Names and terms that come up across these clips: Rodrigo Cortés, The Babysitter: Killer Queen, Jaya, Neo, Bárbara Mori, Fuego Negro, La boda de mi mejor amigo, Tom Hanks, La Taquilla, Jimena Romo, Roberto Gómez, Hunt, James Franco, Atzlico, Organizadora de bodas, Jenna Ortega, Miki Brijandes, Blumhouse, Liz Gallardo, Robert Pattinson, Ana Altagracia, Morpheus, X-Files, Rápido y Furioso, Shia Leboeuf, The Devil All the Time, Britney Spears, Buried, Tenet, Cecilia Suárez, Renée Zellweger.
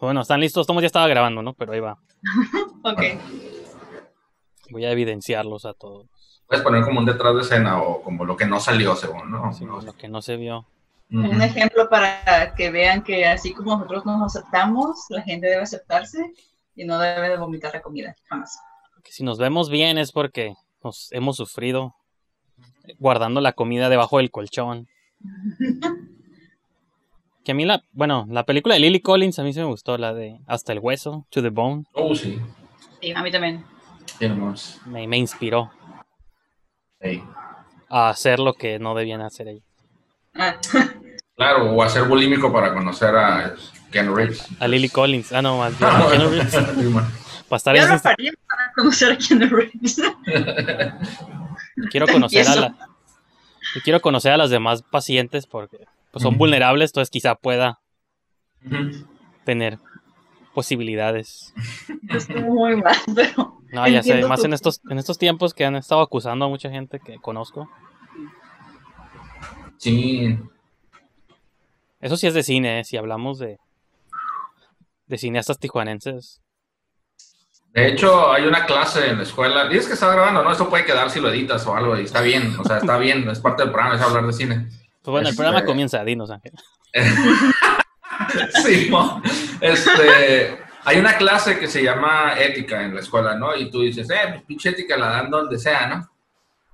Bueno, ¿están listos? Todos ya estaba grabando, ¿no? Pero ahí va. Ok. Voy a evidenciarlos a todos. Puedes poner como un detrás de escena o como lo que no salió, según, ¿no? Sí, lo que no se vio. Uh-huh. Un ejemplo para que vean que así como nosotros nos aceptamos, la gente debe aceptarse y no debe de vomitar la comida, jamás. Que si nos vemos bien es porque nos hemos sufrido guardando la comida debajo del colchón. Que a mí la película de Lily Collins a mí se me gustó, la de Hasta el Hueso, To the Bone. Oh, sí. Sí, a mí también. Me inspiró. Sí. A hacer lo que no debían hacer ellos. Ah. Claro, o a ser bulímico para conocer a Ken Rice. A Lily Collins. Ah, no, más bien a Ken Rice. Yo no faría para conocer a Ken Rice. Quiero conocer a las demás pacientes porque... pues son vulnerables, entonces quizá pueda tener posibilidades. Estoy muy mal, pero... No, ya sé, más en estos tiempos que han estado acusando a mucha gente que conozco. Sí. Eso sí es de cine, si hablamos de cineastas tijuanenses. De hecho, hay una clase en la escuela. Dices que está grabando, ¿no? Eso puede quedar si lo editas o algo, y está bien, o sea, está bien, es parte del programa, es hablar de cine. Pues bueno, el programa comienza, dinos, Ángel. Sí, hay una clase que se llama ética en la escuela, ¿no? Y tú dices, pues pinche ética la dan donde sea, ¿no?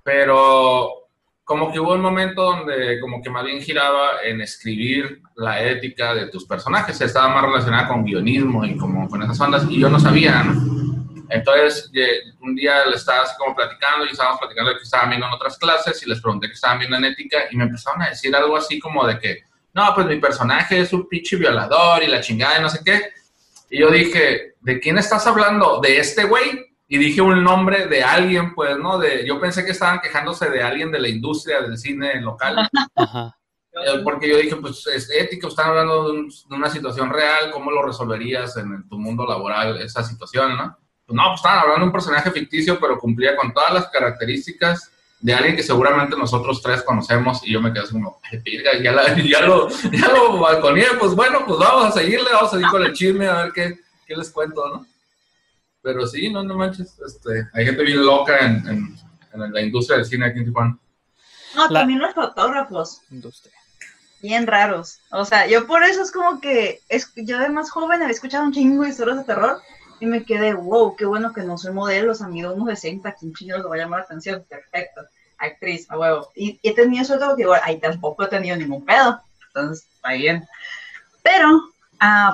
Pero como que hubo un momento donde como que más bien giraba en escribir la ética de tus personajes. Estaba más relacionada con guionismo y como con esas ondas, y yo no sabía, ¿no? Entonces, un día le estaba así como platicando, y estábamos platicando de que estaban viendo en otras clases, y les pregunté que estaban viendo en ética, y me empezaron a decir algo así como de que, no, pues mi personaje es un pinche violador, y la chingada, y no sé qué. Y yo dije, ¿de quién estás hablando? ¿De este güey? Y dije un nombre de alguien, pues, ¿no? Yo pensé que estaban quejándose de alguien de la industria del cine local. Ajá. Porque yo dije, pues es ético, están hablando de una situación real, ¿cómo lo resolverías en tu mundo laboral esa situación, no? No, pues estaban hablando de un personaje ficticio, pero cumplía con todas las características de alguien que seguramente nosotros tres conocemos, y yo me quedé así como, ya lo balconeé, pues bueno, pues vamos a seguirle, vamos a ir con el chisme, a ver qué les cuento, ¿no? Pero sí, no manches, hay gente bien loca en la industria del cine aquí en Tijuana. No, también los fotógrafos. Industria. Bien raros. O sea, yo por eso es como que, yo de más joven había escuchado un chingo de historias de terror, y me quedé, wow, qué bueno que no soy modelo, o sea, mido unos 60, ¿quién chingados le va a llamar la atención? Perfecto, actriz, a huevo. Y he tenido eso todo, que igual, ahí tampoco he tenido ningún pedo, entonces, está bien. Pero,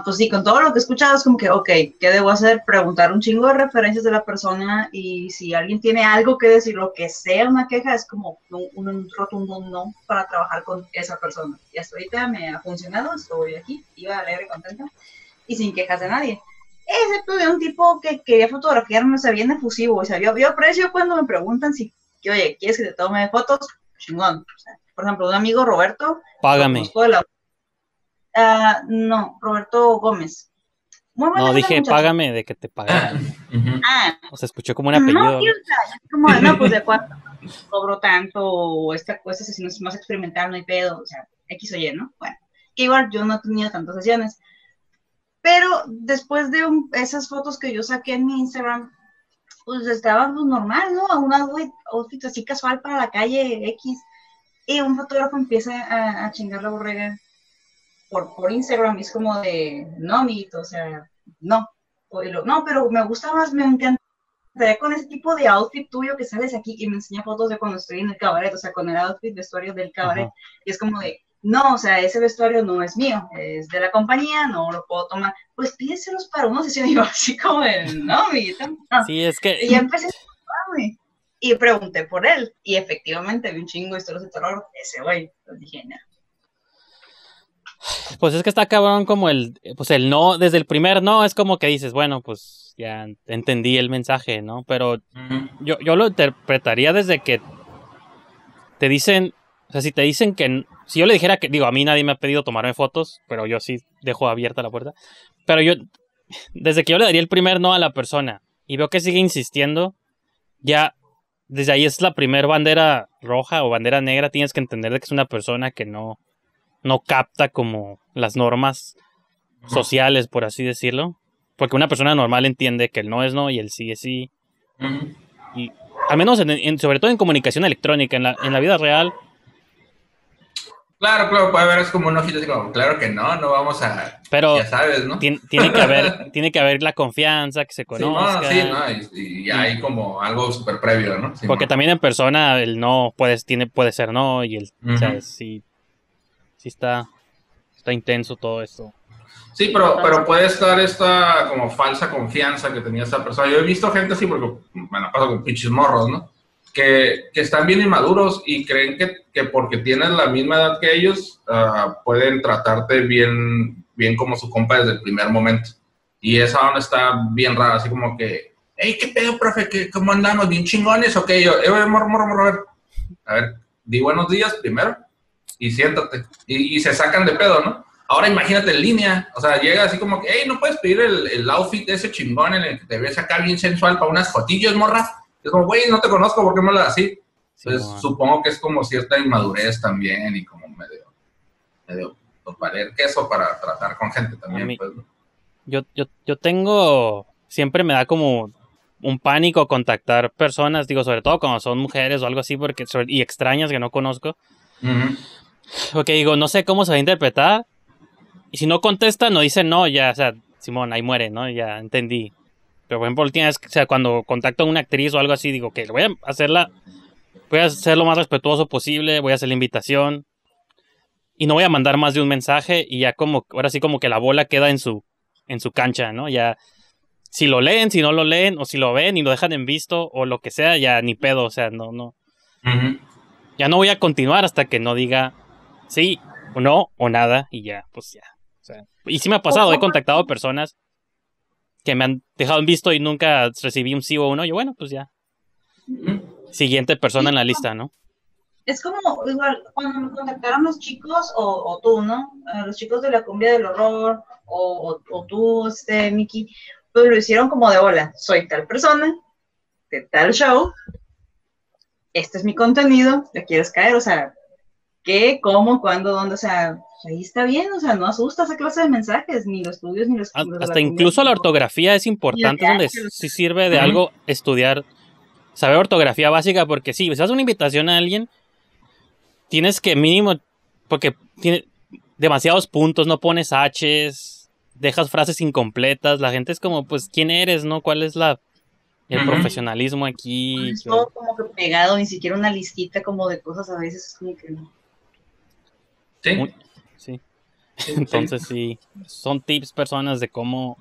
pues sí, con todo lo que he escuchado, es como que, ok, ¿qué debo hacer? Preguntar un chingo de referencias de la persona, y si alguien tiene algo que decir, lo que sea una queja, es como un rotundo no para trabajar con esa persona. Y hasta ahorita me ha funcionado, estoy aquí, iba alegre, contenta, y sin quejas de nadie. Excepto de un tipo que quería fotografiarme, o sea, bien efusivo, o sea, yo aprecio cuando me preguntan si, oye, ¿quieres que te tome fotos? Chingón, o sea, por ejemplo, un amigo, Roberto. Págame. No, Roberto Gómez. Muy buena, no, dije, muchacha. Págame, de que te pagaran. O sea, escuchó como un apellido. No, tío, o sea, como, no, pues de cuánto cobro tanto, o esta cosa, si no es más experimental, no hay pedo, o sea, X o Y, ¿no? Bueno, que igual yo no he tenido tantas sesiones. Pero después de esas fotos que yo saqué en mi Instagram, pues estaban normal, ¿no? Un outfit así casual para la calle X. Y un fotógrafo empieza a chingar la borrega por Instagram. Y es como de, no, amiguito, o sea, no. No, pero me gusta más, me encantaría con ese tipo de outfit tuyo que sales aquí. Y me enseña fotos de cuando estoy en el cabaret, o sea, con el outfit vestuario del cabaret. Ajá. Y es como de... no, o sea, ese vestuario no es mío, es de la compañía, no lo puedo tomar. Pues pídeselos para una sesión, y yo así como de, no, amiguita. No. Sí, es que... y empecé a preguntarme, y pregunté por él, y efectivamente vi un chingo de historias de terror, ese güey, lo dije, no. Pues es que está cabrón como el no, desde el primer no, es como que dices, bueno, pues ya entendí el mensaje, ¿no? Pero yo lo interpretaría desde que te dicen... o sea, si te dicen que... si yo le dijera que... digo, a mí nadie me ha pedido tomarme fotos, pero yo sí dejo abierta la puerta. Pero yo... desde que yo le daría el primer no a la persona y veo que sigue insistiendo, ya desde ahí es la primer bandera roja o bandera negra. Tienes que entender de que es una persona que no capta como las normas sociales, por así decirlo. Porque una persona normal entiende que el no es no y el sí es sí. Uh-huh. Y al menos, sobre todo en comunicación electrónica, en la vida real. Claro, puede haber, es como un ojito así como, claro que no vamos a... Pero ya sabes, ¿no? Tiene que haber la confianza, que se conozca. Sí, y hay como algo súper previo, ¿no? Sí, porque también en persona el no puede ser no, y el... Uh-huh. O sea, sí está intenso todo esto. Sí, pero puede estar esta como falsa confianza que tenía esa persona. Yo he visto gente así, porque me la paso con pinches morros, ¿no? Que están bien inmaduros y creen que porque tienen la misma edad que ellos, pueden tratarte bien como su compa desde el primer momento. Y esa onda está bien rara, así como que, hey, ¿qué pedo, profe? ¿Cómo andamos? ¿Bien chingones? Ok, yo, morro, a ver, di buenos días primero y siéntate. Y se sacan de pedo, ¿no? Ahora imagínate en línea, o sea, llega así como que, hey, ¿no puedes pedir el outfit de ese chingón en el que te ves acá bien sensual para unas fotillos, morras? Es como, güey, no te conozco, ¿por qué me hablas así? Entonces, sí, supongo que es como cierta inmadurez también y como medio valer queso para tratar con gente también. Mí, pues, ¿no? Yo tengo, siempre me da como un pánico contactar personas, digo, sobre todo cuando son mujeres o algo así, porque y extrañas que no conozco. Uh-huh. Porque digo, no sé cómo se va a interpretar, y si no contesta, no dice no, ya, o sea, simón, ahí muere, ¿no? Ya entendí. Pero, por ejemplo, cuando contacto a una actriz o algo así, digo que voy a ser lo más respetuoso posible, voy a hacer la invitación y no voy a mandar más de un mensaje, y ya como, ahora sí como que la bola queda en su cancha, ¿no? Ya, si lo leen, si no lo leen, o si lo ven y lo dejan en visto, o lo que sea, ya ni pedo, o sea, no. Uh-huh. Ya no voy a continuar hasta que no diga sí o no o nada, y ya, pues ya. O sea, y sí me ha pasado, he contactado personas que me han dejado en visto y nunca recibí un sí o un no. Yo, bueno, pues ya. Siguiente persona en la lista, ¿no? Es como, igual, cuando me contactaron los chicos, o tú, ¿no? Los chicos de la cumbia del horror, o tú, Miki, pues lo hicieron como de, hola, soy tal persona, de tal show, este es mi contenido, ¿te quieres caer? O sea, ¿qué? ¿Cómo? ¿Cuándo? ¿Dónde? O sea... Ahí está bien, o sea, no asusta esa clase de mensajes, ni los estudios, ni los... Hasta incluso la ortografía es importante, donde sí sirve de algo estudiar, saber ortografía básica, porque si haces una invitación a alguien, tienes que mínimo, porque tiene demasiados puntos, no pones H's, dejas frases incompletas, la gente es como, pues, ¿quién eres, no? ¿Cuál es el profesionalismo aquí? Es todo como que pegado, ni siquiera una listita como de cosas a veces, es como que... Sí. Entonces sí, son tips personas de cómo...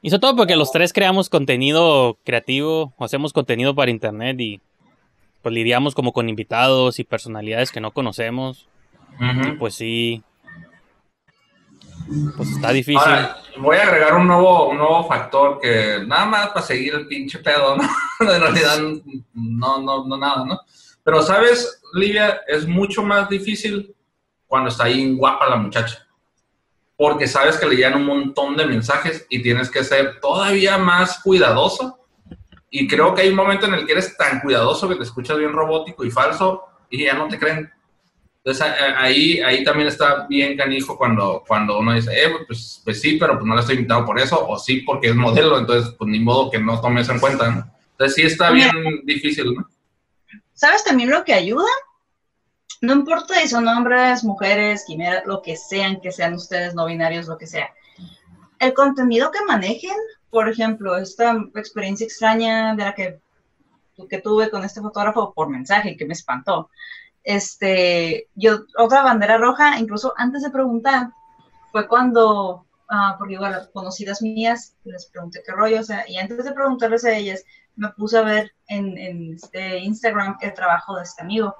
Y sobre todo porque los tres creamos contenido creativo, o hacemos contenido para internet y pues lidiamos como con invitados y personalidades que no conocemos. Uh-huh. Y pues sí, pues está difícil. Ahora, voy a agregar un nuevo factor que nada más para seguir el pinche pedo, ¿no? En realidad no nada, ¿no? Pero ¿sabes, Livia? Es mucho más difícil cuando está ahí guapa la muchacha, porque sabes que le llegan un montón de mensajes y tienes que ser todavía más cuidadoso, y creo que hay un momento en el que eres tan cuidadoso que te escuchas bien robótico y falso y ya no te creen. Entonces ahí también está bien canijo cuando uno dice, pues sí, pero pues no la estoy invitado por eso, o sí porque es modelo, entonces pues ni modo que no tome eso en cuenta, ¿no? Entonces sí está bien difícil, ¿no? ¿Sabes también lo que ayuda? No importa si son hombres, mujeres, quimeras, lo que sean ustedes, no binarios, lo que sea. El contenido que manejen, por ejemplo, esta experiencia extraña de la que tuve con este fotógrafo por mensaje, que me espantó. Yo, otra bandera roja, incluso antes de preguntar, fue cuando, porque igual, bueno, conocidas mías, les pregunté qué rollo, o sea, y antes de preguntarles a ellas, me puse a ver en Instagram el trabajo de este amigo.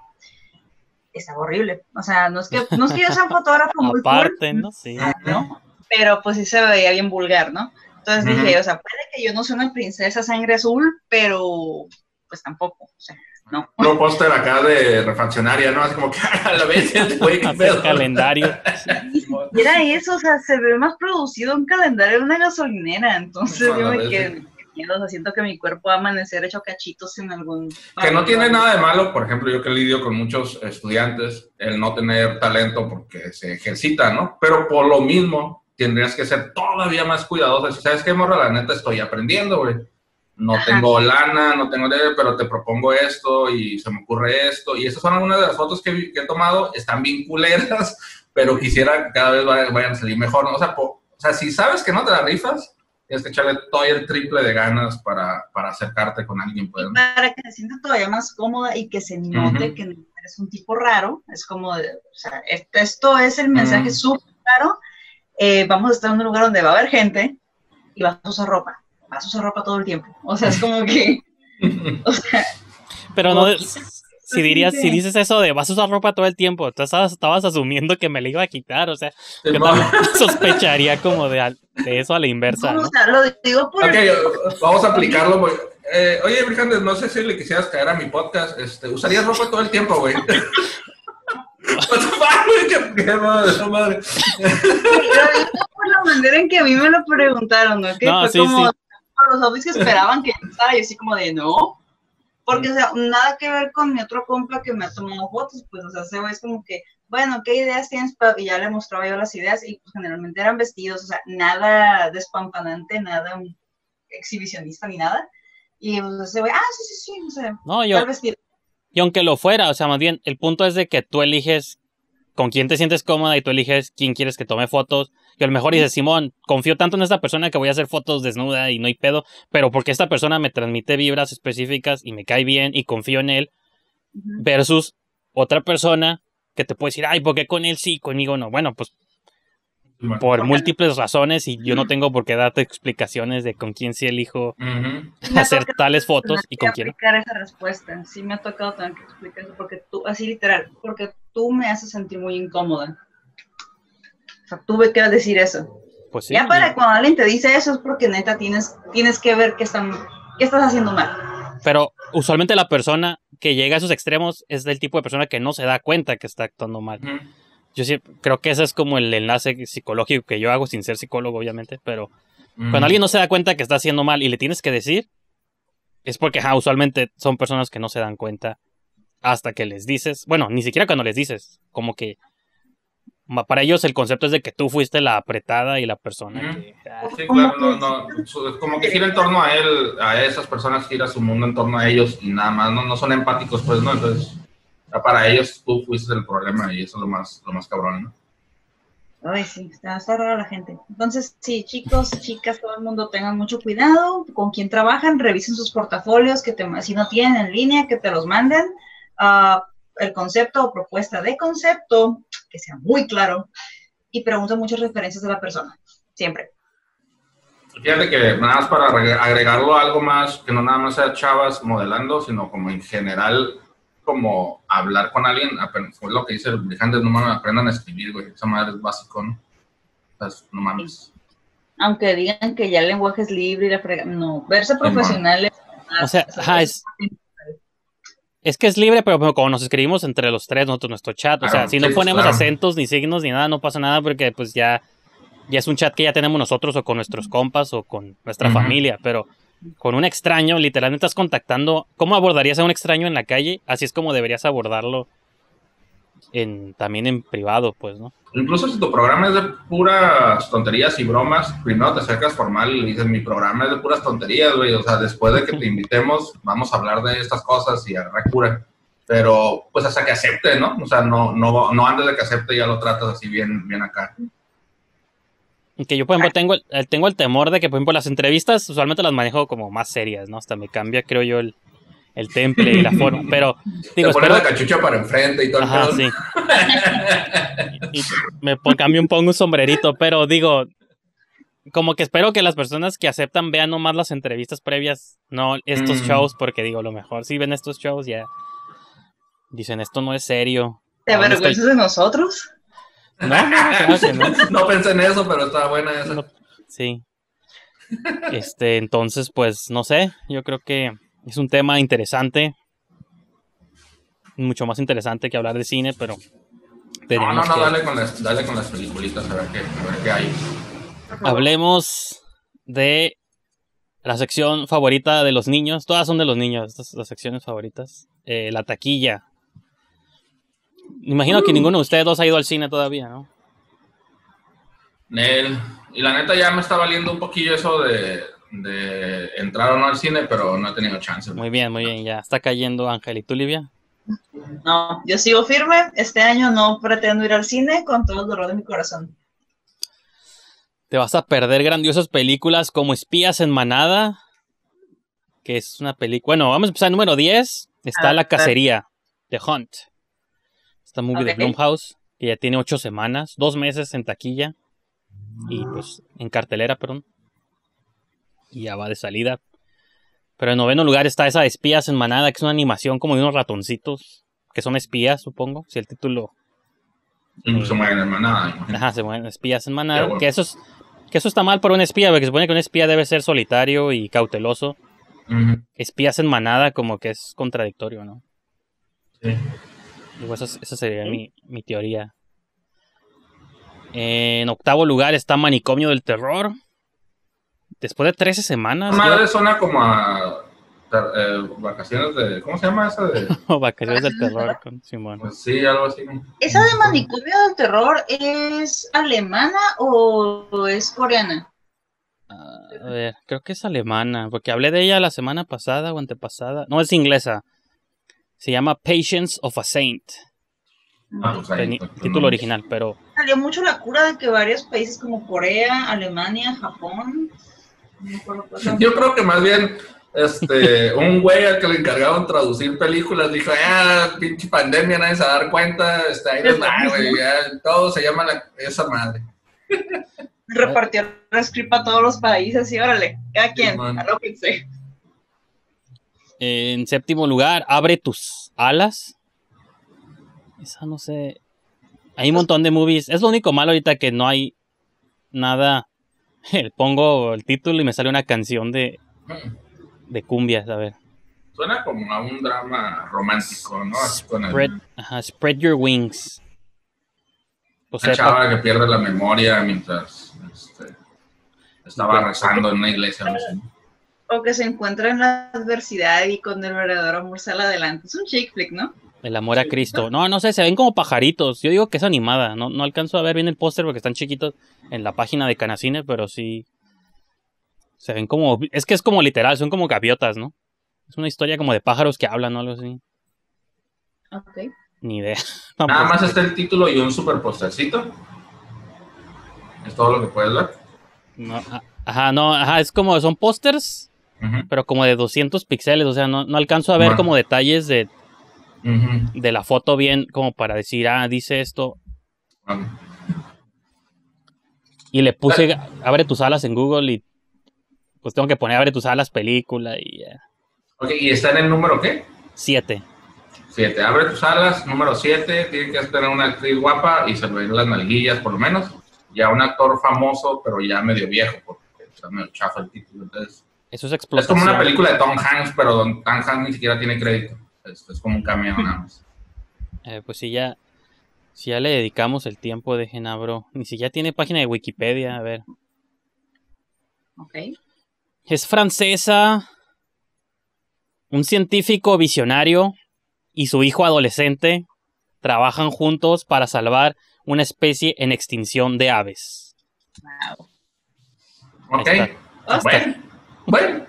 Está horrible, o sea, no es que yo sea un fotógrafo muy aparte, cool, ¿no? Sí. ¿No? Pero pues sí se veía bien vulgar, ¿no? Entonces dije, o sea, puede que yo no sea una princesa sangre azul, pero pues tampoco, o sea, no. Un póster acá de refaccionaria, ¿no? Así como que a la vez el güey que calendario. Era eso, o sea, se ve más producido un calendario en una gasolinera, entonces yo me quedé... Sí. O sea, siento que mi cuerpo va a amanecer hecho cachitos en algún... Que no tiene nada de malo, por ejemplo, yo que lidio con muchos estudiantes, el no tener talento porque se ejercita, ¿no? Pero por lo mismo, tendrías que ser todavía más cuidadosa. Si sabes qué, morra, la neta estoy aprendiendo, güey. No tengo lana, no tengo... pero te propongo esto y se me ocurre esto. Y estas son algunas de las fotos que he tomado. Están bien culeras, pero quisiera que cada vez vayan a salir mejor. O sea, si sabes que no te la rifas, tienes que echarle todo el triple de ganas para acercarte con alguien. Pues, ¿no? Para que te sientas todavía más cómoda y que se note que no eres un tipo raro. Es como, esto es el mensaje súper claro. Vamos a estar en un lugar donde va a haber gente y vas a usar ropa. Vas a usar ropa todo el tiempo. O sea, es como que... o sea, pero no... Si dices eso de vas a usar ropa todo el tiempo, tú estabas asumiendo que me la iba a quitar. O sea, sí, yo también sospecharía como de eso a la inversa. No, ¿no? O sea, lo digo por... Okay, vamos a aplicarlo, güey. Oye, Brijandes, no sé si le quisieras caer a mi podcast. ¿Usarías ropa todo el tiempo, güey? Madre. Por la manera en que a mí me lo preguntaron, ¿no? Que fue como los outfits que esperaban que yo usara, y así como de no, porque o sea, nada que ver con mi otro compa que me ha tomado fotos, pues o sea, se ve es como que, bueno, ¿qué ideas tienes? Y ya le mostraba yo las ideas, y pues generalmente eran vestidos, o sea, nada despampanante, nada exhibicionista ni nada, y pues se ve, sí, o sea, no, yo... tal vestido. Y aunque lo fuera, o sea, más bien, el punto es de que tú eliges con quién te sientes cómoda y tú eliges quién quieres que tome fotos. Y a lo mejor dices, Simón, confío tanto en esta persona que voy a hacer fotos desnuda y no hay pedo, pero porque esta persona me transmite vibras específicas y me cae bien y confío en él, versus otra persona que te puede decir, ay, ¿por qué con él sí, conmigo no? Bueno, pues por múltiples razones y yo no tengo por qué darte explicaciones de con quién sí elijo hacer tales fotos y con quién no. Esa respuesta, sí me ha tocado tener que explicar eso porque tú, así literal, porque tú me haces sentir muy incómoda. O sea, tuve que decir eso. Pues sí, ya para cuando alguien te dice eso es porque neta tienes que ver qué estás haciendo mal. Pero usualmente la persona que llega a esos extremos es del tipo de persona que no se da cuenta que está actuando mal. Yo sí, creo que ese es como el enlace psicológico que yo hago, sin ser psicólogo, obviamente, pero cuando alguien no se da cuenta que está haciendo mal y le tienes que decir, es porque usualmente son personas que no se dan cuenta hasta que les dices. Bueno, ni siquiera cuando les dices, como que para ellos el concepto es de que tú fuiste la apretada y la persona que... Sí, claro, no, como que gira en torno a él, a esas personas gira su mundo en torno a ellos y nada más, no son empáticos, pues, ¿no? Entonces... para ellos tú fuiste el problema y eso es lo más cabrón, ¿no? Ay, sí, está raro la gente. Entonces, sí, chicos, chicas, todo el mundo tengan mucho cuidado con quién trabajan, revisen sus portafolios, que si no tienen en línea, que te los manden. El concepto o propuesta de concepto, que sea muy claro, y pregunten muchas referencias de la persona, siempre. Fíjate que nada más para agregarlo a algo más, que no nada más sea chavas modelando, sino como en general... como hablar con alguien, fue lo que dice el Brijandes, no mames, aprendan a escribir, güey, esa madre es básico, ¿no? O sea, no mames. Aunque digan que ya el lenguaje es libre y la frega, no, verse profesionales. O sea, es que es libre, pero como nos escribimos entre los tres, nosotros, nuestro chat, claro, o sea, si no ponemos acentos, ni signos, ni nada, no pasa nada, porque pues ya es un chat que ya tenemos nosotros, o con nuestros compas, o con nuestra familia, pero... con un extraño, literalmente estás contactando. ¿Cómo abordarías a un extraño en la calle? Así es como deberías abordarlo también en privado, pues, ¿no? Incluso si tu programa es de puras tonterías y bromas, primero te acercas formal y dices, mi programa es de puras tonterías, güey. O sea, después de que te invitemos, vamos a hablar de estas cosas y agarrar cura. Pero, pues, hasta que acepte, ¿no? O sea, no antes de que acepte ya lo tratas así bien, bien acá. Que yo, por ejemplo, tengo el temor de que, por ejemplo, las entrevistas usualmente las manejo como más serias, ¿no? Hasta me cambia, creo yo, el temple y la forma, pero... digo, te pones la cachucha para enfrente y todo. Ajá, sí. Y me pongo un sombrerito, pero digo, como que espero que las personas que aceptan vean nomás las entrevistas previas, no estos shows, porque digo, lo mejor si ven estos shows ya dicen, esto no es serio. ¿Te avergüenzas de nosotros? No pensé en eso, pero estaba buena esa. No, sí. Entonces, pues, no sé. Yo creo que es un tema interesante. Mucho más interesante que hablar de cine, pero... No, dale con las peliculitas, a ver qué hay. Hablemos de la sección favorita de los niños. Todas son de los niños, estas son las secciones favoritas. La taquilla. Imagino que ninguno de ustedes dos ha ido al cine todavía, ¿no? Y la neta ya me está valiendo un poquillo eso de entrar o no al cine, pero no he tenido chance. Muy bien, ya está cayendo Ángel. ¿Y tú, Livia? No, yo sigo firme. Este año no pretendo ir al cine con todo el dolor de mi corazón. Te vas a perder grandiosas películas como Espías en Manada, que es una película... Bueno, vamos a empezar. Número 10 está La Cacería, The Hunt. Esta movie de Blumhouse, que ya tiene 8 semanas, 2 meses en taquilla. Y pues en cartelera, perdón. Y ya va de salida. Pero en 9º lugar está esa de Espías en Manada, que es una animación como de unos ratoncitos que son espías, supongo. Si el título... Se mueven en manada. Ajá, se mueven espías en manada. Bueno. Que eso está mal para un espía, porque se supone que un espía debe ser solitario y cauteloso. Uh-huh. Espías en manada como que es contradictorio, ¿no? Sí. Digo, esa sería mi teoría. En 8º lugar está Manicomio del Terror. Después de 13 semanas... Madre, suena como a vacaciones de... ¿Cómo se llama esa de...? Vacaciones del terror con Simón. Pues sí, algo así. ¿Esa de Manicomio del Terror es alemana o es coreana? A ver, creo que es alemana, porque hablé de ella la semana pasada o antepasada. No, es inglesa. Se llama Patience of a Saint. Ah, pues ahí, título original, pero... Salió mucho la cura de que varios países como Corea, Alemania, Japón... Yo creo que más bien un güey al que le encargaron traducir películas dijo, pinche pandemia, nadie se va a dar cuenta, ahí no está, güey, ya todo se llama esa madre. Repartió la script a todos los países y órale, cada quien, a lo que sea. En 7º lugar, Abre tus alas. Esa no sé. Hay un montón de movies. Es lo único malo ahorita que no hay nada. Pongo el título y me sale una canción de cumbias, a ver. Suena como a un drama romántico, ¿no? Spread Your Wings. O sea, una chava que pierde la memoria mientras estaba rezando en una iglesia. O que se encuentra en la adversidad y con el verdadero amor sale adelante. Es un chick flick, ¿no? El amor a Cristo. No sé, se ven como pajaritos. Yo digo que es animada. No alcanzo a ver bien el póster porque están chiquitos en la página de Canacines, pero sí. Se ven como... Es que es como literal, son como gaviotas, ¿no? Es una historia como de pájaros que hablan o algo así. Ok. Ni idea. No, nada más está el título y un super postercito. Es todo lo que puedes ver. No, ajá, es como... Son pósters, pero como de 200 píxeles. O sea, no alcanzo a ver como detalles de... de la foto bien como para decir, dice esto. Y le puse Abre tus alas en Google y pues tengo que poner Abre tus alas película y ya. Ok, ¿y está en el número qué? 7. 7, Abre tus alas, número 7. Tienen que tener una actriz guapa y se le ven las nalguillas por lo menos. Y a un actor famoso, pero ya medio viejo, porque está medio chafa el título. Entonces, eso es explotación. Es como una película de Tom Hanks, pero Tom Hanks ni siquiera tiene crédito. Es como un camión nada más. Pues si ya le dedicamos el tiempo de Genabro. Ni siquiera tiene página de Wikipedia, a ver. Ok. Es francesa. Un científico visionario y su hijo adolescente trabajan juntos para salvar una especie en extinción de aves. Wow. Ok. Bueno.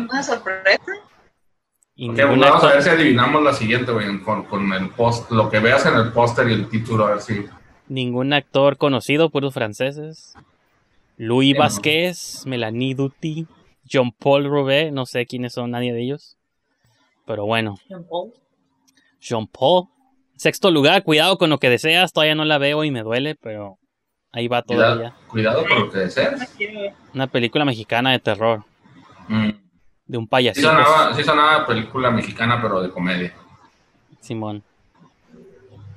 Una sorpresa. Okay, bueno, vamos a ver si adivinamos la siguiente, güey, con el post, lo que veas en el póster y el título, a ver si... Ningún actor conocido, puros franceses. Louis Vázquez, Melanie Duty, Jean-Paul Rouvet, no sé quiénes son, nadie de ellos. Pero bueno. Jean-Paul. 6º lugar, Cuidado con lo que deseas, todavía no la veo y me duele, pero ahí va todavía. Cuidado con lo que deseas. Una película mexicana de terror. De un payasito. Sí sonaba película mexicana, pero de comedia. Simón.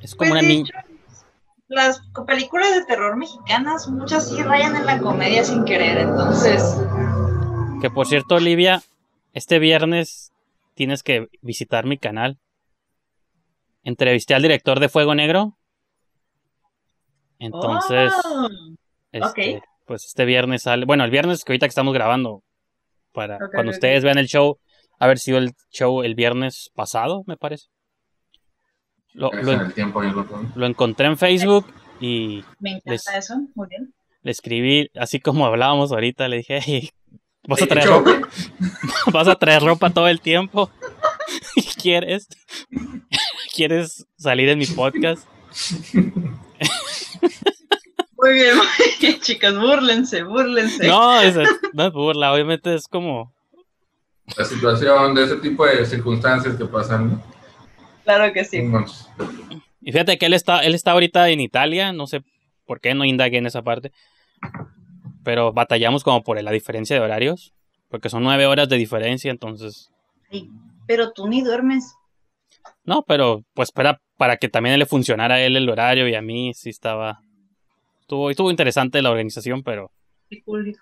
Es como pues una niña. Las películas de terror mexicanas, muchas sí rayan en la comedia sin querer, entonces. Que por cierto, Olivia, este viernes tienes que visitar mi canal. Entrevisté al director de Fuego Negro. Entonces. Oh, ok. Pues este viernes sale. Bueno, el viernes que ahorita que estamos grabando. Para cuando ustedes vean el show, haber sido el show el viernes pasado, me parece. Lo encontré en Facebook Y me encanta eso, muy bien. Le escribí, así como hablábamos ahorita, le dije, hey, ¿vas a traer ropa? ¿Vas a traer ropa todo el tiempo? ¿Quieres salir en mi podcast? Muy bien, chicas, búrlense. No es burla, obviamente es como la situación de ese tipo de circunstancias que pasan, ¿no? Claro que sí. Y fíjate que él está ahorita en Italia, no sé por qué, no indagué en esa parte, pero batallamos como por la diferencia de horarios, porque son 9 horas de diferencia, entonces... Sí, pero tú ni duermes. No, pero pues para que también le funcionara a él el horario, y a mí sí estaba... Estuvo interesante la organización, pero... Cool.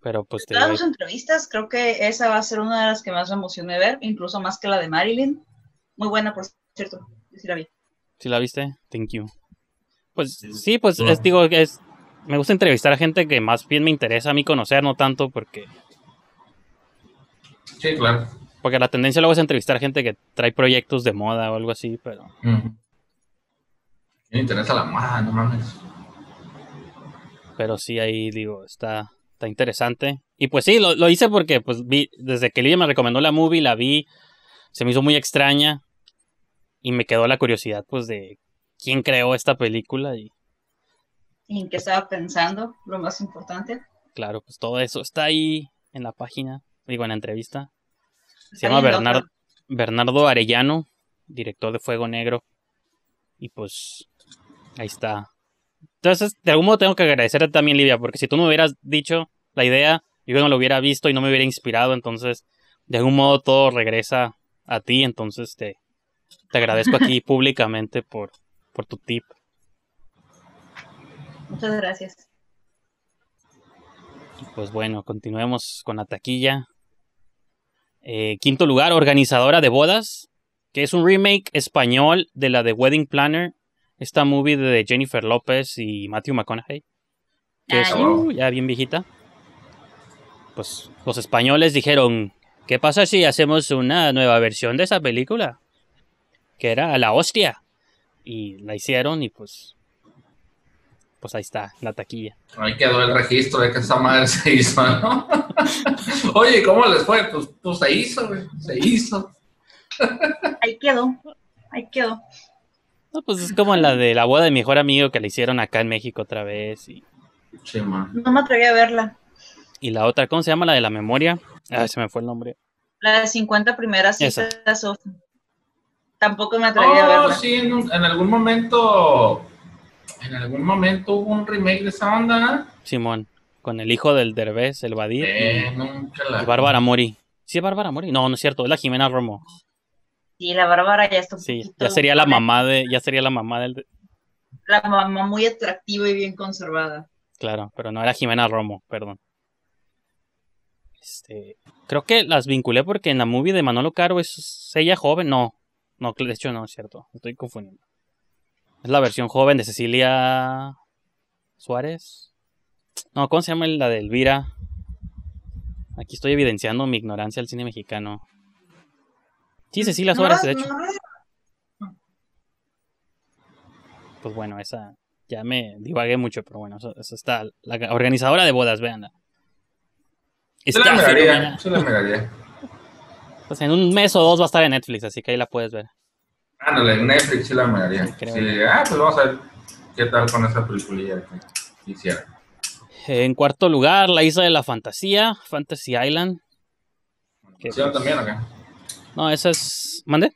Pero pues... Todas las entrevistas, creo que esa va a ser una de las que más me emocioné ver, incluso más que la de Marilyn. Muy buena, por cierto. Sí la vi. ¿Sí la viste? Thank you. Pues sí, pues me gusta entrevistar a gente que más bien me interesa a mí conocer, no tanto porque... Sí, claro. Porque la tendencia luego es entrevistar a gente que trae proyectos de moda o algo así, pero... Uh-huh. Me interesa la moda, no mames. Pero sí, ahí digo, está interesante. Y pues sí, lo hice porque pues vi, desde que Lidia me recomendó la movie, la vi, se me hizo muy extraña y me quedó la curiosidad pues de quién creó esta película y en qué estaba pensando, lo más importante. Claro, pues todo eso está ahí en la página, digo en la entrevista. Se llama Bernardo Arellano, director de Fuego Negro. Y pues ahí está. Entonces, de algún modo tengo que agradecer también, Livia, porque si tú no me hubieras dicho la idea, yo no lo hubiera visto y no me hubiera inspirado, entonces, de algún modo todo regresa a ti, entonces te agradezco aquí públicamente por tu tip. Muchas gracias. Pues bueno, continuemos con la taquilla. Quinto lugar, Organizadora de bodas, que es un remake español de la de Wedding Planner. Esta movie de Jennifer López y Matthew McConaughey, que es ya bien viejita. Pues los españoles dijeron, ¿qué pasa si hacemos una nueva versión de esa película? Que era la hostia. Y la hicieron y pues ahí está, la taquilla. Ahí quedó el registro de que esa madre se hizo, ¿no? Oye, ¿cómo les fue? Pues se hizo, güey. Se hizo. Ahí quedó. No, pues es como la de la boda de mi mejor amigo que la hicieron acá en México otra vez. Y... Sí, man. No me atreví a verla. Y la otra, ¿cómo se llama? La de la memoria. Ah, se me fue el nombre. La de 50 primeras citas. Tampoco me atreví a verla. Sí, en algún momento hubo un remake de esa onda, ¿eh? Simón, con el hijo del Derbez, el Badir. Y Bárbara Mori. ¿Sí es Bárbara Mori? No, no es cierto, es la Jimena Romo. Sí, la Bárbara ya está un poquito... Ya sería la mamá del... La mamá muy atractiva y bien conservada. Claro, pero no era Jimena Romo, perdón. Creo que las vinculé porque en la movie de Manolo Caro es ella joven. No, de hecho no, es cierto. Me estoy confundiendo. Es la versión joven de Cecilia Suárez. No, ¿cómo se llama la de Elvira? Aquí estoy evidenciando mi ignorancia del cine mexicano. Sí, Cecilia Suárez, de hecho. Pues bueno, esa ya me divagué mucho, pero bueno, eso está. La organizadora de bodas, véanla. Se la miraría. Pues en un mes o dos va a estar en Netflix, así que ahí la puedes ver. En Netflix sí la miraría. Sí, pues vamos a ver qué tal con esa película que hicieron. En cuarto lugar, La Isla de la Fantasía, Fantasy Island. ¿Hicieron también acá? No, esa es... ¿Mande?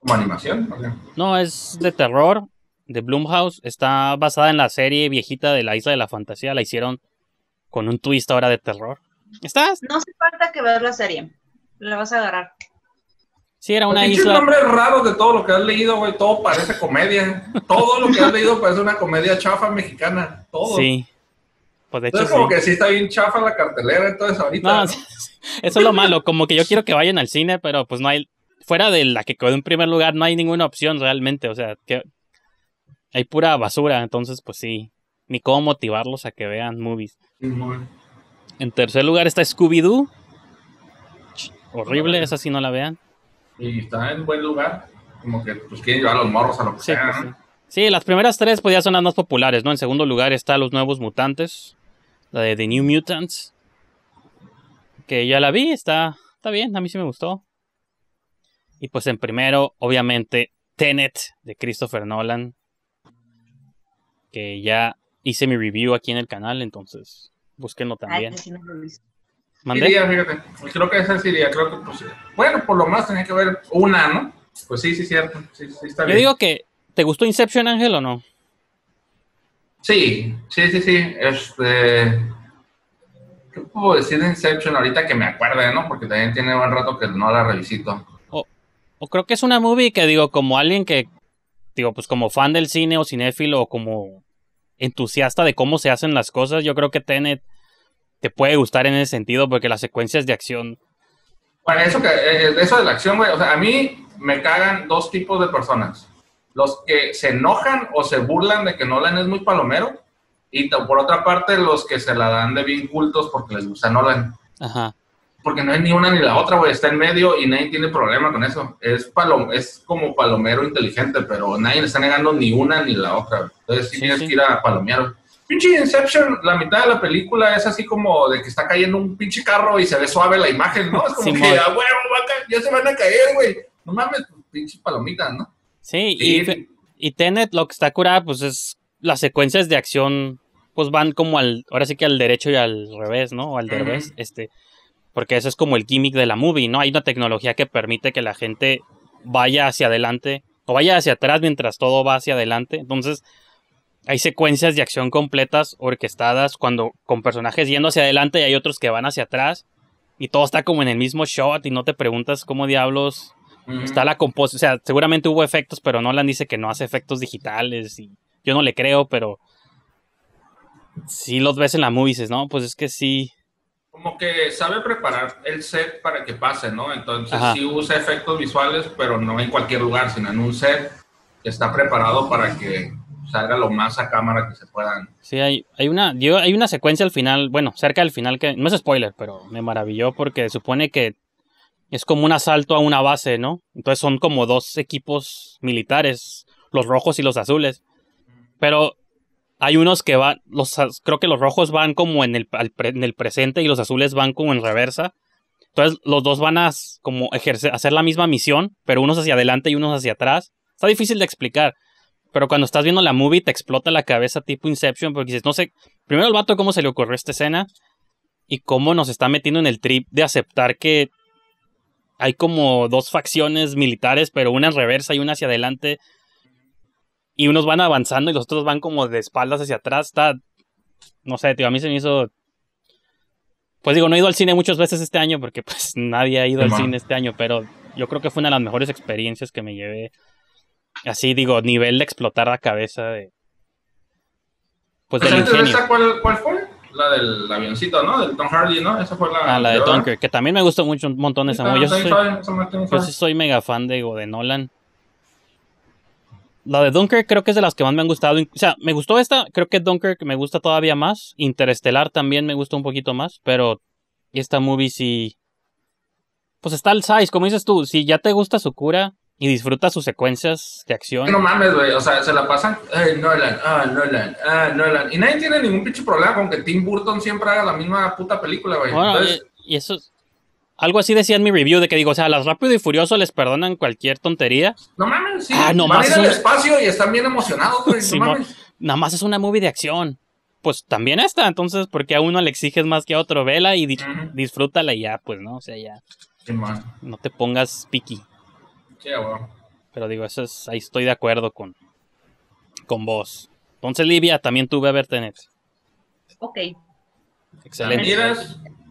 ¿Como animación? Okay. No, es de terror, de Blumhouse. Está basada en la serie viejita de La Isla de la Fantasía. La hicieron con un twist ahora de terror. ¿Estás? No hace falta que veas la serie. La vas a agarrar. Sí, era una isla... nombres raros de todo lo que has leído, güey. Todo parece comedia. Todo lo que has leído parece una comedia chafa mexicana. Todo. Sí. Pues de hecho, entonces, como que sí está bien chafa la cartelera, entonces ahorita... No. Eso es lo malo, como que yo quiero que vayan al cine, pero pues no hay... Fuera de la que quedó en primer lugar, no hay ninguna opción realmente, o sea, que hay pura basura, entonces pues sí, ni cómo motivarlos a que vean movies. Mm-hmm. En tercer lugar está Scooby-Doo. Horrible, esa sí no la vean. Y está en buen lugar, como que pues quieren llevar a los morros a lo que sea, pues, ¿no? Sí. Sí, las primeras tres pues ya son las más populares, ¿no? En segundo lugar está Los Nuevos Mutantes, la de The New Mutants, que ya la vi, está bien, a mí sí me gustó. Y pues en primero, obviamente, Tenet de Christopher Nolan, que ya hice mi review aquí en el canal, entonces búsquenlo también. Sí, fíjate, creo que esa sería, creo que pues, bueno, por lo más tenía que haber una, ¿no? Pues sí, sí, cierto, sí está bien. Yo digo que, ¿te gustó Inception, Ángel, o no? Sí, ¿qué puedo decir de Inception ahorita que me acuerde, no? Porque también tiene buen rato que no la revisito. O creo que es una movie que, digo, como alguien que, digo, pues como fan del cine o cinéfilo o como entusiasta de cómo se hacen las cosas, yo creo que Tenet te puede gustar en ese sentido porque las secuencias de acción... Bueno, eso de la acción, güey, o sea, a mí me cagan dos tipos de personas. Los que se enojan o se burlan de que Nolan es muy palomero y por otra parte los que se la dan de bien cultos porque les gusta Nolan. Ajá. Porque no es ni una ni la otra, güey, está en medio y nadie tiene problema con eso. Es como palomero inteligente, pero nadie le está negando ni una ni la otra, güey. Entonces sí tienes que ir a palomear. Pinche Inception, la mitad de la película es así como de que está cayendo un pinche carro y se ve suave la imagen, ¿no? Es como que ya, güey, ya se van a caer, güey. No mames, pinche palomita, ¿no? Sí. Y Tenet lo que está curada, pues es las secuencias de acción, pues van como ahora sí que al derecho y al revés, ¿no? O al revés, porque eso es como el gimmick de la movie, ¿no? Hay una tecnología que permite que la gente vaya hacia adelante o vaya hacia atrás mientras todo va hacia adelante. Entonces, hay secuencias de acción completas, orquestadas, cuando con personajes yendo hacia adelante y hay otros que van hacia atrás y todo está como en el mismo shot y no te preguntas cómo diablos... Está la composición, o sea, seguramente hubo efectos, pero Nolan dice que no hace efectos digitales y yo no le creo, pero sí los ves en la movie, dices, ¿no? Pues es que sí. Como que sabe preparar el set para que pase, ¿no? Entonces sí usa efectos visuales, pero no en cualquier lugar, sino en un set que está preparado para que salga lo más a cámara que se puedan. Sí, hay una secuencia al final, bueno, cerca del final que, no es spoiler, pero me maravilló porque supone que es como un asalto a una base, ¿no? Entonces son como dos equipos militares, los rojos y los azules. Pero hay unos que van, creo que los rojos van como en el presente y los azules van como en reversa. Entonces los dos van a como hacer la misma misión, pero unos hacia adelante y unos hacia atrás. Está difícil de explicar, pero cuando estás viendo la movie te explota la cabeza tipo Inception porque dices, no sé, primero el vato cómo se le ocurrió esta escena y cómo nos está metiendo en el trip de aceptar que hay como dos facciones militares, pero una en reversa y una hacia adelante. Y unos van avanzando y los otros van como de espaldas hacia atrás. Está, no sé, tío, a mí se me hizo... Pues digo, no he ido al cine muchas veces este año porque pues nadie ha ido al cine este año, pero yo creo que fue una de las mejores experiencias que me llevé. Así, digo, nivel de explotar la cabeza de... Pues del ingenio. ¿Cuál fue? La del avioncito, ¿no? Del Tom Hardy, ¿no? Esa fue la de Dunkirk, que también me gustó mucho, un montón de esa movie. Yo soy mega fan de Nolan. La de Dunkirk creo que es de las que más me han gustado. O sea, me gustó esta, creo que Dunkirk me gusta todavía más. Interestelar también me gustó un poquito más, pero esta movie sí... Pues está al size, como dices tú, si ya te gusta su cura... Y disfruta sus secuencias de acción. No mames, güey. O sea, se la pasan. Ay, Nolan. Ah, Nolan. Ah, Nolan. Y nadie tiene ningún pinche problema con que Tim Burton siempre haga la misma puta película, güey. Bueno, entonces... y eso... Algo así decía en mi review de que digo, o sea, a las Rápido y Furioso les perdonan cualquier tontería. No mames, sí. Ah, nomás van a ir al espacio y están bien emocionados, güey. Sí, no mames. Nada más es una movie de acción. Pues también esta. Entonces, porque a uno le exiges más que a otro. Vela y disfrútala y ya, pues, ¿no? O sea, ya. Sí, no te pongas piqui. Yeah, well. Pero digo, eso es, ahí estoy de acuerdo con vos. Entonces, Livia, también tú ve a ver Tenet. Ok. Excelente.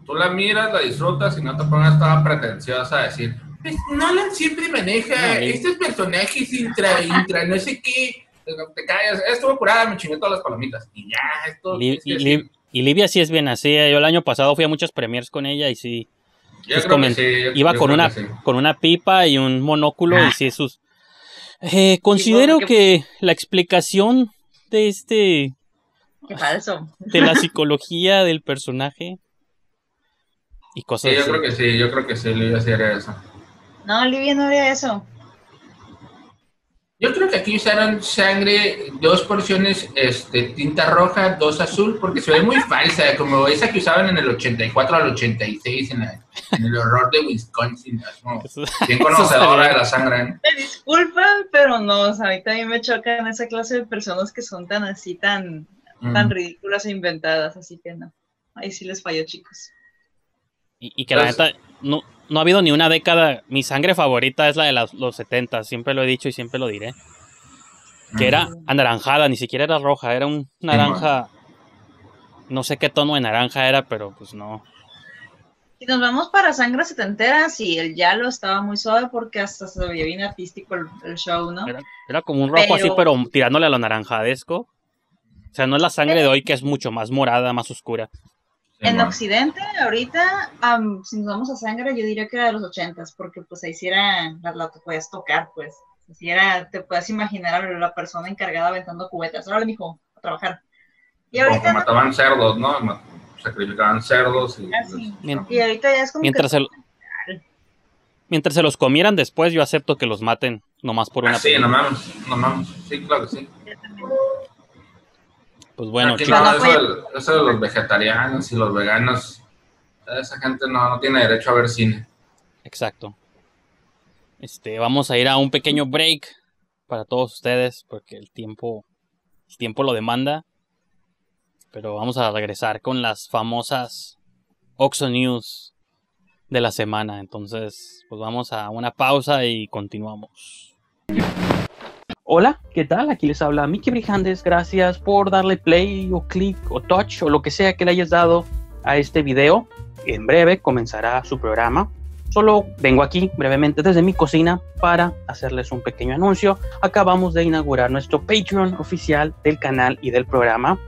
Tú la miras, la disfrutas y no te pongas toda pretenciosa a decir, pues Nolan siempre maneja estos personajes intra no sé qué. Te callas, estuvo curada, me chingué todas las palomitas. Y ya, esto... Y Livia sí es bien así. Yo el año pasado fui a muchas premiers con ella y sí... Pues iba con una pipa y un monóculo y sí, sus... considero que la explicación de este... Qué falso. De la psicología del personaje y cosas así. Yo creo que sí, Livia sí haría eso. No, Livia no haría eso. Yo creo que aquí usaron sangre, dos porciones tinta roja, dos azul, porque se ve muy falsa, como esa que usaban en el 84 al 86 en el horror de Wisconsin. ¿No? Bien conocedora de la sangre. ¿No? Me disculpan, pero no, o sea, a mí también me chocan esa clase de personas que son tan así, tan ridículas e inventadas, así que no. Ahí sí les falló, chicos. Y que pues, la neta, no ha habido ni una década. Mi sangre favorita es la de los 70, siempre lo he dicho y siempre lo diré. Que era anaranjada, ni siquiera era roja, era un naranja. No sé qué tono de naranja era, pero pues no. Y nos vamos para sangre setenteras y el yalo estaba muy suave porque hasta se veía bien artístico el show, ¿no? Era como un rojo así, pero tirándole a lo naranjadesco. O sea, no es la sangre de hoy que es mucho más morada, más oscura. En Occidente, ahorita, si nos vamos a sangre, yo diría que era de los 80s, porque pues ahí sí era, la te podías tocar, pues. Así era, te podías imaginar a la persona encargada aventando cubetas. Ahora, mijo, a trabajar. Y ahorita mataban cerdos, ¿no? Sacrificaban cerdos. Y ahorita ya es como mientras que... Mientras se los comieran después, yo acepto que los maten, nomás por una... Sí, nomás. Sí, claro que sí. Pues bueno, aquí no, eso de los vegetarianos y los veganos, esa gente no tiene derecho a ver cine. Exacto. Vamos a ir a un pequeño break para todos ustedes, porque el tiempo lo demanda. Pero vamos a regresar con las famosas Oxxo News de la semana. Entonces, pues vamos a una pausa y continuamos. Hola, ¿qué tal? Aquí les habla Miki Brijandes. Gracias por darle play o click o touch o lo que sea que le hayas dado a este video. En breve comenzará su programa. Solo vengo aquí brevemente desde mi cocina para hacerles un pequeño anuncio. Acabamos de inaugurar nuestro Patreon oficial del canal y del programa.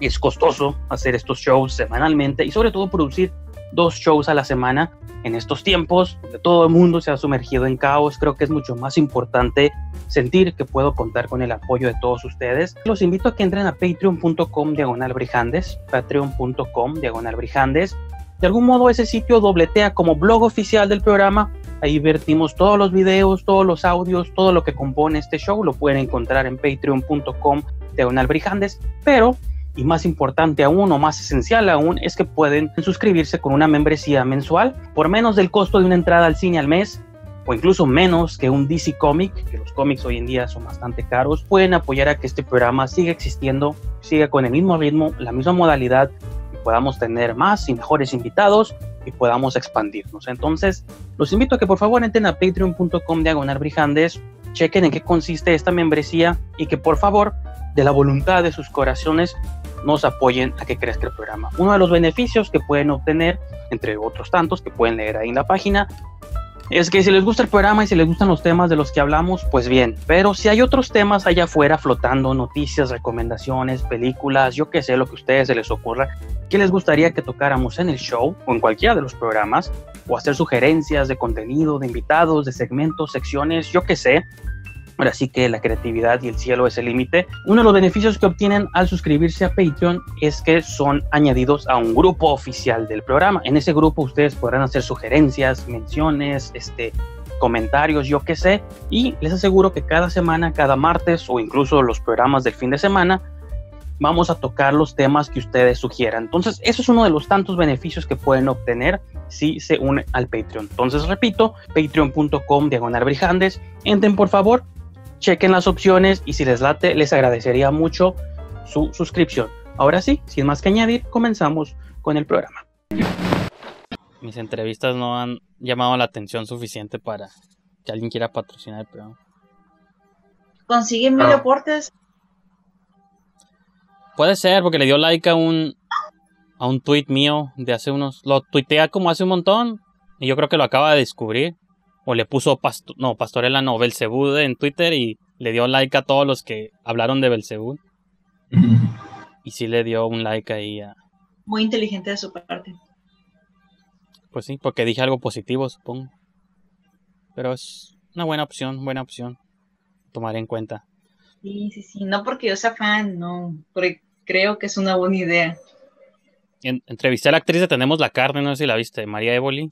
Es costoso hacer estos shows semanalmente y sobre todo producir dos shows a la semana. En estos tiempos donde todo el mundo se ha sumergido en caos, creo que es mucho más importante sentir que puedo contar con el apoyo de todos ustedes. Los invito a que entren a patreon.com/brijandes, patreon.com/brijandes. De algún modo ese sitio dobletea como blog oficial del programa. Ahí vertimos todos los videos, todos los audios, todo lo que compone este show. Lo pueden encontrar en patreon.com/brijandes, pero... Y más importante aún, o más esencial aún, es que pueden suscribirse con una membresía mensual por menos del costo de una entrada al cine al mes, o incluso menos que un DC Comic, que los cómics hoy en día son bastante caros. Pueden apoyar a que este programa siga existiendo, siga con el mismo ritmo, la misma modalidad, y podamos tener más y mejores invitados y podamos expandirnos. Entonces, los invito a que por favor entren a patreon.com/brijandes, chequen en qué consiste esta membresía y que por favor, de la voluntad de sus corazones, nos apoyen a que crezca el programa. Uno de los beneficios que pueden obtener, entre otros tantos que pueden leer ahí en la página, es que si les gusta el programa y si les gustan los temas de los que hablamos, pues bien, pero si hay otros temas allá afuera flotando, noticias, recomendaciones, películas, yo qué sé, lo que a ustedes se les ocurra, que les gustaría que tocáramos en el show o en cualquiera de los programas, o hacer sugerencias de contenido, de invitados, de segmentos, secciones, yo qué sé. Ahora sí que la creatividad y el cielo es el límite. Uno de los beneficios que obtienen al suscribirse a Patreon es que son añadidos a un grupo oficial del programa. En ese grupo ustedes podrán hacer sugerencias, menciones, comentarios, yo qué sé. Y les aseguro que cada semana, cada martes o incluso los programas del fin de semana, vamos a tocar los temas que ustedes sugieran. Entonces, eso es uno de los tantos beneficios que pueden obtener si se unen al Patreon. Entonces, repito, patreon.com/brijandes. Entren, por favor. Chequen las opciones y si les late, les agradecería mucho su suscripción. Ahora sí, sin más que añadir, comenzamos con el programa. Mis entrevistas no han llamado la atención suficiente para que alguien quiera patrocinar el programa. ¿Consiguen mil aportes? Puede ser, porque le dio like a un tweet mío de hace unos... Lo tuitea como hace un montón y yo creo que lo acaba de descubrir. O le puso Pastorela, no, Belcebú en Twitter y le dio like a todos los que hablaron de Belcebú. Y sí le dio un like ahí a... Muy inteligente de su parte. Pues sí, porque dije algo positivo, supongo. Pero es una buena opción. Tomaré en cuenta. Sí. No porque yo sea fan, no. Porque creo que es una buena idea. Entrevisté a la actriz de Tenemos la Carne, no sé si la viste, María Éboli.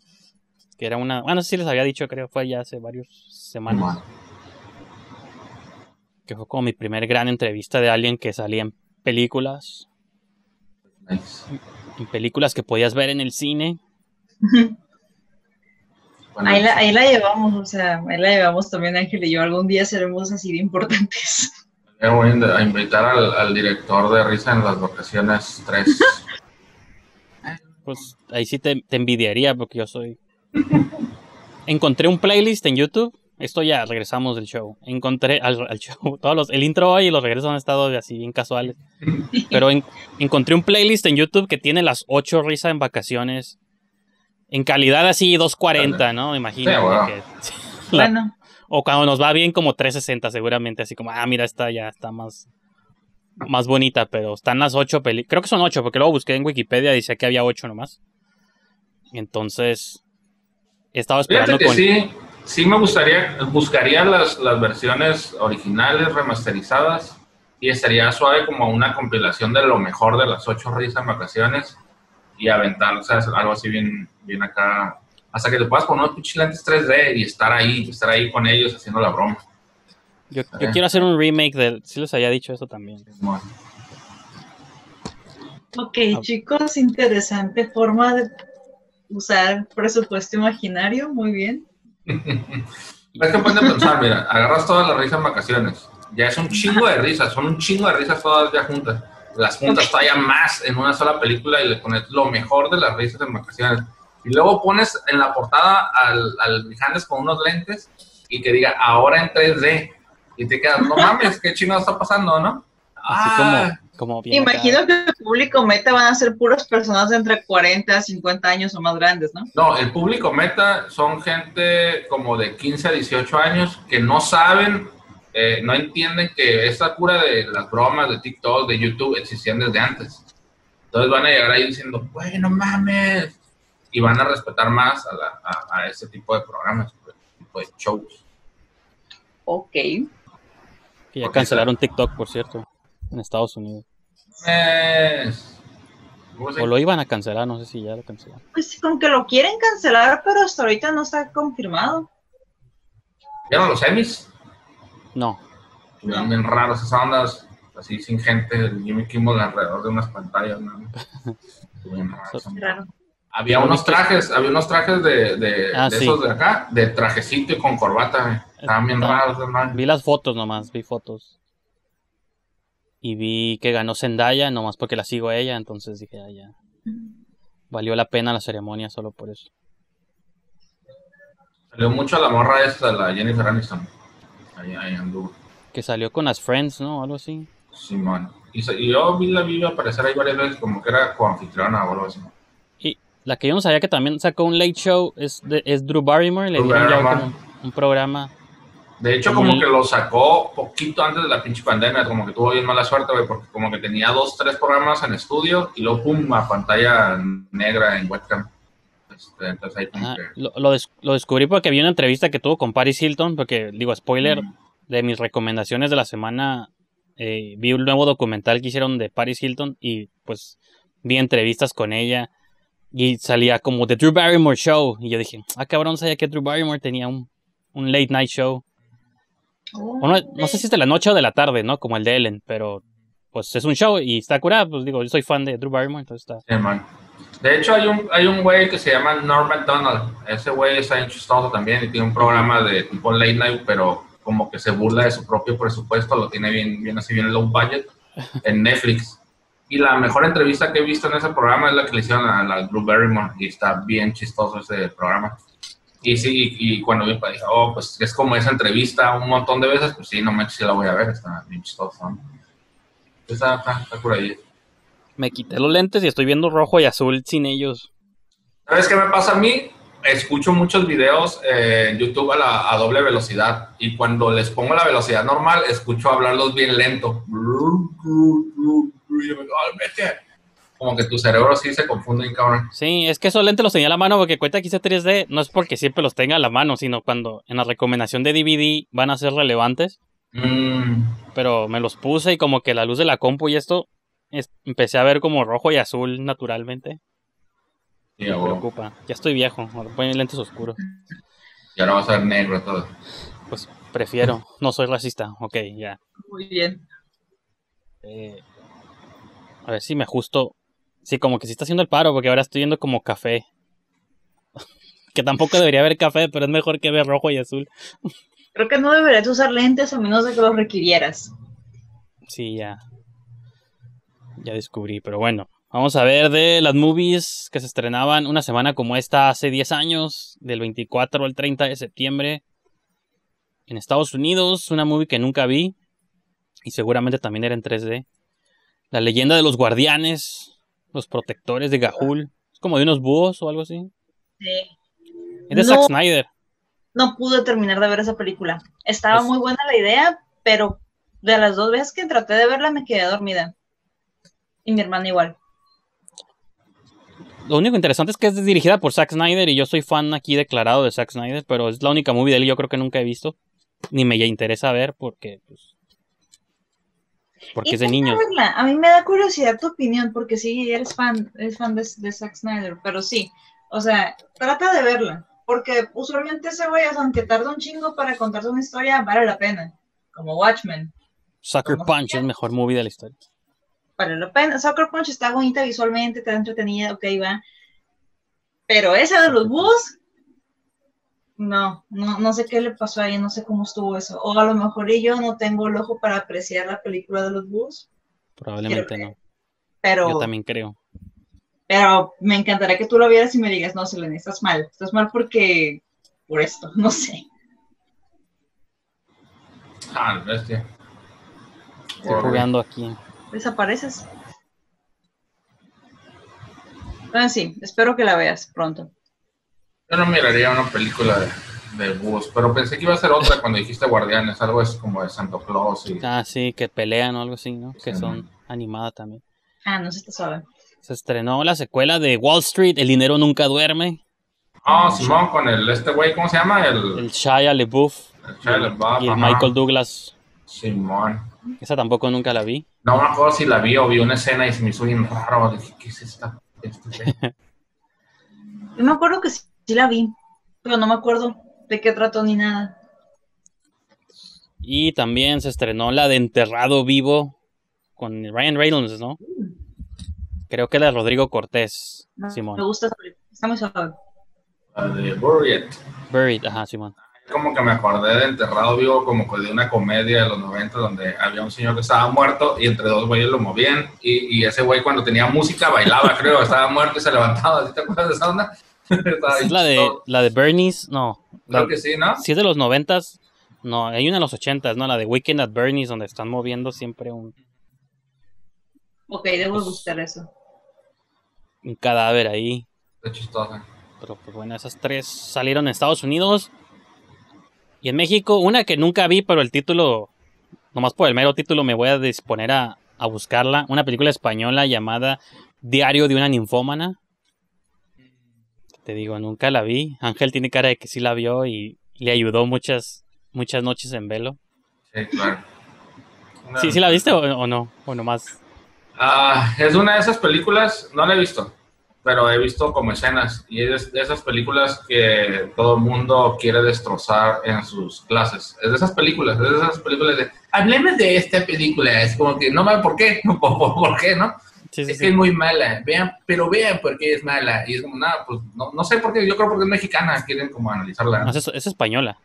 Que era una... Bueno, sí les había dicho, creo, fue ya hace varias semanas. que fue como mi primer gran entrevista de alguien que salía en películas. Nice. En películas que podías ver en el cine. Bueno, ahí la llevamos, o sea, ahí la llevamos también Ángel y yo. Algún día seremos así de importantes. A invitar al director de Risa en las Vacaciones 3. Pues ahí sí te envidiaría porque yo soy... Encontré un playlist en YouTube. Esto ya, regresamos del show. Encontré al show, el intro hoy y los regresos han estado así bien casuales. Pero encontré un playlist en YouTube que tiene las 8 risas en vacaciones. En calidad así 240, ¿no? Imagino. Sí, bueno. Bueno. O cuando nos va bien como 360 seguramente. Así como, mira, esta ya está más bonita. Pero están las 8 películas. Creo que son 8 porque luego busqué en Wikipedia y decía que había 8 nomás. Entonces, he estado esperando con... Sí me gustaría, buscaría las versiones originales, remasterizadas, y estaría suave como una compilación de lo mejor de las 8 risas en vacaciones, y aventar, o sea, algo así bien acá, hasta que te puedas poner unos pichilantes 3D y estar ahí con ellos haciendo la broma. Yo quiero hacer un remake del, si les había dicho eso también. Bueno. Ok, chicos, interesante forma de usar presupuesto imaginario, muy bien. Es que ponte a pensar, mira, agarras todas las risas en vacaciones, ya es un chingo de risas, son un chingo de risas todas ya juntas, las juntas todavía más en una sola película y le pones lo mejor de las risas en vacaciones y luego pones en la portada al Mijanes con unos lentes y que diga, ahora en 3D y te quedas, no mames, qué chingado está pasando, ¿no? Así como bien imagino acá. Que el público meta van a ser puras personas de entre 40 a 50 años o más grandes, ¿no? No, el público meta son gente como de 15 a 18 años que no saben, no entienden que esta cura de las bromas de TikTok, de YouTube, existían desde antes. Entonces van a llegar ahí diciendo, bueno, mames, y van a respetar más a ese tipo de programas, ese tipo de shows. Ok. Que ya cancelaron TikTok, por cierto, en Estados Unidos. O lo iban a cancelar, no sé si ya lo cancelaron. Pues con que lo quieren cancelar, pero hasta ahorita no está confirmado. ¿Vieron los Emmys? No. Estuvieron bien raros esas ondas, así sin gente, el Jimmy Kimmel alrededor de unas pantallas, ¿no? Raro. Había unos trajes de sí. Esos de acá, de trajecito y con corbata. Estaban bien raros, hermano. Vi las fotos nomás, Y vi que ganó Zendaya, nomás porque la sigo a ella, entonces dije, ya. Valió la pena la ceremonia solo por eso. Salió mucho a la morra esta, la Jennifer Aniston. Ahí anduvo. Que salió con las Friends, ¿no? Algo así. Simón. Y yo la vi aparecer ahí varias veces, como que era coanfitriona o algo así. Y la que yo no sabía que también sacó un late show es Drew Barrymore. Drew Barrymore. Un programa... De hecho, como que lo sacó poquito antes de la pinche pandemia, como que tuvo bien mala suerte, güey, porque como que tenía 2, 3 programas en estudio y luego, pum, a pantalla negra en webcam. Entonces ahí como que... Lo descubrí porque vi una entrevista que tuvo con Paris Hilton, porque, digo, spoiler, de mis recomendaciones de la semana, vi un nuevo documental que hicieron de Paris Hilton y, pues, vi entrevistas con ella y salía como The Drew Barrymore Show. Y yo dije, cabrón, sabía que Drew Barrymore tenía un late night show. No sé si es de la noche o de la tarde, ¿no? Como el de Ellen, pero pues es un show y está curado. Pues digo, yo soy fan de Drew Barrymore, entonces está. Sí, man. De hecho, hay un güey que se llama Norm MacDonald. Ese güey está chistoso también y tiene un programa de tipo late night, pero como que se burla de su propio presupuesto, lo tiene bien low budget en Netflix. Y la mejor entrevista que he visto en ese programa es la que le hicieron a la Drew Barrymore y está bien chistoso ese programa. Y sí, y cuando vi, dije, pues es como esa entrevista un montón de veces, pues sí, no manches, sí la voy a ver, está bien chistosa. Está por ahí. Me quité los lentes y estoy viendo rojo y azul sin ellos. ¿Sabes qué me pasa a mí? Escucho muchos videos en YouTube a doble velocidad, y cuando les pongo la velocidad normal, escucho hablarlos bien lento. Como que tu cerebro sí se confunde en cabrón. Sí, es que esos lentes los tenía a la mano porque cuenta que hice 3D. No es porque siempre los tenga a la mano, sino cuando en la recomendación de DVD van a ser relevantes. Pero me los puse y como que la luz de la compu y esto, empecé a ver como rojo y azul naturalmente. Sí, me preocupa. Ya estoy viejo, ahora ponen lentes oscuros. Y ahora vas a ver negro todo. Pues Prefiero. No soy racista. Ok, ya. Yeah. Muy bien. A ver si me ajusto. Sí, como que sí está haciendo el paro, porque ahora estoy viendo como café. Que tampoco debería haber café, pero es mejor que ver rojo y azul. Creo que no deberías usar lentes a menos de que los requirieras. Sí, ya. Ya descubrí, pero bueno. Vamos a ver de las movies que se estrenaban una semana como esta hace 10 años, del 24 al 30 de septiembre. En Estados Unidos, una movie que nunca vi, y seguramente también era en 3D. La leyenda de los guardianes, los protectores de Ga'Hoole. Es como de unos búhos o algo así. Sí. Es de Zack Snyder. No pude terminar de ver esa película. Estaba muy buena la idea, pero de las dos veces que traté de verla me quedé dormida. Y mi hermana igual. Lo único interesante es que es dirigida por Zack Snyder y yo soy fan aquí declarado de Zack Snyder, pero es la única movie de él yo creo que nunca he visto. Ni me interesa ver porque, pues, porque es de niños. A mí me da curiosidad tu opinión porque sí, eres fan de Zack Snyder, pero sí, o sea, trata de verla. Porque usualmente ese güey, aunque tarda un chingo para contarte una historia, vale la pena. Como Watchmen. Sucker Punch es mejor movie de la historia. Vale la pena. Sucker Punch está bonita visualmente, está entretenida, ok, va. Pero esa de los búhos, no sé qué le pasó ahí, no sé cómo estuvo eso. O a lo mejor y yo no tengo el ojo para apreciar la película de los búhos. Probablemente no. Pero yo también creo. Pero me encantaría que tú lo vieras y me digas, no, Selene, estás mal porque, por esto, no sé. Ah, bestia. Estoy jugando aquí. Desapareces. Ah, sí, espero que la veas pronto. Yo no miraría una película de búhos, pero pensé que iba a ser otra cuando dijiste guardianes, algo es como de Santo Claus. Y... Ah, sí, que pelean o algo así, ¿no? Sí, que son animadas también. Ah, no sé, te sabe. Se estrenó la secuela de Wall Street, El dinero nunca duerme. Ah, oh, Simón, con este güey, ¿cómo se llama? El Shia Leboeuf. El Shia Leboeuf. Y el Michael Douglas. Simón. Esa tampoco nunca la vi. No me acuerdo si la vi o vi una escena y se me hizo bien raro. Dije, ¿qué es esta? Yo me acuerdo que sí la vi, pero no me acuerdo de qué trató ni nada. Y también se estrenó la de Enterrado Vivo con Ryan Reynolds, ¿no? Creo que la de Rodrigo Cortés, no, Simón. Me gusta, está muy suave. La de Buried, ajá, Simón. Como que me acordé de Enterrado Vivo, como de una comedia de los 90, donde había un señor que estaba muerto, y entre dos güeyes lo movían, y ese güey cuando tenía música bailaba, creo, estaba muerto y se levantaba, ¿sí te acuerdas de esa onda? ¿Es la de Bernie's? No. Creo que sí, ¿no? Sí es de los 90s, no, hay una de los 80s, ¿no? La de Weekend at Bernie's, donde están moviendo siempre un... Ok, debo gustar eso. Un cadáver ahí. Qué chistosa. Pero pues bueno, esas tres salieron en Estados Unidos. Y en México, una que nunca vi, pero el título, nomás por el mero título me voy a disponer a buscarla. Una película española llamada Diario de una ninfómana. Te digo, nunca la vi. Ángel tiene cara de que sí la vio y le ayudó muchas noches en velo. Sí, claro. ¿Sí la viste o no? O nomás... es una de esas películas, no la he visto, pero he visto como escenas, y es de esas películas que todo el mundo quiere destrozar en sus clases. Es de esas películas de, hablemos de esta película, es como que, no mal, ¿por qué, no? Sí, sí, es que sí. Es muy mala, vean por qué es mala, y es como, nada, pues, no sé por qué, yo creo porque es mexicana, quieren como analizarla. No, es española.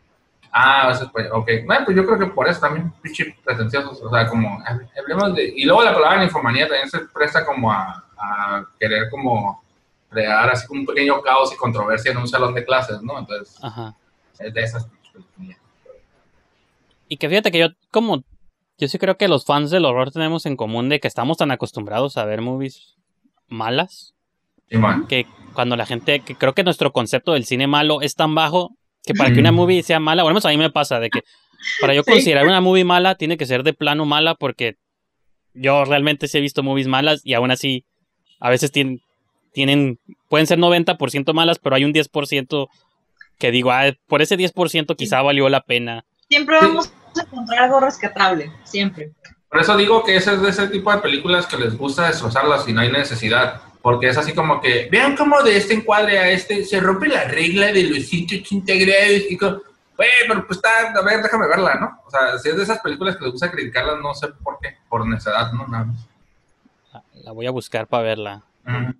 Ah, eso, ok. Bueno, pues yo creo que por eso también, pinche pretenciosos, o sea, como, hablemos de... Y luego la palabra ninfomanía también se presta como a querer como crear así como un pequeño caos y controversia en un salón de clases, ¿no? Entonces, ajá. Es de esas ninfomanías. Y que fíjate que yo sí creo que los fans del horror tenemos en común de que estamos tan acostumbrados a ver movies malas, sí, que cuando la gente, que creo que nuestro concepto del cine malo es tan bajo, que para que una movie sea mala, bueno, a mí me pasa de que para yo considerar una movie mala tiene que ser de plano mala, porque yo realmente sí he visto movies malas y aún así a veces pueden ser 90% malas, pero hay un 10% que digo, por ese 10% quizá valió la pena. Siempre vamos a encontrar algo rescatable, siempre. Por eso digo que ese es de ese tipo de películas que les gusta destrozarlas y no hay necesidad. Porque es así como que, vean cómo de este encuadre a este se rompe la regla de los 180 grados. güey, pero pues está, a ver, déjame verla, ¿no? O sea, si es de esas películas que les gusta criticarlas, no sé por qué, por necedad, ¿no? Nada más. La voy a buscar para verla. Uh-huh.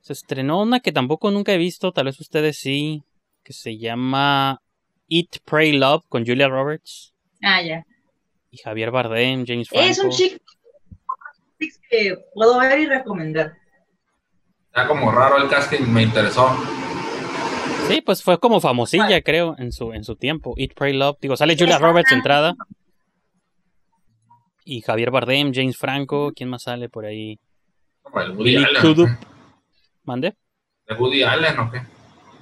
Se estrenó una que tampoco nunca he visto, tal vez ustedes sí, que se llama Eat, Pray, Love, con Julia Roberts. Ah, ya. Y Javier Bardem, James Franco. Es un chico que puedo ver y recomendar. Está como raro el casting, me interesó. Sí, pues fue como famosilla, creo, en su tiempo. Eat, Pray, Love. Digo, sale Julia Roberts entrada. Y Javier Bardem, James Franco. ¿Quién más sale por ahí? Como el Woody Allen. ¿Mande? ¿El Woody Allen o qué?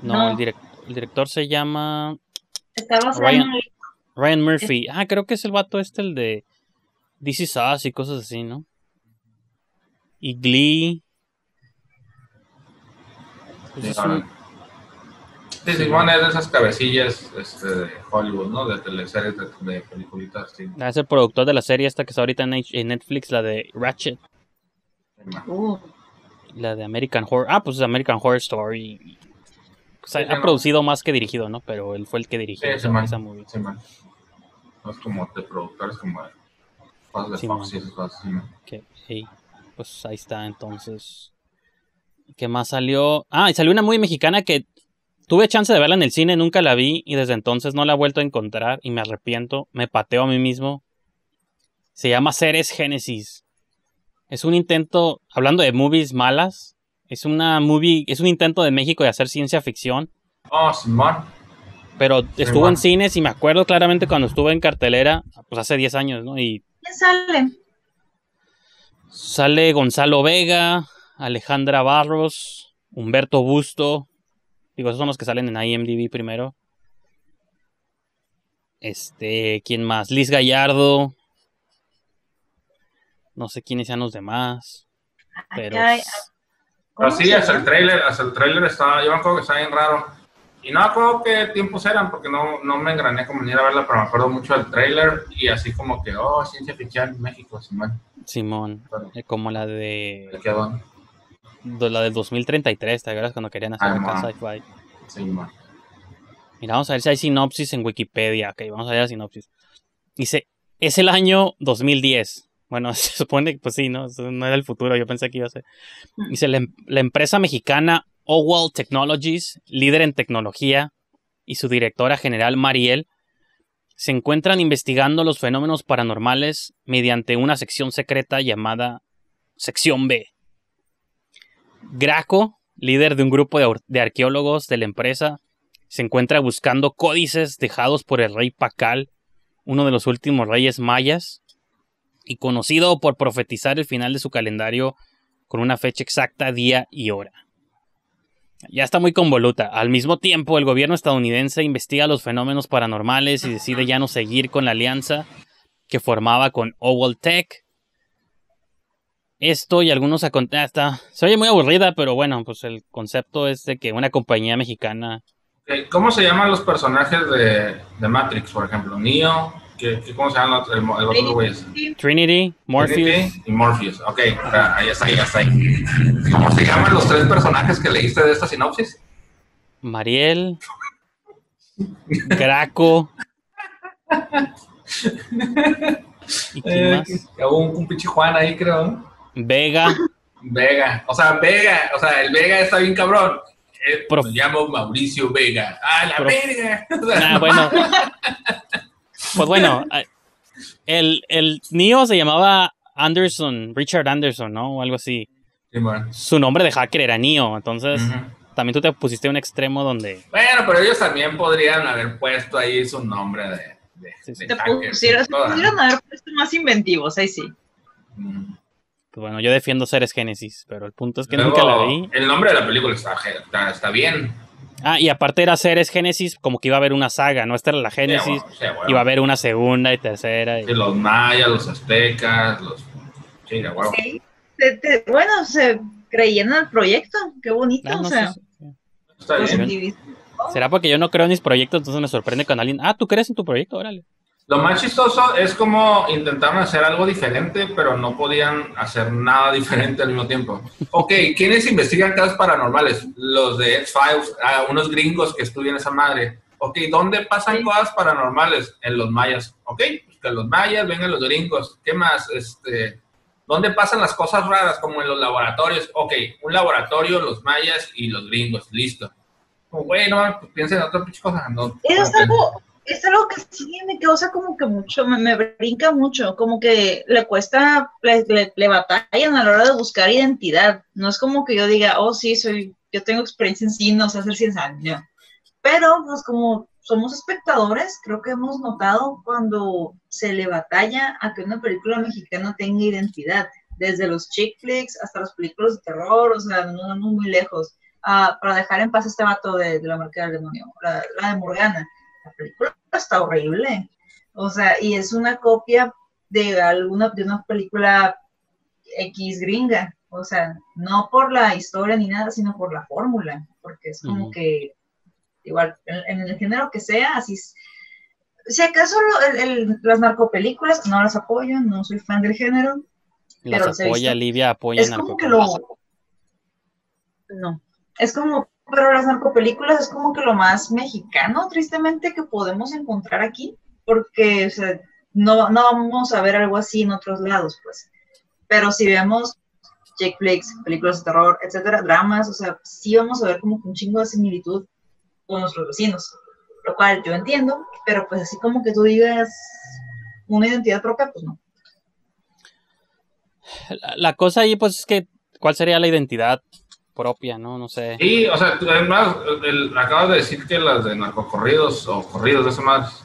No. El director se llama... Ryan Murphy. Ah, creo que es el vato este, el de This Is Us y cosas así, ¿no? Y Glee. Pues es un... Sí, Simón es de esas cabecillas de Hollywood, ¿no? De teleseries, de peliculitas, sí. Es el productor de la serie esta que está ahorita en Netflix, la de Ratchet. La de American Horror. Ah, pues es American Horror Story. O sea, sí, ha producido más que dirigido, ¿no? Pero él fue el que dirigió esa movie. Sí, man. No es como de productores, como de Fox y esas cosas. Sí, pues ahí está, entonces. ¿Qué más salió? Ah, y salió una movie mexicana que... Tuve chance de verla en el cine, nunca la vi y desde entonces no la he vuelto a encontrar y me arrepiento, me pateo a mí mismo. Se llama Seres Génesis. Es un intento, hablando de movies malas, es un intento de México de hacer ciencia ficción. Oh, smart. Pero estuvo en cines y me acuerdo claramente cuando estuve en cartelera, pues hace 10 años, ¿no? Y ¿quién sale? Sale Gonzalo Vega, Alejandra Barros, Humberto Busto. Digo, esos son los que salen en IMDb primero. ¿Quién más? Liz Gallardo. No sé quiénes sean los demás. Pero sí, hasta el trailer estaba... Yo me acuerdo que estaba bien raro. Y no me acuerdo qué tiempos eran, porque no me engrané como venir a verla, pero me acuerdo mucho del trailer. Y así como que, ciencia ficción en México, Simón. Pero, como la de... ¿Qué va? La del 2033, ¿te acuerdas cuando querían hacer acá sci-fi? Sí, man. Mira, vamos a ver si hay sinopsis en Wikipedia. Ok, vamos a ver la sinopsis. Dice, es el año 2010. Bueno, se supone que pues sí, ¿no? Eso no era el futuro, yo pensé que iba a ser. Dice, la empresa mexicana Owell Technologies, líder en tecnología, y su directora general Mariel, se encuentran investigando los fenómenos paranormales mediante una sección secreta llamada Sección B. Graco, líder de un grupo de arqueólogos de la empresa, se encuentra buscando códices dejados por el rey Pakal, uno de los últimos reyes mayas, y conocido por profetizar el final de su calendario con una fecha exacta, día y hora. Ya está muy convoluta. Al mismo tiempo, el gobierno estadounidense investiga los fenómenos paranormales y decide ya no seguir con la alianza que formaba con Owell Tech. Esto y algunos se oye muy aburrida, pero bueno, pues el concepto es de que una compañía mexicana... ¿Cómo se llaman los personajes de Matrix, por ejemplo? Neo, ¿cómo se llaman los otros güeyes? Trinity, Morpheus. Y Morpheus, ok, ahí está. ¿Cómo se llaman los tres personajes que leíste de esta sinopsis? Mariel, Graco... ¿Y quién más? Hubo un pinche Juan ahí, creo, ¿no? Vega. O sea, el Vega está bien cabrón. Me llamo Mauricio Vega. ¡Ah, la verga! Bueno. Pues bueno, el Neo se llamaba Richard Anderson, ¿no? O algo así. Sí, bueno. Su nombre de hacker era Neo, entonces... Uh-huh. También tú te pusiste un extremo donde... Bueno, pero ellos también podrían haber puesto ahí su nombre de hacker. Pudieron haber puesto más inventivos, ahí sí. Mm. Bueno, yo defiendo Seres Génesis, pero el punto es que luego, nunca la vi. El nombre de la película está bien. Ah, y aparte era Seres Génesis, como que iba a haber una saga, ¿no? Esta era la Génesis, sí, iba a haber una segunda y tercera. Y... Sí, los mayas, los aztecas, los... Sí, de huevo. Sí. Bueno, se creían en el proyecto, qué bonito, no sé. Está bien. ¿Será porque yo no creo en mis proyectos, entonces me sorprende cuando alguien... Ah, ¿tú crees en tu proyecto? Órale. Lo más chistoso es como intentaron hacer algo diferente, pero no podían hacer nada diferente al mismo tiempo. Ok, ¿quiénes investigan casos paranormales? Los de X-Files, unos gringos que estudian esa madre. Ok, ¿dónde pasan cosas paranormales? En los mayas. Ok, pues que los mayas, vengan los gringos. ¿Qué más? ¿Dónde pasan las cosas raras? Como en los laboratorios. Ok, un laboratorio, los mayas y los gringos. Listo. Bueno, pues piensen en otra pinche cosa. No, es algo que sí me causa como que mucho, me brinca mucho, como que le cuesta, le batallan a la hora de buscar identidad. No es como que yo diga, oh sí, yo tengo experiencia en cine, no sé hacer ciencia. Pero pues como somos espectadores, creo que hemos notado cuando se le batalla a que una película mexicana tenga identidad, desde los chick flicks hasta las películas de terror, o sea, no vamos muy lejos. Para dejar en paz a este vato de la marca del demonio, la de Morgana. La película está horrible, o sea, y es una copia de una película X gringa, o sea, no por la historia ni nada, sino por la fórmula, porque es como que, igual, en el género que sea, así es. Si acaso las narcopelículas, no las apoyo, no soy fan del género. Las pero apoya, Livia apoya es como que lo... No, es como... Pero las narcopelículas es como que lo más mexicano, tristemente, que podemos encontrar aquí, porque o sea, no vamos a ver algo así en otros lados, pues. Pero si vemos chick flicks, películas de terror, etcétera, dramas, o sea, sí vamos a ver como un chingo de similitud con nuestros vecinos, lo cual yo entiendo, pero pues así como que tú digas una identidad propia, pues no. La cosa ahí, pues, es que, ¿cuál sería la identidad propia, no? No sé. Sí, o sea, además, acabas de decir que las de narcocorridos o corridos de eso más,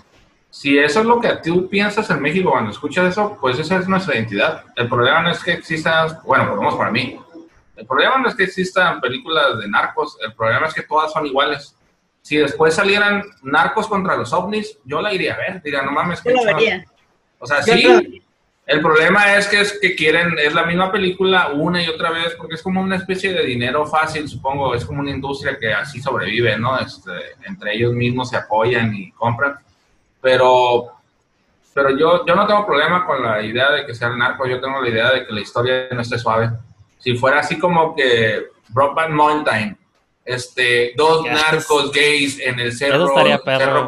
si eso es lo que tú piensas en México cuando escuchas eso, pues esa es nuestra identidad. El problema no es que existan, bueno, por lo menos para mí, el problema no es que existan películas de narcos, el problema es que todas son iguales. Si después salieran narcos contra los ovnis, yo la iría a ver, diría, no mames, que o sea, yo sí... El problema es que quieren, es la misma película una y otra vez, porque es como una especie de dinero fácil, supongo, es como una industria que así sobrevive, ¿no? Entre ellos mismos se apoyan y compran, pero yo no tengo problema con la idea de que sea el narco, yo tengo la idea de que la historia no esté suave. Si fuera así como que Brokeback Mountain, dos narcos gays en el cerro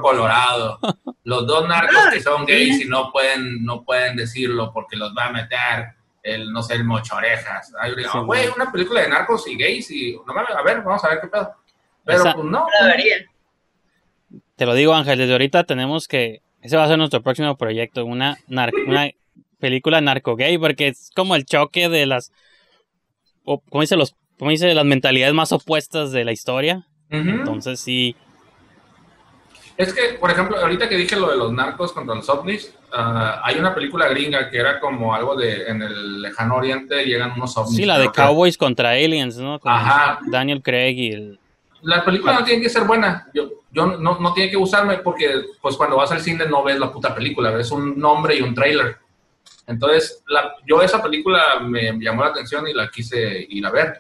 Colorado, los dos narcos que son gays y no pueden decirlo porque los va a meter el, no sé, el mocho orejas. Ay, sí, oh, güey, una película de narcos y gays y no mames, a ver, vamos a ver qué pedo. Pero pues no. Te lo digo, Ángel, desde ahorita tenemos que, ese va a ser nuestro próximo proyecto, una película narco gay, porque es como el choque de las, ¿cómo dicen los? Como dice, las mentalidades más opuestas de la historia. Entonces, sí. Es que, por ejemplo, ahorita que dije lo de los narcos contra los ovnis, hay una película gringa que era como algo de... En el lejano oriente llegan unos ovnis. Sí, la de Cowboys contra Aliens, ¿no? Con Daniel Craig y el... La película no tiene que ser buena. Yo no tiene que usarme porque, pues, cuando vas al cine no ves la puta película. Ves un nombre y un tráiler. Entonces, yo esa película me llamó la atención y la quise ir a ver.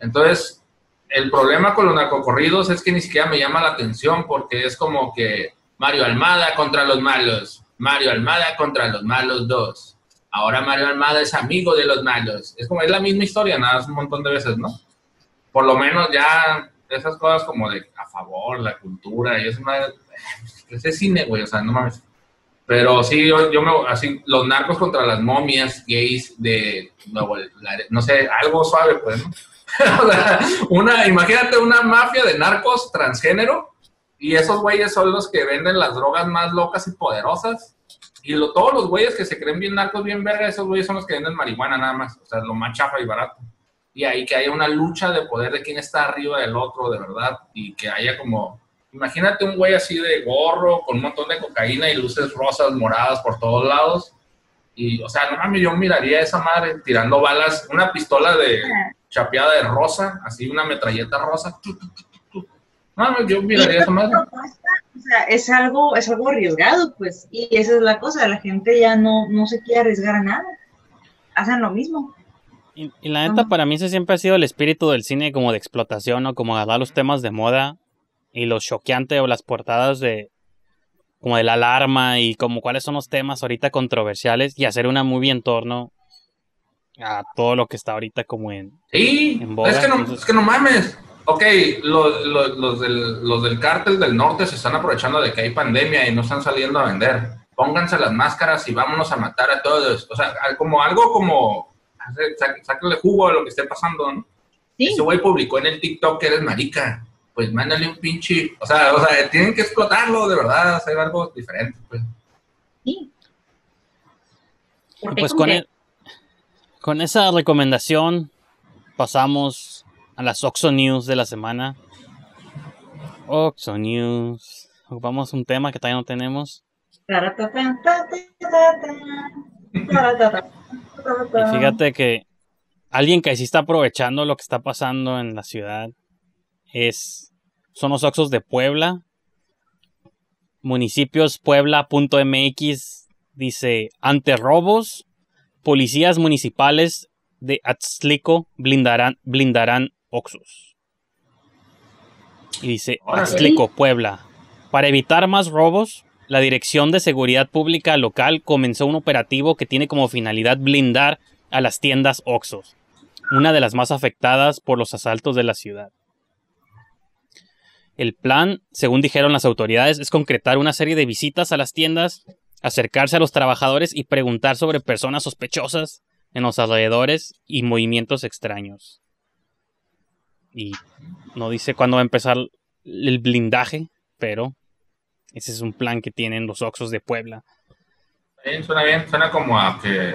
Entonces, el problema con los narcocorridos es que ni siquiera me llama la atención porque es como que Mario Almada contra los malos, Mario Almada contra los malos 2. Ahora Mario Almada es amigo de los malos. Es como, es la misma historia, nada, es un montón de veces, ¿no? Por lo menos ya esas cosas como de a favor, la cultura, y es una... Ese cine, güey, o sea, no mames. Pero sí, así, los narcos contra las momias gays de... No sé, algo suave, pues, ¿no? Imagínate una mafia de narcos transgénero y esos güeyes son los que venden las drogas más locas y poderosas y todos los güeyes que se creen bien narcos, bien verga, esos güeyes son los que venden marihuana nada más, o sea, lo más chafa y barato, y ahí que haya una lucha de poder de quién está arriba del otro de verdad, y que haya como, imagínate un güey así de gorro con un montón de cocaína y luces rosas moradas por todos lados y, o sea, no mames, yo miraría a esa madre tirando balas, una pistola de chapeada de rosa, así una metralleta rosa. No, yo miraría eso más. O sea, es algo arriesgado, pues, y esa es la cosa, la gente ya no se quiere arriesgar a nada, hacen lo mismo. Y la neta, para mí eso siempre ha sido el espíritu del cine, como de explotación, o como agarrar los temas de moda, y lo choqueante, o las portadas de, como de la alarma, y como cuáles son los temas ahorita controversiales, y hacer una movie en torno a todo lo que está ahorita como en boda. Es que no mames. Ok, los del cártel del norte se están aprovechando de que hay pandemia y no están saliendo a vender. Pónganse las máscaras y vámonos a matar a todos. O sea, como algo como... Sáquenle jugo a lo que esté pasando, ¿no? Sí. Ese güey publicó en el TikTok que eres marica. Pues mándale un pinche... O sea, tienen que explotarlo, de verdad. Hacer algo diferente, pues. Sí. Pues con esa recomendación pasamos a las Oxxo News de la semana. Oxxo News. Ocupamos un tema que todavía no tenemos. Y fíjate que alguien que sí está aprovechando lo que está pasando en la ciudad son los Oxxos de Puebla. Municipiospuebla.mx dice: ante robos, policías municipales de Atzlico blindarán Oxxos. Y dice Atzlico, Puebla: para evitar más robos, la Dirección de Seguridad Pública Local comenzó un operativo que tiene como finalidad blindar a las tiendas Oxxos, una de las más afectadas por los asaltos de la ciudad. El plan, según dijeron las autoridades, es concretar una serie de visitas a las tiendas, acercarse a los trabajadores y preguntar sobre personas sospechosas en los alrededores y movimientos extraños. Y no dice cuándo va a empezar el blindaje, pero... ese es un plan que tienen los Oxxos de Puebla. Bien, suena como a que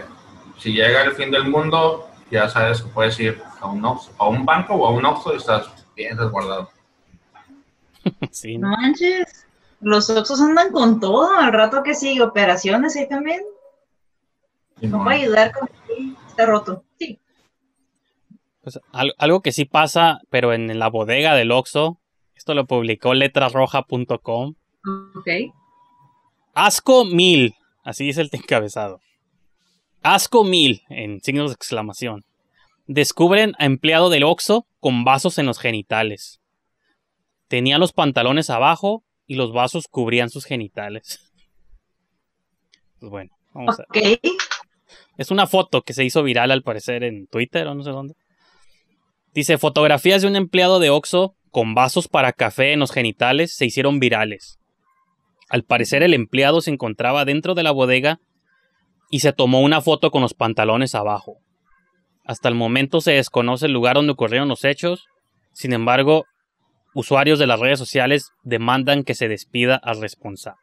si llega el fin del mundo, ya sabes que puedes ir a un Oxxo, a un banco o a un Oxxo y estás bien resguardado. Sí, ¿no? Manches, los Oxxos andan con todo, al rato que sigue operaciones ahí también. Sí, no va a ayudar con que está roto. Sí. Pues, algo que sí pasa, pero en la bodega del Oxxo, esto lo publicó letrasroja.com. Okay. Asco 1000, así dice el encabezado. Asco 1000 en signos de exclamación. Descubren a empleado del Oxxo con vasos en los genitales. Tenía los pantalones abajo y los vasos cubrían sus genitales. Pues bueno, vamos a ver. Es una foto que se hizo viral al parecer en Twitter o no sé dónde. Dice: fotografías de un empleado de Oxxo con vasos para café en los genitales se hicieron virales. Al parecer el empleado se encontraba dentro de la bodega y se tomó una foto con los pantalones abajo. Hasta el momento se desconoce el lugar donde ocurrieron los hechos. Sin embargo, usuarios de las redes sociales demandan que se despida al responsable.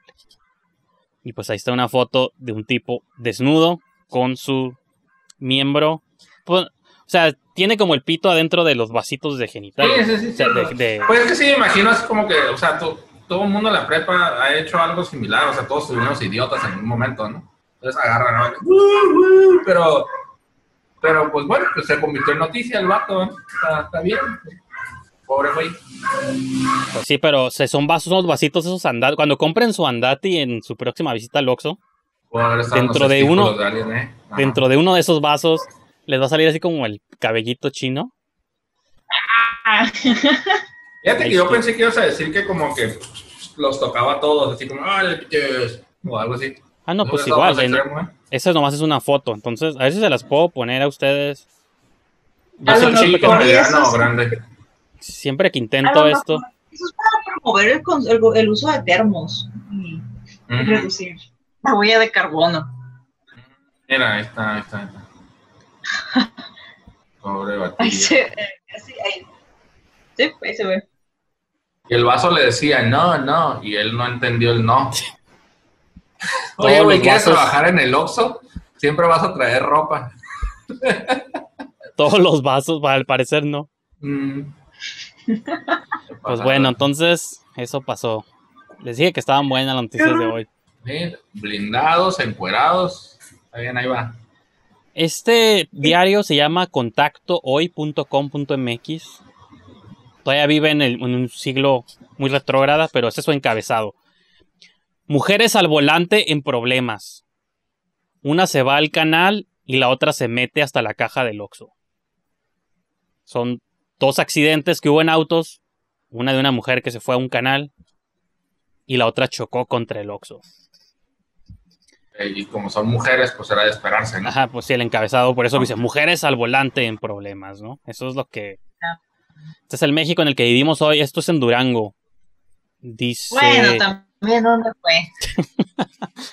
Y pues ahí está una foto de un tipo desnudo con su miembro. Pues, o sea, tiene como el pito adentro de los vasitos de genitales. Sí. O sea, pues es que sí, me imagino, es como que, o sea, todo el mundo en la prepa ha hecho algo similar, o sea, todos tuvimos idiotas en un momento, ¿no? Entonces agarran, ¿no? Pero pues bueno, pues se convirtió en noticia el vato, ¿no? Está bien. Pobre güey. Pues sí, pero son los vasitos esos andati. Cuando compren su andati en su próxima visita al Oxxo, dentro de uno de esos vasos les va a salir así como el cabellito chino. Fíjate que yo pensé que ibas a decir que como que los tocaba a todos, así como, o algo así. Ah, no, pues igual. Esa nomás es una foto, entonces a ver si se las puedo poner a ustedes. Siempre que intento esto. Eso es para promover el uso de termos y reducir la huella de carbono. Mira, ahí está. Pobre batida. Sí, ahí se ve. Y el vaso le decía no, y él no entendió el no. Oye, güey, ¿quieres trabajar en el Oxxo? Siempre vas a traer ropa. Todos los vasos, al parecer, no. Pues bueno, entonces, eso pasó. Les dije que estaban buenas las noticias de hoy. Sí, blindados, encuerados. Está bien, ahí va. Este diario se llama contactohoy.com.mx. Todavía vive en un siglo muy retrógrada, pero este es su encabezado. Mujeres al volante en problemas. Una se va al canal y la otra se mete hasta la caja del Oxxo. Son dos accidentes que hubo en autos. Una de una mujer que se fue a un canal y la otra chocó contra el Oxxo. Y como son mujeres, pues era de esperarse, ¿no? Ajá, pues sí, el encabezado, por eso dice, mujeres al volante en problemas, ¿no? Eso es lo que Este es el México en el que vivimos hoy. Esto es en Durango. Dice... Bueno, también uno fue.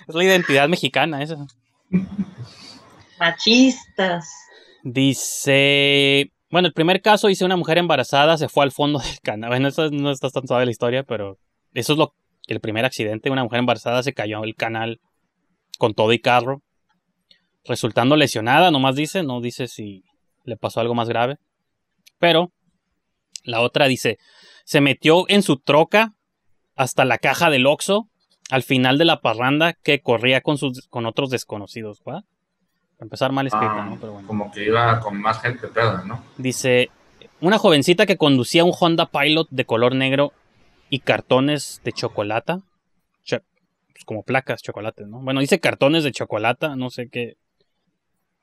Es la identidad mexicana esa. Machistas. Dice... Bueno, el primer caso dice una mujer embarazada se fue al fondo del canal. Bueno, eso no está tan suave la historia, pero eso es lo que el primer accidente. Una mujer embarazada se cayó al canal con todo y carro, resultando lesionada, nomás dice. No dice si le pasó algo más grave. Pero la otra dice, se metió en su troca hasta la caja del Oxxo al final de la parranda que corría con otros desconocidos, ¿verdad? Para empezar mal escrita, ¿no? Pero bueno. Como que iba con más gente, pero, ¿no? Dice, una jovencita que conducía un Honda Pilot de color negro y cartones de chocolate. Pues como placas, chocolates, ¿no? Bueno, dice cartones de chocolate, no sé qué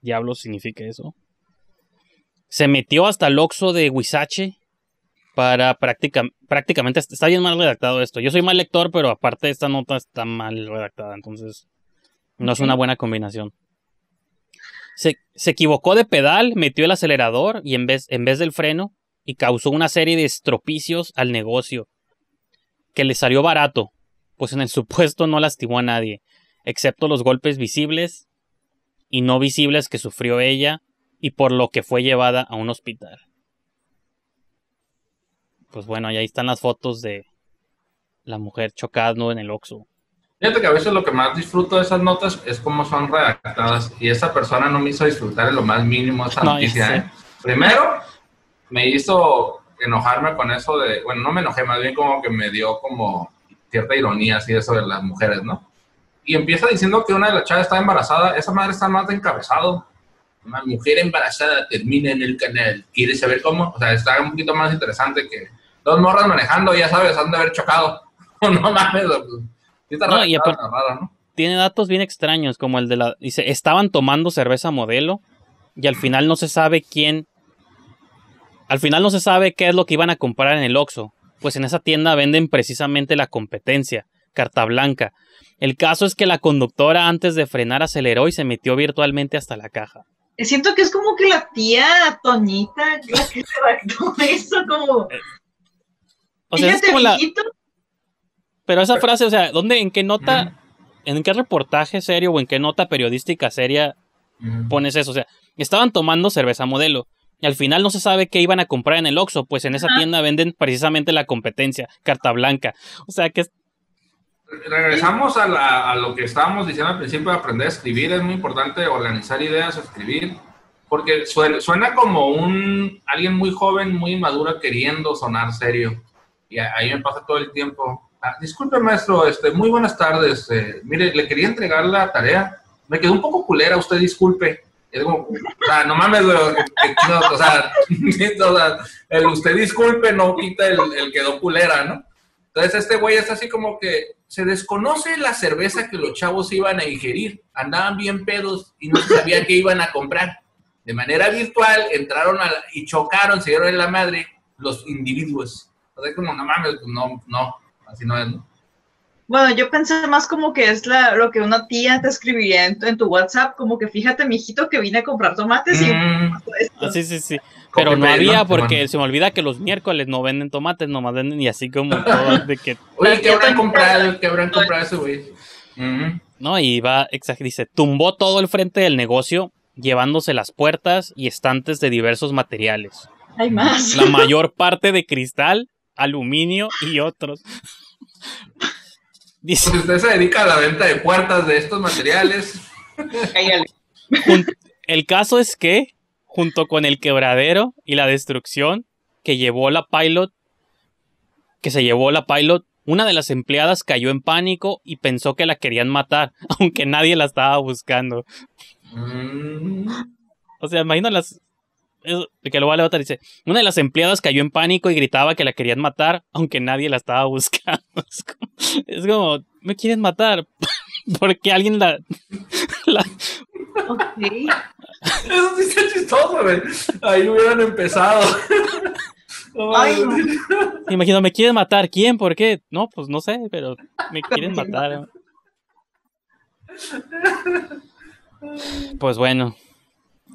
diablos significa eso. Se metió hasta el Oxxo de Huizache para prácticamente... Está bien mal redactado esto. Yo soy mal lector, pero aparte esta nota está mal redactada, entonces no es una buena combinación. Se equivocó de pedal, metió el acelerador y en vez del freno y causó una serie de estropicios al negocio que le salió barato, pues en el supuesto no lastimó a nadie, excepto los golpes visibles y no visibles que sufrió ella y por lo que fue llevada a un hospital. Pues bueno, y ahí están las fotos de la mujer chocando en el Oxxo. Fíjate que a veces lo que más disfruto de esas notas es cómo son redactadas. Y esa persona no me hizo disfrutar en lo más mínimo esa noticia. No, ¿eh? Primero, me hizo enojarme con eso de... Bueno, no me enojé, más bien como que me dio como cierta ironía así eso de las mujeres, ¿no? Y empieza diciendo que una de las chavas está embarazada. Esa madre está más de encabezado. Una mujer embarazada termina en el canal. ¿Quieres saber cómo? O sea, está un poquito más interesante que... Dos morras manejando, ya sabes, han de haber chocado. No mames, no, y aparte, rara, ¿no? Tiene datos bien extraños, como el de la... Dice, estaban tomando cerveza modelo y al final no se sabe quién... Al final no se sabe qué es lo que iban a comprar en el Oxxo. Pues en esa tienda venden precisamente la competencia, carta blanca. El caso es que la conductora antes de frenar aceleró y se metió virtualmente hasta la caja. Siento que es como que la tía Toñita la que redactó eso, como... O sea, es como la... Pero esa frase, o sea, ¿dónde, en qué nota, en qué reportaje serio o en qué nota periodística seria pones eso? O sea, estaban tomando cerveza modelo y al final no se sabe qué iban a comprar en el Oxxo, pues en esa tienda venden precisamente la competencia, carta blanca. O sea, que... Regresamos a lo que estábamos diciendo al principio, de aprender a escribir. Es muy importante organizar ideas, escribir, porque suena como alguien muy joven, muy inmaduro, queriendo sonar serio. Y ahí me pasa todo el tiempo... Disculpe, maestro, muy buenas tardes. Mire, le quería entregar la tarea. Me quedó un poco culera, usted disculpe. Es como, o sea, no mames, no, o sea, el usted disculpe no quita el quedó culera, ¿no? Entonces este güey es así como que se desconoce la cerveza que los chavos iban a ingerir. Andaban bien pedos y no se sabía qué iban a comprar. De manera virtual entraron y chocaron, se dieron en la madre los individuos. Entonces como, no mames, no. Así no es, ¿no? Bueno, yo pensé más como que es lo que una tía te escribiría en tu WhatsApp, como que fíjate, mijito, que vine a comprar tomates y... Sí. Pero no había, porque se me olvida que los miércoles no venden tomates, nomás venden y así como todo de que... Oye, ¿qué habrán comprado ese güey? No, y va, dice, tumbó todo el frente del negocio, llevándose las puertas y estantes de diversos materiales. Hay más. La mayor parte de cristal, aluminio y otros. Dice, pues usted se dedica a la venta de puertas de estos materiales. El caso es que, junto con el quebradero y la destrucción que se llevó la Pilot, una de las empleadas cayó en pánico y pensó que la querían matar, aunque nadie la estaba buscando. O sea, imagino las... Que lo vale otra, dice, una de las empleadas cayó en pánico y gritaba que la querían matar, aunque nadie la estaba buscando. Es como me quieren matar porque alguien la... Okay. Eso sí está chistoso, güey. Ahí hubieran empezado. Ay, no. Imagino, me quieren matar. ¿Quién? ¿Por qué? No, pues no sé, pero me quieren matar. Pues bueno,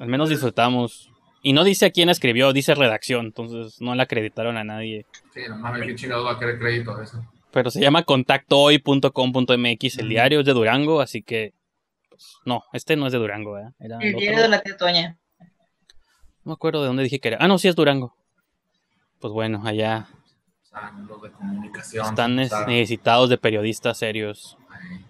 al menos disfrutamos Y no dice a quién escribió, dice redacción, entonces no le acreditaron a nadie. Sí, no mames, qué chingado va a querer crédito a eso. Pero se llama contactohoy.com.mx, el diario es de Durango, así que... Pues, no, este no es de Durango, ¿eh? Era el diario de la tía Toña. No me acuerdo de dónde dije que era. Ah, no, sí es Durango. Pues bueno, allá... Están los de comunicación. Están necesitados de periodistas serios. Ay.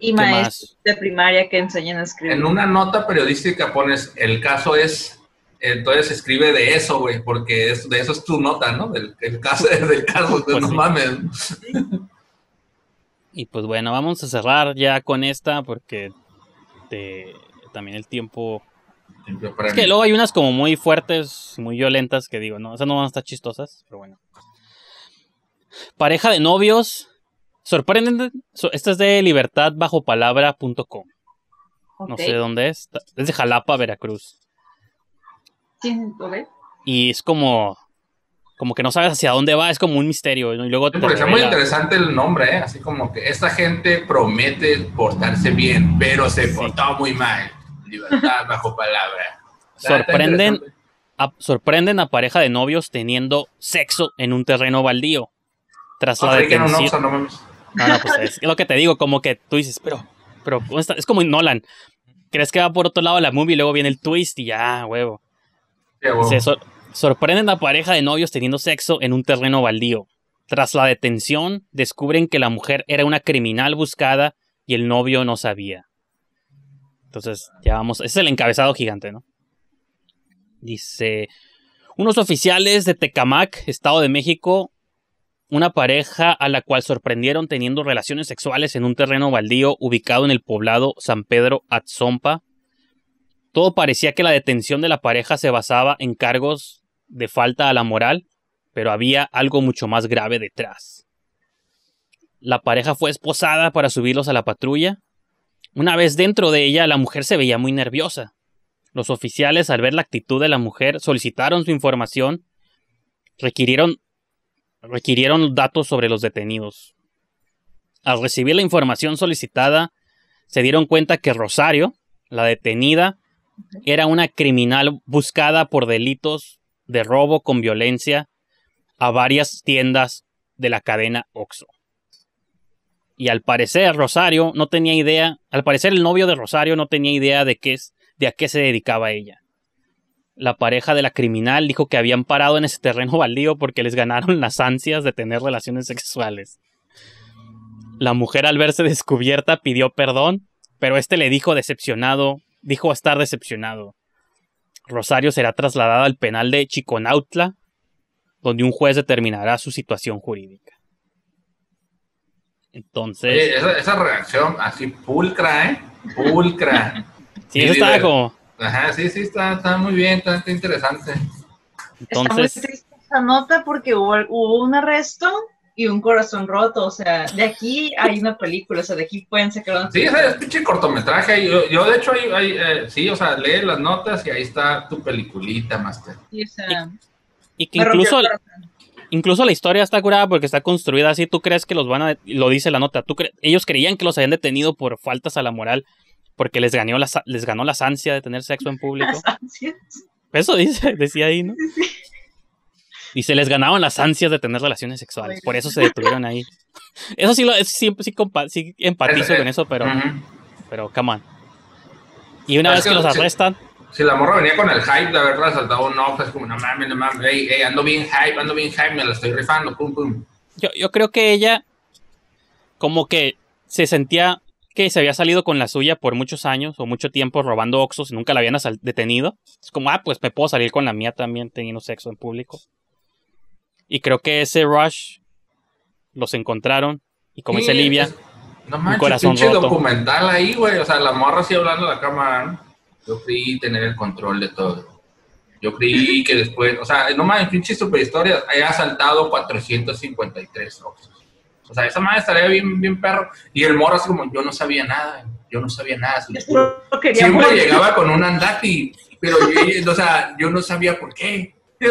Y maestros de primaria que enseñan a escribir. En una nota periodística pones, el caso es, entonces escribe de eso, güey, porque es, de eso es tu nota, ¿no? El caso es del caso, pues no sí. Mames. Y pues bueno, vamos a cerrar ya con esta, porque también el tiempo... Es que luego hay unas como muy fuertes, muy violentas, que digo, no, esas no van a estar chistosas, pero bueno. Pareja de novios... Sorprendente, esta es de libertadbajopalabra.com. Okay. No sé dónde es. Es de Jalapa, Veracruz. Sí, lo ve. Y es como que no sabes hacia dónde va, es como un misterio. ¿No? Y luego sí, porque está muy interesante el nombre, ¿eh? Así como que esta gente promete portarse bien, pero se portó muy mal. Libertad bajo palabra. Sorprenden a pareja de novios teniendo sexo en un terreno baldío. Tras la detención. No, pues es lo que te digo, como que tú dices, pero es como Nolan. Crees que va por otro lado la movie y luego viene el twist y ya, huevo. Sí, huevo. Se sorprenden a pareja de novios teniendo sexo en un terreno baldío. Tras la detención, descubren que la mujer era una criminal buscada y el novio no sabía. Entonces, ya vamos. Ese es el encabezado gigante, ¿no? Dice, unos oficiales de Tecamac, Estado de México... Una pareja a la cual sorprendieron teniendo relaciones sexuales en un terreno baldío ubicado en el poblado San Pedro Atzompa. Todo parecía que la detención de la pareja se basaba en cargos de falta a la moral, pero había algo mucho más grave detrás. La pareja fue esposada para subirlos a la patrulla. Una vez dentro de ella, la mujer se veía muy nerviosa. Los oficiales, al ver la actitud de la mujer, solicitaron su información, requirieron datos sobre los detenidos. Al recibir la información solicitada, se dieron cuenta que Rosario, la detenida, era una criminal buscada por delitos de robo con violencia a varias tiendas de la cadena Oxxo. Y al parecer Rosario no tenía idea, al parecer el novio de Rosario no tenía idea de a qué se dedicaba ella. La pareja de la criminal dijo que habían parado en ese terreno baldío porque les ganaron las ansias de tener relaciones sexuales. La mujer, al verse descubierta, pidió perdón, pero este le dijo estar decepcionado. Rosario será trasladada al penal de Chiconautla, donde un juez determinará su situación jurídica. Entonces... Oye, esa reacción así pulcra, ¿eh? Pulcra. Sí, eso estaba como... Ajá, sí, está muy bien, está interesante. Entonces, está muy triste esta nota porque hubo un arresto y un corazón roto, o sea, de aquí hay una película, o sea, de aquí pueden sacar una película. Sí, es pinche cortometraje, yo de hecho, sí, o sea, lee las notas y ahí está tu peliculita, Master. Sí, o sea, y que incluso la historia está curada porque está construida así, tú crees que los van a, lo dice la nota, ellos creían que los habían detenido por faltas a la moral, porque les ganó las ansias de tener sexo en público. Las ansias. Eso decía ahí, ¿no? Sí. Y se les ganaban las ansias de tener relaciones sexuales. Por eso se detuvieron ahí. Eso sí, sí empatizo con eso, pero... Uh-huh. Pero, come on. Y una vez que los arrestan... Si la morra venía con el hype de haberla saltado un ojo, es como, no mames, hey, ando bien hype, me la estoy rifando, pum. Yo creo que ella como que se sentía... que se había salido con la suya por muchos años o mucho tiempo robando Oxxos y nunca la habían detenido. Es como, pues me puedo salir con la mía también teniendo sexo en público. Y creo que ese rush los encontraron y como dice Livia, no manches, corazón roto. Documental ahí, güey. O sea, la morra así hablando a la cámara, ¿no? Yo creí tener el control de todo. Yo creí que después, o sea, no mames, pinche superhistoria, haya asaltado 453 Oxxos. O sea, esa madre estaría bien, bien perro. Y el morro así como, yo no sabía nada. Siempre llegaba con un andati, pero yo, o sea, yo no sabía por qué. Y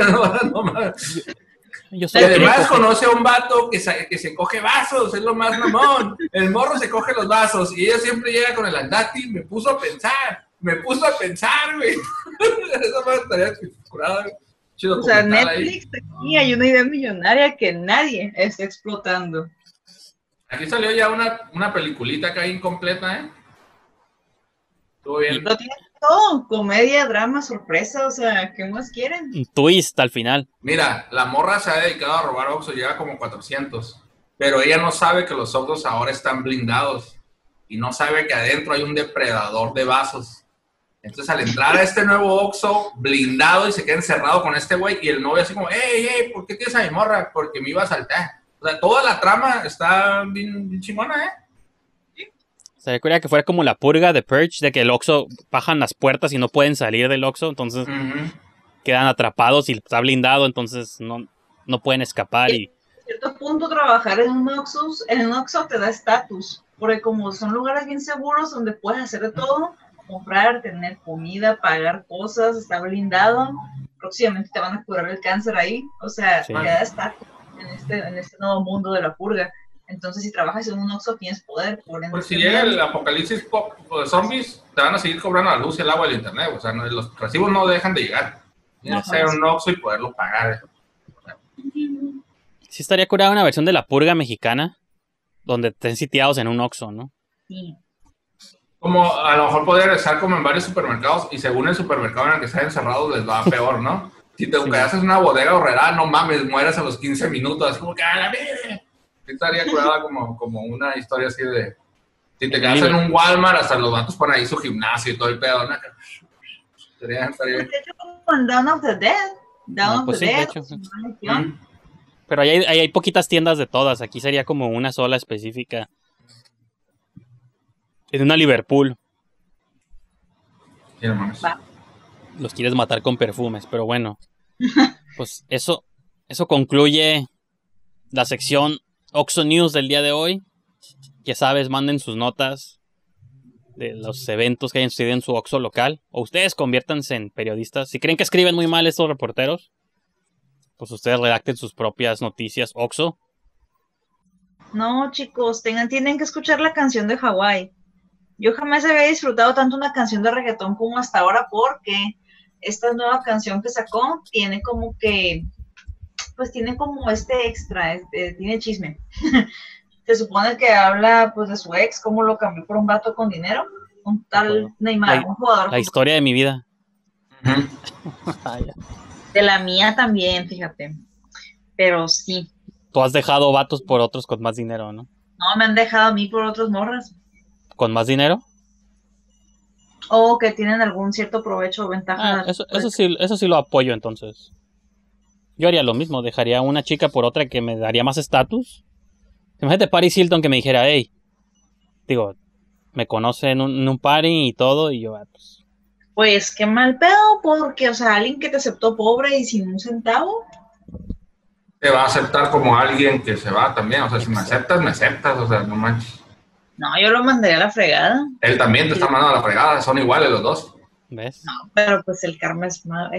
además conoce a un vato que se coge vasos, es lo más mamón. El morro se coge los vasos y ella siempre llega con el andati, me puso a pensar. me puso a pensar, güey. Esa madre estaría curada, güey. Chido, o sea, Netflix aquí hay una idea millonaria que nadie está explotando. Aquí salió ya una peliculita que hay incompleta, ¿eh? Estuvo bien. Lo tiene todo, comedia, drama, sorpresa, o sea, ¿qué más quieren? Un twist al final. Mira, la morra se ha dedicado a robar Oxxo, lleva como 400, pero ella no sabe que los Oxxos ahora están blindados y no sabe que adentro hay un depredador de vasos. Entonces, al entrar a este nuevo Oxxo, blindado, y se queda encerrado con este güey, y el novio así como, ¡Ey, ¿por qué tienes a mi morra? Porque me iba a saltar. O sea, toda la trama está bien, bien chingona, ¿eh? ¿Sí? Se recuerda que fuera como la purga de Purge, de que el Oxxo bajan las puertas y no pueden salir del Oxxo, entonces quedan atrapados y está blindado, entonces no pueden escapar. Y a cierto punto, trabajar en un Oxxo te da estatus, porque como son lugares bien seguros donde puedes hacer de todo, comprar, tener comida, pagar cosas, está blindado, próximamente te van a curar el cáncer ahí, o sea, sí, te da estatus en este nuevo mundo de la purga. Entonces, si trabajas en un Oxxo, tienes poder. Pues si llega el apocalipsis pop de zombies, te van a seguir cobrando la luz, el agua y el internet, o sea, los recibos no dejan de llegar. Tienes que ser un Oxxo y poderlo pagar. Sí estaría curada una versión de la purga mexicana, donde estén sitiados en un Oxxo, ¿no? Sí. Como a lo mejor podría regresar como en varios supermercados, y según el supermercado en el que están encerrados les va peor, ¿no? Si te buscas en una bodega horrera, no mames, mueras a los 15 minutos, es como que a la mierda. Estaría curada como una historia así de... Si te quedas en un Walmart, hasta los vatos ponen ahí su gimnasio y todo el pedo, ¿no? Estaría bien. Con Dawn of the Dead. Dawn of the Dead. Pero ahí hay poquitas tiendas de todas, aquí sería como una sola específica. En una Liverpool. Sí, hermanos. Los quieres matar con perfumes, pero bueno. Pues eso concluye la sección Oxxo News del día de hoy. Ya sabes, manden sus notas de los eventos que hayan sucedido en su Oxxo local. O ustedes conviértanse en periodistas. Si creen que escriben muy mal estos reporteros, pues ustedes redacten sus propias noticias Oxxo. No, chicos, tienen que escuchar la canción de Hawái. Yo jamás había disfrutado tanto una canción de reggaetón como hasta ahora, porque esta nueva canción que sacó tiene como que, pues tiene como este extra, tiene chisme. Se supone que habla pues de su ex, cómo lo cambió por un vato con dinero, un tal Neymar, un jugador. La historia de mi vida. De la mía también, fíjate. Pero sí. Tú has dejado vatos por otros con más dinero, ¿no? No, me han dejado a mí por otros morras. ¿Con más dinero? O que tienen algún cierto provecho o ventaja. Eso sí lo apoyo, entonces. Yo haría lo mismo, dejaría a una chica por otra que me daría más estatus. Imagínate Paris Hilton que me dijera, hey, digo, me conoce en un party y todo, y yo, pues qué mal pedo, porque, o sea, alguien que te aceptó pobre y sin un centavo... Te va a aceptar como alguien que se va también, o sea, si me aceptas, o sea, no manches. No, yo lo mandaría a la fregada. Él también te está mandando a la fregada, son iguales los dos. ¿Ves? No, pero pues el karma es malo,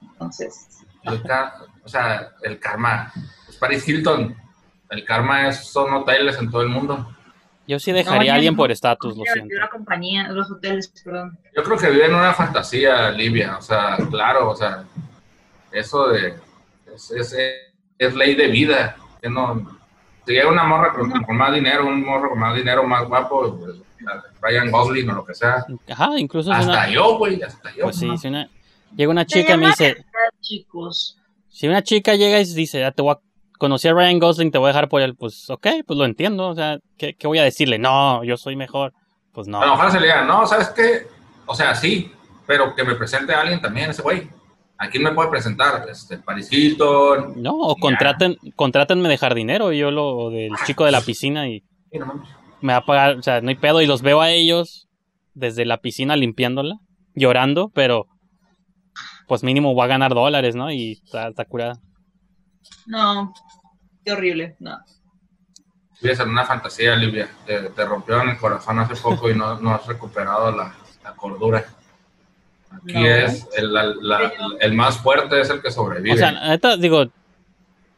entonces... El karma, es Paris Hilton, el karma son hoteles en todo el mundo. Yo sí dejaría a alguien por estatus, lo siento. Los hoteles, perdón. Yo creo que vive en una fantasía, Livia, o sea, claro, o sea, eso de... Es ley de vida. Que no, si llega una morra con más dinero, un morro con más dinero, más guapo, pues, Ryan Gosling o lo que sea. Ajá, incluso hasta yo, güey. Pues sí, ¿no? Llega una chica y me dice... Chicos. Si una chica llega y dice, ya te voy a conocer a Ryan Gosling, te voy a dejar por él, pues ok, pues lo entiendo, o sea, ¿qué voy a decirle? No, yo soy mejor, pues no. A lo mejor se le diga, no, ¿sabes qué? O sea, sí, pero que me presente a alguien también, ese güey. ¿A quién me puede presentar? Paris Hilton. No, o contrátenme de jardinero, yo lo del chico de la piscina y me va a pagar, o sea, no hay pedo, y los veo a ellos desde la piscina limpiándola, llorando, pero pues mínimo va a ganar dólares, ¿no? Y está curada. No, qué horrible, no. Vives en una fantasía, Livia, te rompió en el corazón hace poco y no has recuperado la cordura. Aquí no, es el más fuerte es el que sobrevive. O sea, neta, digo,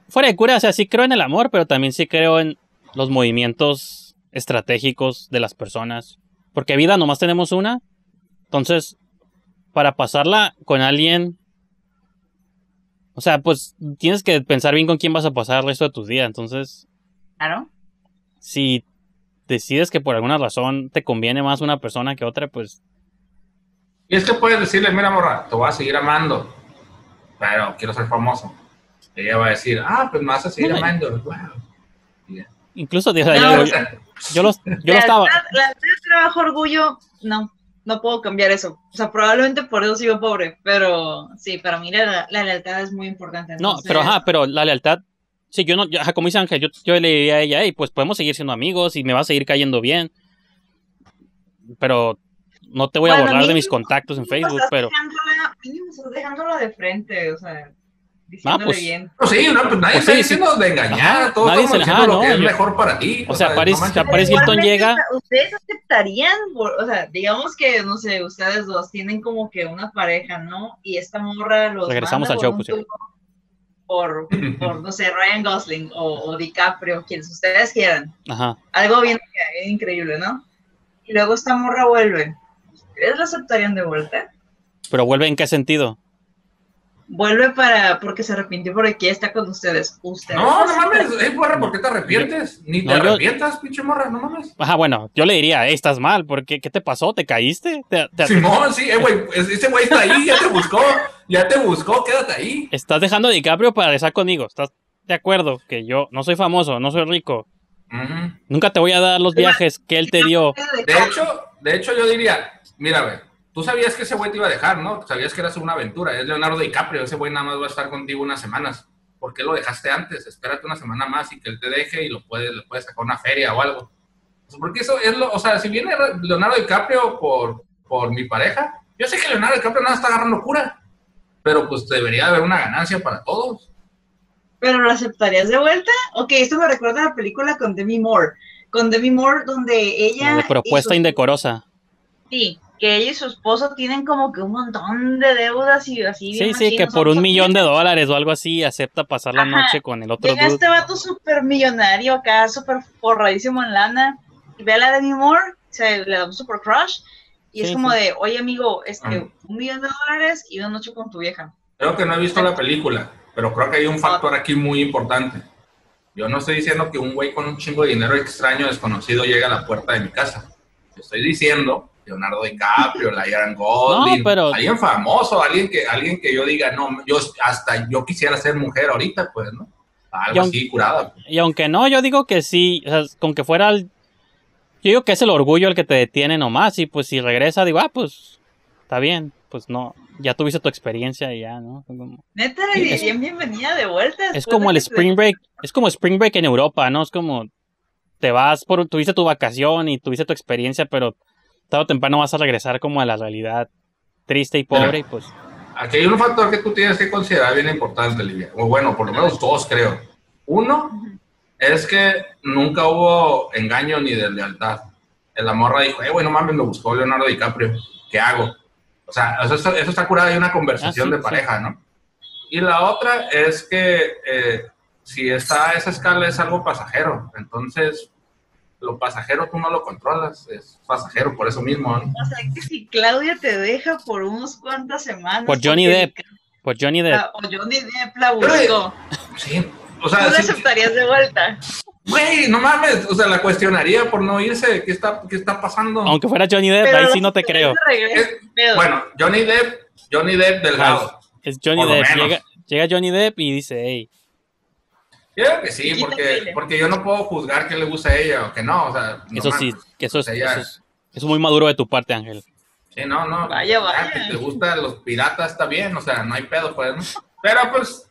fuera de cura, o sea, sí creo en el amor, pero también sí creo en los movimientos estratégicos de las personas. Porque vida nomás tenemos una, Entonces, para pasarla con alguien, o sea, pues tienes que pensar bien con quién vas a pasar el resto de tus días. Entonces, claro, si decides que por alguna razón te conviene más una persona que otra, pues... Y es que puedes decirle, mira morra, te voy a seguir amando, pero quiero ser famoso. Y ella va a decir, ah, pues me vas a seguir amando. Wow. Yeah. Incluso, o sea, yo lo estaba... La trabajo orgullo, no puedo cambiar eso. O sea, probablemente por eso sigo pobre, pero sí, para mí la lealtad es muy importante. Entonces... No, pero ajá, pero la lealtad... Sí, yo no, ajá, como dice Ángel, yo le diría a ella, hey, pues podemos seguir siendo amigos y me va a seguir cayendo bien, pero... No te voy a borrar de mis contactos en Facebook, pero... Estás dejándolo de frente, o sea, diciéndole pues, bien. No, sí, no, pues nadie pues está diciendo de engañar, ajá, todo nadie diciendo lo que es mejor para ti. O sea, Paris Hilton llega... ¿Ustedes aceptarían? O sea, digamos que, no sé, ustedes dos tienen como que una pareja, ¿no? Y esta morra los regresamos al show, pues, sí. Por, no sé, Ryan Gosling o DiCaprio, quienes ustedes quieran. Ajá. Algo bien increíble, ¿no? Y luego esta morra vuelve. ¿Ustedes la aceptarían de vuelta? ¿Pero vuelve en qué sentido? Vuelve porque se arrepintió porque está con ustedes. No, no mames, morra, ¿por qué te arrepientes? Ni te arrepientas, pinche morra, no mames. Ajá, bueno, yo le diría, estás mal, porque ¿qué te pasó? ¿Te caíste? Simón, sí, güey, ese güey está ahí, ya te buscó, quédate ahí. Estás dejando a DiCaprio para estar conmigo, estás de acuerdo que yo no soy famoso, no soy rico. Uh-huh. Nunca te voy a dar los viajes que él te dio. De hecho yo diría, mira, güey, tú sabías que ese güey te iba a dejar, ¿no? Sabías que eras una aventura, es Leonardo DiCaprio, ese güey nada más va a estar contigo unas semanas. ¿Por qué lo dejaste antes? Espérate una semana más y que él te deje y le puedes sacar una feria o algo. Porque eso es o sea, si viene Leonardo DiCaprio por mi pareja, yo sé que Leonardo DiCaprio nada está agarrando cura, pero pues debería haber una ganancia para todos. ¿Pero lo aceptarías de vuelta? Ok, esto me recuerda a la película con Demi Moore. Con Demi Moore, donde ella... La propuesta indecorosa. Sí, que ella y su esposo tienen como que un montón de deudas y así. Sí, sí, que por $1,000,000 o algo así acepta pasar la noche con el otro. Llega este vato súper millonario acá, súper forradísimo en lana. Y ve a la Demi Moore, se le da un súper crush. Y sí, es como de, oye amigo, $1,000,000 y una noche con tu vieja. Creo que no he visto la película. Pero creo que hay un factor aquí muy importante. Yo no estoy diciendo que un güey con un chingo de dinero extraño, desconocido, llegue a la puerta de mi casa. Estoy diciendo Leonardo DiCaprio, Ryan Gosling, alguien famoso, alguien que yo diga, no, yo quisiera ser mujer ahorita, pues, ¿no? Algo así, curada. Pues. Y aunque no, yo digo que sí, o sea, con que fuera yo digo que es el orgullo el que te detiene nomás, y pues si regresa, digo, pues, está bien, pues no... Ya tuviste tu experiencia y ya, ¿no? Neta, le dirían bienvenida de vuelta. Es como el Spring Break. Es como Spring Break en Europa, ¿no? Es como te vas tuviste tu vacación y tuviste tu experiencia, pero tarde o temprano vas a regresar como a la realidad triste y pobre. Mira, y pues... Aquí hay un factor que tú tienes que considerar bien importante, Livia. O bueno, por lo menos dos, creo. Uno es que nunca hubo engaño ni de lealtad. La morra dijo, bueno, mames, me buscó Leonardo DiCaprio. ¿Qué hago? O sea, eso está curado, hay una conversación de pareja, ¿no? Y la otra es que si está a esa escala es algo pasajero, entonces lo pasajero tú no lo controlas, es pasajero por eso mismo, ¿no? O sea, que si Claudia te deja por unas cuantas semanas... Por Johnny Depp la buscó. Sí, o sea... ¿Tú la aceptarías de vuelta? Güey, no mames, o sea, la cuestionaría por no irse, ¿qué está pasando? Aunque fuera Johnny Depp, pero ahí sí no te creo. Bueno, Johnny Depp delgado. Es Johnny Depp, llega Johnny Depp y dice, hey. Creo que sí, porque yo no puedo juzgar que le gusta a ella o que no, o sea. No eso mames, sí, que eso es muy maduro de tu parte, Ángel. Sí, no. Vaya. Que te gustan los piratas, está bien, o sea, no hay pedo, pues, ¿no? Pero pues,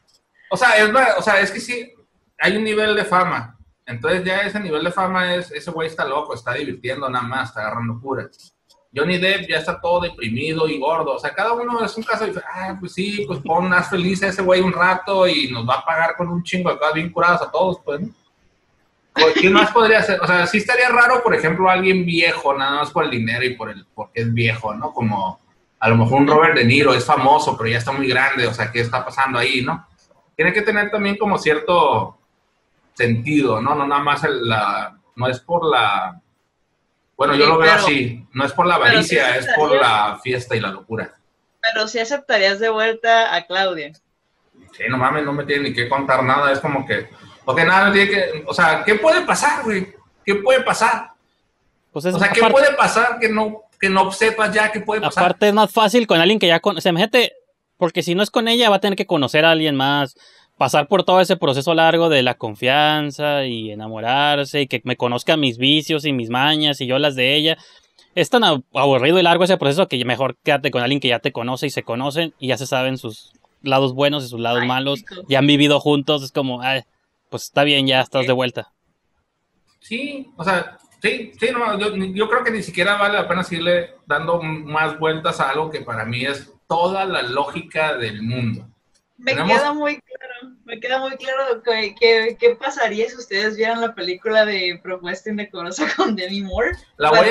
es que sí, hay un nivel de fama. Entonces ya ese nivel de fama es, ese güey está loco, está divirtiendo nada más, está agarrando cura. Johnny Depp ya está todo deprimido y gordo, o sea, cada uno es un caso diferente. Pues sí, pues pon más feliz a ese güey un rato y nos va a pagar con un chingo de cosas bien curadas a todos, pues, ¿no? ¿Qué más podría hacer? O sea, sí estaría raro, por ejemplo, alguien viejo, nada más por el dinero y porque es viejo, ¿no? Como a lo mejor un Robert De Niro es famoso, pero ya está muy grande, o sea, ¿qué está pasando ahí, no? Tiene que tener también como cierto... sentido, ¿no? No nada más no es por la Bueno, yo lo veo así. No es por la avaricia, es por la fiesta y la locura. Pero sí aceptarías de vuelta a Claudia. Sí, no mames, no me tiene ni que contar nada. Es como que... Porque nada, tiene que... O sea, ¿qué puede pasar, güey? ¿Qué puede pasar? Pues es, o sea, ¿qué puede pasar que no sepas ya qué puede pasar? Aparte es más fácil con alguien que ya... O sea, imagínate, porque si no es con ella, va a tener que conocer a alguien más. Pasar por todo ese proceso largo de la confianza y enamorarse y que me conozca mis vicios y mis mañas y yo las de ella. Es tan aburrido y largo ese proceso que mejor quédate con alguien que ya te conoce y se conocen y ya se saben sus lados buenos y sus lados malos. Ya han vivido juntos. Es como, ay, pues está bien, ya estás de vuelta. Sí, o sea, sí, no, yo creo que ni siquiera vale la pena seguirle dando más vueltas a algo que para mí es toda la lógica del mundo. Me queda muy claro qué pasaría si ustedes vieran la película de Propuesta Indecorosa con Demi Moore. La voy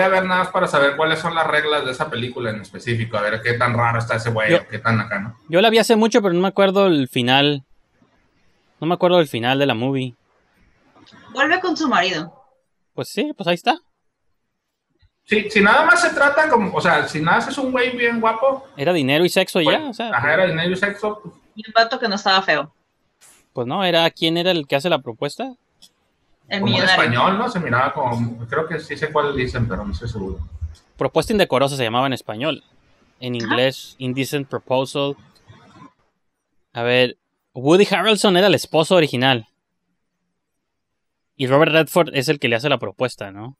a ver nada más para saber cuáles son las reglas de esa película en específico, a ver qué tan raro está ese güey, qué tan acá, ¿no? Yo la vi hace mucho, pero no me acuerdo el final. No me acuerdo del final de la movie. Vuelve con su marido. Pues sí, pues ahí está. Sí, si nada más se trata como, o sea, si nada más es un güey bien guapo. Era dinero y sexo pues, ya, o sea. Ajá, era dinero y sexo. Y un vato que no estaba feo. Pues no, era, ¿quién era el que hace la propuesta? El millonario. Como en español, ¿no? Se miraba como, creo que sí sé cuál dicen, pero no estoy seguro. Propuesta Indecorosa se llamaba en español. En inglés, Indecent Proposal. A ver, Woody Harrelson era el esposo original. Y Robert Redford es el que le hace la propuesta, ¿no?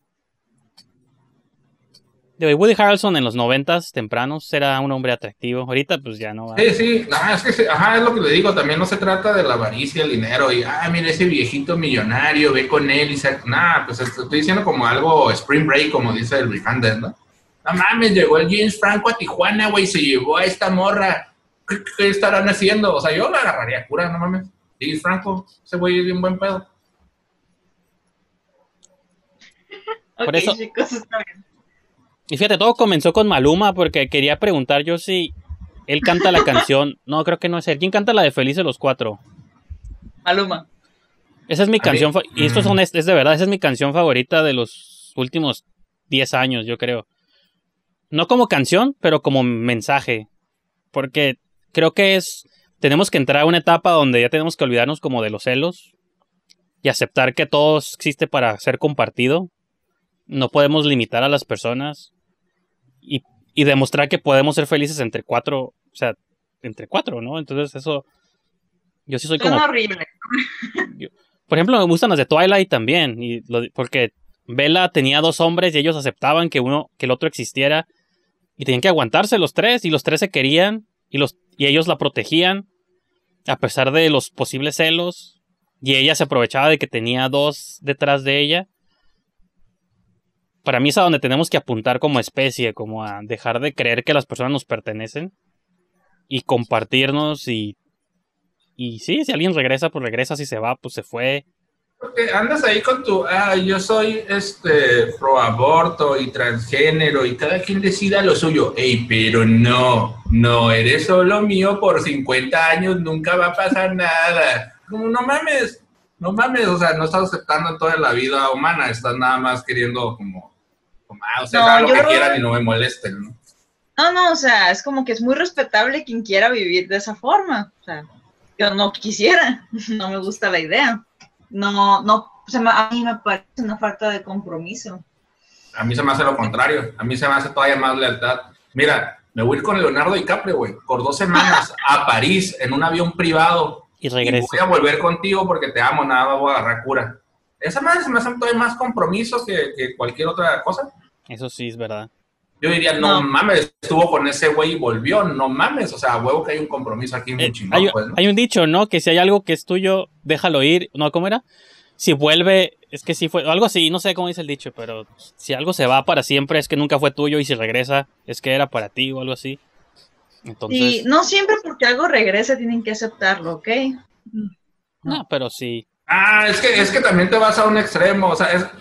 Woody Harrelson en los 90s tempranos era un hombre atractivo. Ahorita pues ya no va. Sí, ajá, es que sí, ajá, es lo que le digo, también no se trata de la avaricia, el dinero y mira ese viejito millonario, ve con él y nada, pues estoy diciendo como algo Spring Break, como dice el Rifander, ¿no? No mames, llegó el James Franco a Tijuana, güey, se llevó a esta morra. ¿Qué estarán haciendo? O sea, yo la agarraría cura, no mames. James Franco, ese güey es bien buen pedo. Por eso, chicos, está bien. Y fíjate, todo comenzó con Maluma, porque quería preguntar yo si él canta la canción. No, creo que no es él. ¿Quién canta la de Felices los Cuatro? Maluma. Esa es mi canción, y esto es de verdad, esa es mi canción favorita de los últimos 10 años, yo creo. No como canción, pero como mensaje. Porque creo que es, tenemos que entrar a una etapa donde ya tenemos que olvidarnos como de los celos y aceptar que todo existe para ser compartido. No podemos limitar a las personas y demostrar que podemos ser felices entre cuatro, o sea, entre cuatro, ¿no? Entonces eso, yo sí soy como... Es horrible. Yo, por ejemplo, me gustan las de Twilight también, porque Bella tenía dos hombres y ellos aceptaban que el otro existiera y tenían que aguantarse los tres, y los tres se querían y ellos la protegían a pesar de los posibles celos, y ella se aprovechaba de que tenía dos detrás de ella. Para mí es a donde tenemos que apuntar como especie, como a dejar de creer que las personas nos pertenecen y compartirnos y sí, si alguien regresa, pues regresa, si se va, pues se fue. Porque andas ahí con tu, yo soy pro aborto y transgénero y cada quien decida lo suyo. Ey, pero no, eres solo mío por 50 años, nunca va a pasar nada. Como, no mames, o sea, no estás aceptando toda la vida humana, estás nada más queriendo o sea, no, hagan lo que quieran y no me molesten, ¿no? No, o sea, es como que es muy respetable quien quiera vivir de esa forma, o sea, yo no quisiera, no me gusta la idea, no, o sea, a mí me parece una falta de compromiso. A mí se me hace lo contrario, a mí se me hace todavía más lealtad. Mira, me voy a ir con Leonardo DiCaprio, güey, por 2 semanas a París en un avión privado y regreso. Y voy a volver contigo porque te amo, nada, voy a agarrar cura. Esa madre se me hace todavía más compromiso que cualquier otra cosa. Eso sí es verdad. Yo diría, no mames, estuvo con ese güey y volvió, no mames, o sea, huevo que hay un compromiso aquí muy chingón. Hay un dicho, ¿no? Que si hay algo que es tuyo, déjalo ir, ¿no? ¿Cómo era? Si vuelve, es que sí fue, algo así, no sé cómo dice el dicho, pero si algo se va para siempre es que nunca fue tuyo y si regresa es que era para ti o algo así. Entonces, sí, no siempre porque algo regresa tienen que aceptarlo, ¿ok? No, pero sí. Es que también te vas a un extremo, o sea,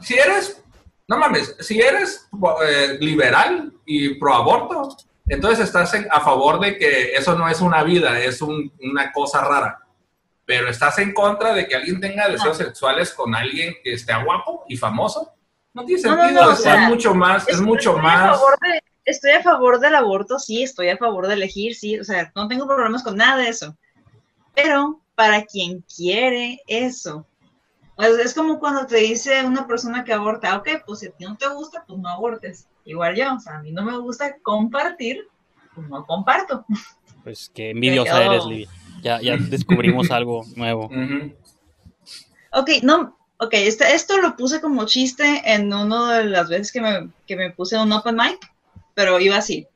si eres... No mames, si eres liberal y pro aborto, entonces estás a favor de que eso no es una vida, es una cosa rara. Pero estás en contra de que alguien tenga deseos sexuales con alguien que esté guapo y famoso. No tiene sentido, o sea, es mucho más. Estoy a favor del aborto, sí, estoy a favor de elegir, sí, o sea, no tengo problemas con nada de eso. Pero para quien quiere eso, pues es como cuando te dice una persona que aborta, ok, pues si a ti no te gusta, pues no abortes. Igual yo, o sea, a mí no me gusta compartir, pues no comparto. Pues qué envidiosa eres, Lili. Ya descubrimos algo nuevo. Uh-huh. Ok, no... Ok, esto lo puse como chiste en una de las veces que me puse un open mic, pero iba así.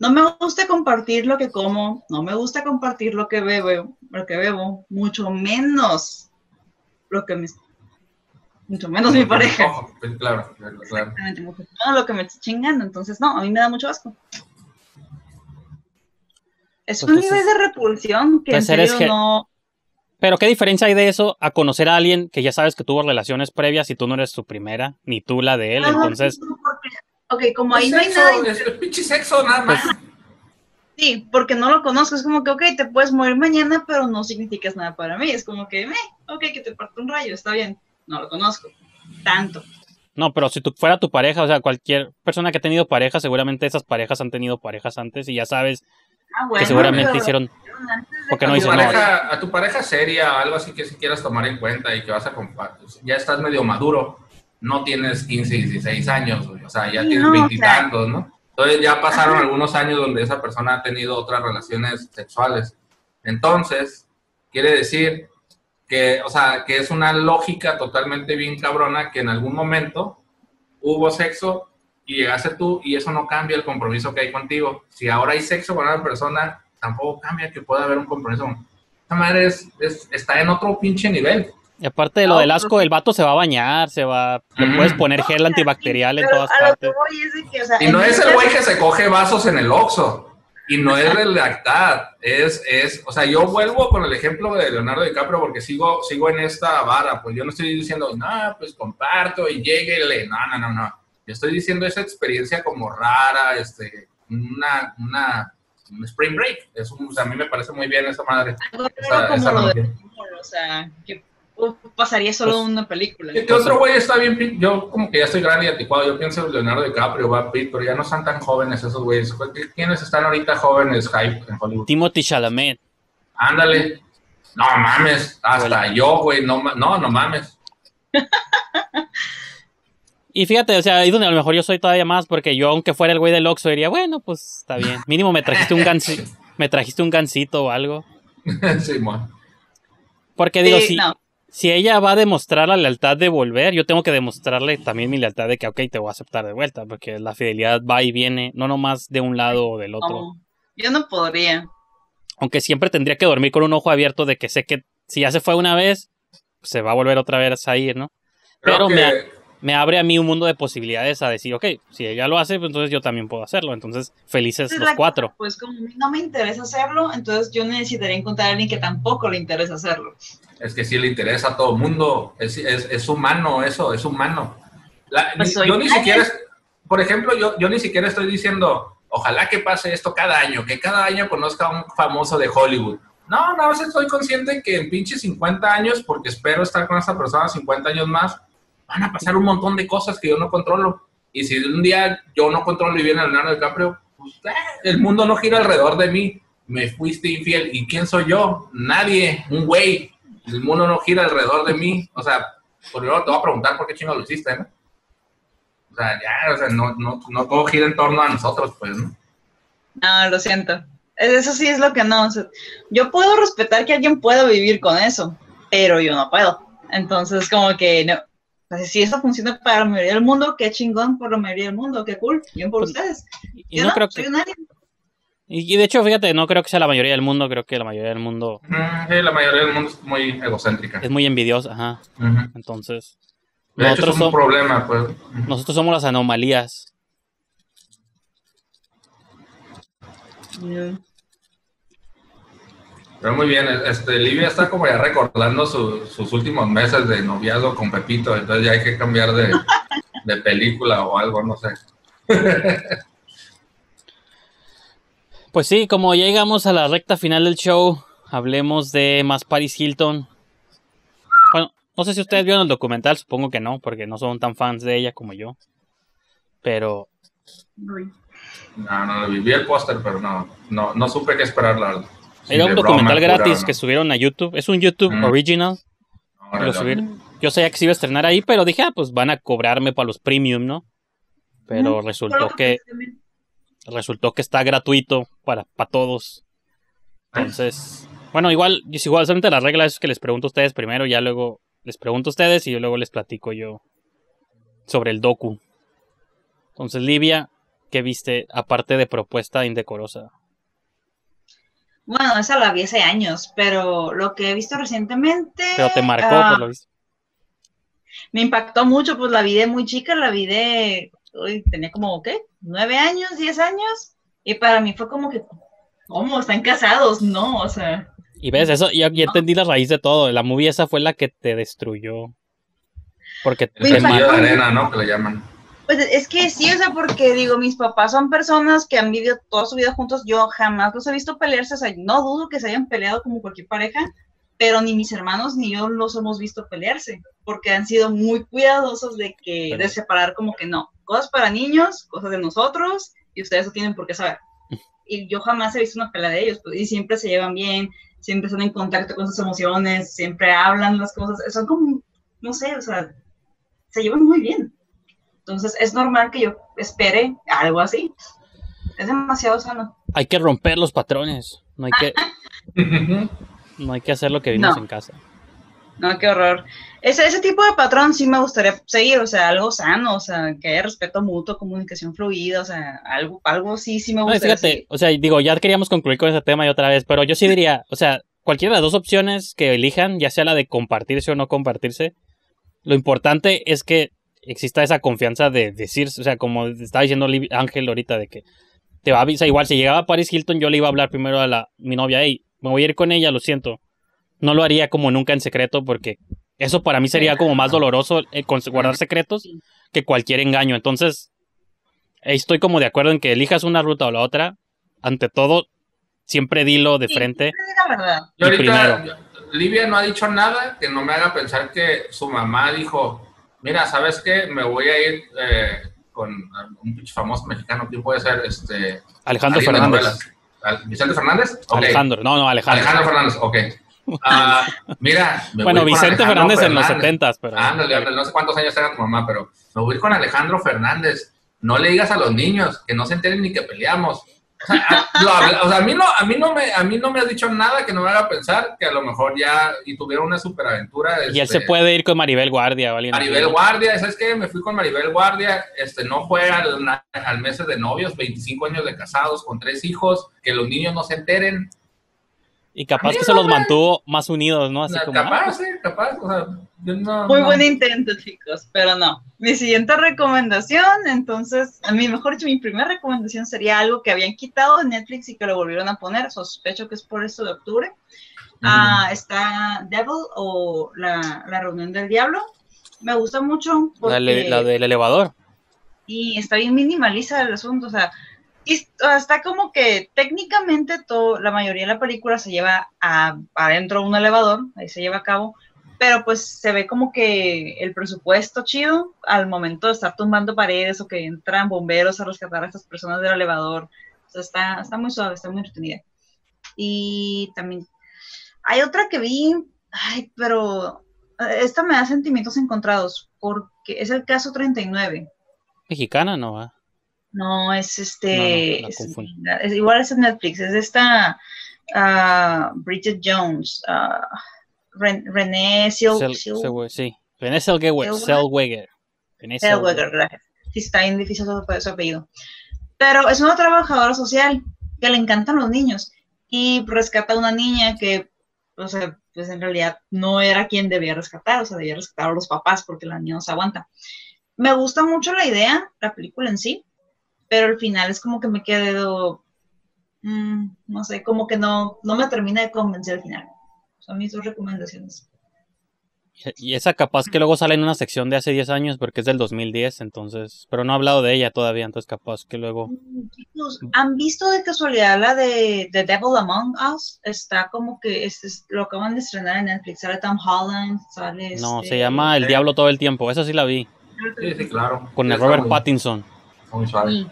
No me gusta compartir lo que como, no me gusta compartir lo que bebo, mucho menos mi pareja. No, pues claro. Exactamente, no, lo que me está chingando, entonces no, a mí me da mucho asco. Es un nivel de repulsión que en serio no... Pero ¿qué diferencia hay de eso a conocer a alguien que ya sabes que tuvo relaciones previas y tú no eres su primera, ni tú la de él? Entonces... Ok, como ahí no hay nada... Es pinche sexo, nada más. Sí, porque no lo conozco. Es como que, ok, te puedes morir mañana, pero no significas nada para mí. Es como que, ok, que te parto un rayo, está bien. No lo conozco tanto. No, pero si tú fuera tu pareja, o sea, cualquier persona que ha tenido pareja, seguramente esas parejas han tenido parejas antes y ya sabes... Ah, bueno, que seguramente pero, hicieron porque no hicieron a tu pareja seria, algo así que si quieras tomar en cuenta y que vas a compartir, ya estás medio maduro, no tienes 15, 16 años, o sea, ya tienes 20 y tantos, ¿no? Entonces ya pasaron algunos años donde esa persona ha tenido otras relaciones sexuales. Entonces, quiere decir que, o sea, que es una lógica totalmente bien cabrona que en algún momento hubo sexo y llegaste tú, y eso no cambia el compromiso que hay contigo. Si ahora hay sexo con una persona, tampoco cambia que pueda haber un compromiso. Esta madre está en otro pinche nivel. Y aparte de lo del asco, el vato se va a bañar, le puedes poner gel antibacterial en todas partes. Y no es el güey que se coge vasos en el Oxxo, y no es el lactar, o sea, yo vuelvo con el ejemplo de Leonardo DiCaprio porque sigo en esta vara, pues yo no estoy diciendo, no, pues comparto y lléguele, no. Yo estoy diciendo esa experiencia como rara, un spring break. O sea, a mí me parece muy bien esa madre. Algo como lo de humor, o sea, que pasaría solo pues, una película. Que otro güey está bien, yo como que ya estoy grande y anticuado, yo pienso en Leonardo DiCaprio, Brad Pitt, pero ya no están tan jóvenes esos güeyes. ¿Quiénes están ahorita jóvenes, hype, en Hollywood? Timothée Chalamet. Ándale. No mames, hasta yo, güey, no mames. Y fíjate, o sea, ahí donde a lo mejor yo soy todavía más, porque yo, aunque fuera el güey del Oxxo, diría, bueno, pues, está bien. Mínimo me trajiste un gansito o algo. Sí, man. Porque digo, si ella va a demostrar la lealtad de volver, yo tengo que demostrarle también mi lealtad de que, ok, te voy a aceptar de vuelta, porque la fidelidad va y viene, no nomás de un lado o del otro. No, yo no podría. Aunque siempre tendría que dormir con un ojo abierto de que sé que si ya se fue una vez, pues, se va a volver otra vez a ir, ¿no? Pero que... me abre a mí un mundo de posibilidades a decir, ok, si ella lo hace, pues entonces yo también puedo hacerlo. Entonces, felices los cuatro. Pues como a mí no me interesa hacerlo, entonces yo necesitaría encontrar a alguien que tampoco le interesa hacerlo. Es que sí le interesa a todo mundo. Es humano eso, es humano. Yo ni siquiera estoy diciendo, ojalá que pase esto cada año, que cada año conozca a un famoso de Hollywood. No, nada más estoy consciente que en pinche 50 años, porque espero estar con esta persona 50 años más, van a pasar un montón de cosas que yo no controlo. Y si un día yo no controlo y viene a Leonardo DiCaprio, pues el mundo no gira alrededor de mí. Me fuiste infiel. ¿Y quién soy yo? Nadie. Un güey. El mundo no gira alrededor de mí. O sea, por luego te voy a preguntar por qué chingo lo hiciste, ¿no? O sea, ya, o sea, no todo gira en torno a nosotros, pues, ¿no? No, lo siento. Eso sí es lo que no. O sea, yo puedo respetar que alguien pueda vivir con eso, pero yo no puedo. Entonces, como que no. Si eso funciona para la mayoría del mundo, qué chingón por la mayoría del mundo, qué cool, bien por ustedes. Yo no creo que... soy un alien. Y de hecho, fíjate, no creo que sea la mayoría del mundo, creo que la mayoría del mundo... sí, la mayoría del mundo es muy egocéntrica. Es muy envidiosa, ajá. Uh-huh. Entonces... De hecho, es un problema, pues. Uh-huh. Nosotros somos las anomalías. Yeah. Pero muy bien, Livia está como ya recordando sus últimos meses de noviazgo con Pepito, entonces ya hay que cambiar de película o algo, no sé. Pues sí, como ya llegamos a la recta final del show, hablemos de más Paris Hilton. Bueno, No sé si ustedes vieron el documental, supongo que no, porque no son tan fans de ella como yo. Pero... No lo vi. Vi el póster, pero no supe qué esperar. Era un documental gratis que subieron a YouTube. Es un YouTube original. Lo subieron. Yo sabía que se iba a estrenar ahí, pero dije, ah, pues van a cobrarme para los premium, ¿no? Pero resultó que está gratuito para todos. Entonces, bueno, igual solamente la regla es que les pregunto a ustedes primero, ya luego les pregunto a ustedes y luego les platico yo sobre el docu. Entonces, Livia, ¿qué viste aparte de Propuesta Indecorosa? Bueno, esa la vi hace años, pero lo que he visto recientemente... Pero te marcó, por lo visto. Me impactó mucho, pues la vi de muy chica, tenía como, ¿qué? 9 años, 10 años, y para mí fue como que, ¿cómo? ¿Están casados? No, o sea... Y ves, eso, yo entendí la raíz de todo, la movie esa fue la que te destruyó. Porque... El anillo de arena, ¿no? Que le llaman. Pues es que sí, o sea, porque digo, mis papás son personas que han vivido toda su vida juntos, yo jamás los he visto pelearse, o sea, no dudo que se hayan peleado como cualquier pareja, pero ni mis hermanos ni yo los hemos visto pelearse, porque han sido muy cuidadosos de separar como que no, cosas para niños, cosas de nosotros, y ustedes no tienen por qué saber. Y yo jamás he visto una pelea de ellos, pues, y siempre se llevan bien, siempre están en contacto con sus emociones, siempre hablan las cosas, son como, no sé, o sea, se llevan muy bien. Entonces, es normal que yo espere algo así. Es demasiado sano. Hay que romper los patrones. No hay que hacer lo que vimos en casa. No, qué horror. Ese tipo de patrón sí me gustaría seguir, o sea, algo sano, o sea, que haya respeto mutuo, comunicación fluida, o sea, algo sí me gustaría. No, fíjate, o sea, digo, ya queríamos concluir con ese tema y otra vez, pero yo sí diría, o sea, cualquiera de las dos opciones que elijan, ya sea la de compartirse o no compartirse, lo importante es que exista esa confianza de decirse, o sea, como estaba diciendo Ángel ahorita, de que te va a avisar. Igual, si llegaba a Paris Hilton, yo le iba a hablar primero a mi novia, hey, me voy a ir con ella, lo siento. No lo haría como nunca en secreto, porque eso para mí sería como más doloroso guardar secretos que cualquier engaño. Entonces, estoy como de acuerdo en que elijas una ruta o la otra. Ante todo, siempre dilo de frente. Y ahorita, Livia no ha dicho nada que no me haga pensar que su mamá dijo... Mira, ¿sabes qué? Me voy a ir con un pinche famoso mexicano. ¿Quién puede ser? Alejandro Fernández. ¿Vicente Fernández? Okay. Alejandro. No, Alejandro. Alejandro Fernández, ok. Mira, bueno, Vicente Fernández en los 70s, pero... no sé cuántos años era tu mamá, pero me voy a ir con Alejandro Fernández. No le digas a los niños que no se enteren ni que peleamos. O sea, a mí no me has dicho nada que no me haga pensar que a lo mejor ya y tuviera una superaventura. Y él se puede ir con Maribel Guardia o alguien. Maribel Guardia, ¿sabes qué? Me fui con Maribel Guardia, no fue al meses de novios, 25 años de casados, con 3 hijos, que los niños no se enteren. Y capaz que se los mantuvo más unidos, ¿no? Así como, capaz, sí, capaz, o sea, muy buen intento, chicos, pero no. Mi siguiente recomendación, entonces, mi primera recomendación sería algo que habían quitado de Netflix y que lo volvieron a poner, sospecho que es por esto de octubre. Está Devil o la Reunión del Diablo, me gusta mucho. Porque la del elevador. Y está bien minimalista el asunto, o sea... Y está como que técnicamente la mayoría de la película se lleva adentro un elevador, ahí se lleva a cabo, pero pues se ve como que el presupuesto chido al momento de estar tumbando paredes o que entran bomberos a rescatar a estas personas del elevador. O sea, está muy suave, está muy entretenida. Y también hay otra que vi, pero esta me da sentimientos encontrados, porque es el caso 39. ¿Mexicana no va? No, es igual es en Netflix, es esta Bridget Jones, Renée Zellweger. Gracias. Sí, está bien difícil su apellido. Pero es una trabajadora social que le encantan los niños y rescata a una niña que, o sea, pues en realidad no era quien debía rescatar, o sea, debía rescatar a los papás porque la niña no se aguanta. Me gusta mucho la idea, la película en sí, pero al final es como que me quedo, no sé, como que no me termina de convencer al final. Son mis dos recomendaciones. Y esa capaz que luego sale en una sección de hace 10 años porque es del 2010, entonces... Pero no ha hablado de ella todavía, entonces capaz que luego... Chicos, ¿han visto de casualidad la de The Devil Among Us? Está como que... lo acaban de estrenar en Netflix, sale Tom Holland, sale... No, se llama El Diablo Todo el Tiempo, esa sí la vi. Sí, sí, claro. Con el Robert Pattinson. Muy suave.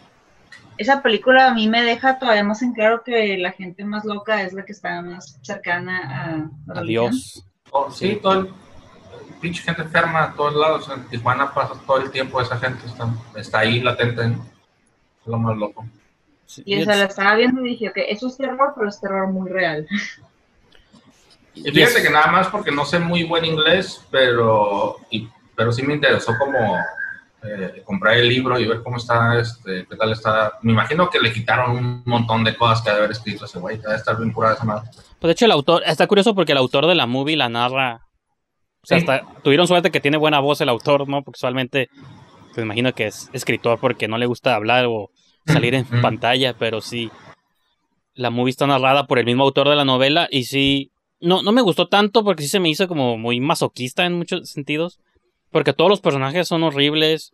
Esa película a mí me deja todavía más en claro que la gente más loca es la que está más cercana a Dios. Oh, sí, todo el... Pinche gente enferma a todos lados. En Tijuana pasa todo el tiempo, esa gente está ahí latente, ¿no? Es lo más loco. Sí, y esa la estaba viendo y dije, ok, eso es terror, pero es terror muy real. Y fíjate que nada más porque no sé muy buen inglés, pero sí me interesó como comprar el libro y ver cómo está, qué tal está. Me imagino que le quitaron un montón de cosas que debe haber escrito ese güey, debe estar bien curada esa madre. Pues de hecho el autor, está curioso porque el autor de la movie la narra. O sea, hasta tuvieron suerte que tiene buena voz el autor, ¿no? Porque usualmente, pues, me imagino que es escritor porque no le gusta hablar o salir en pantalla, pero sí, la movie está narrada por el mismo autor de la novela y sí, no me gustó tanto porque sí se me hizo como muy masoquista en muchos sentidos, porque todos los personajes son horribles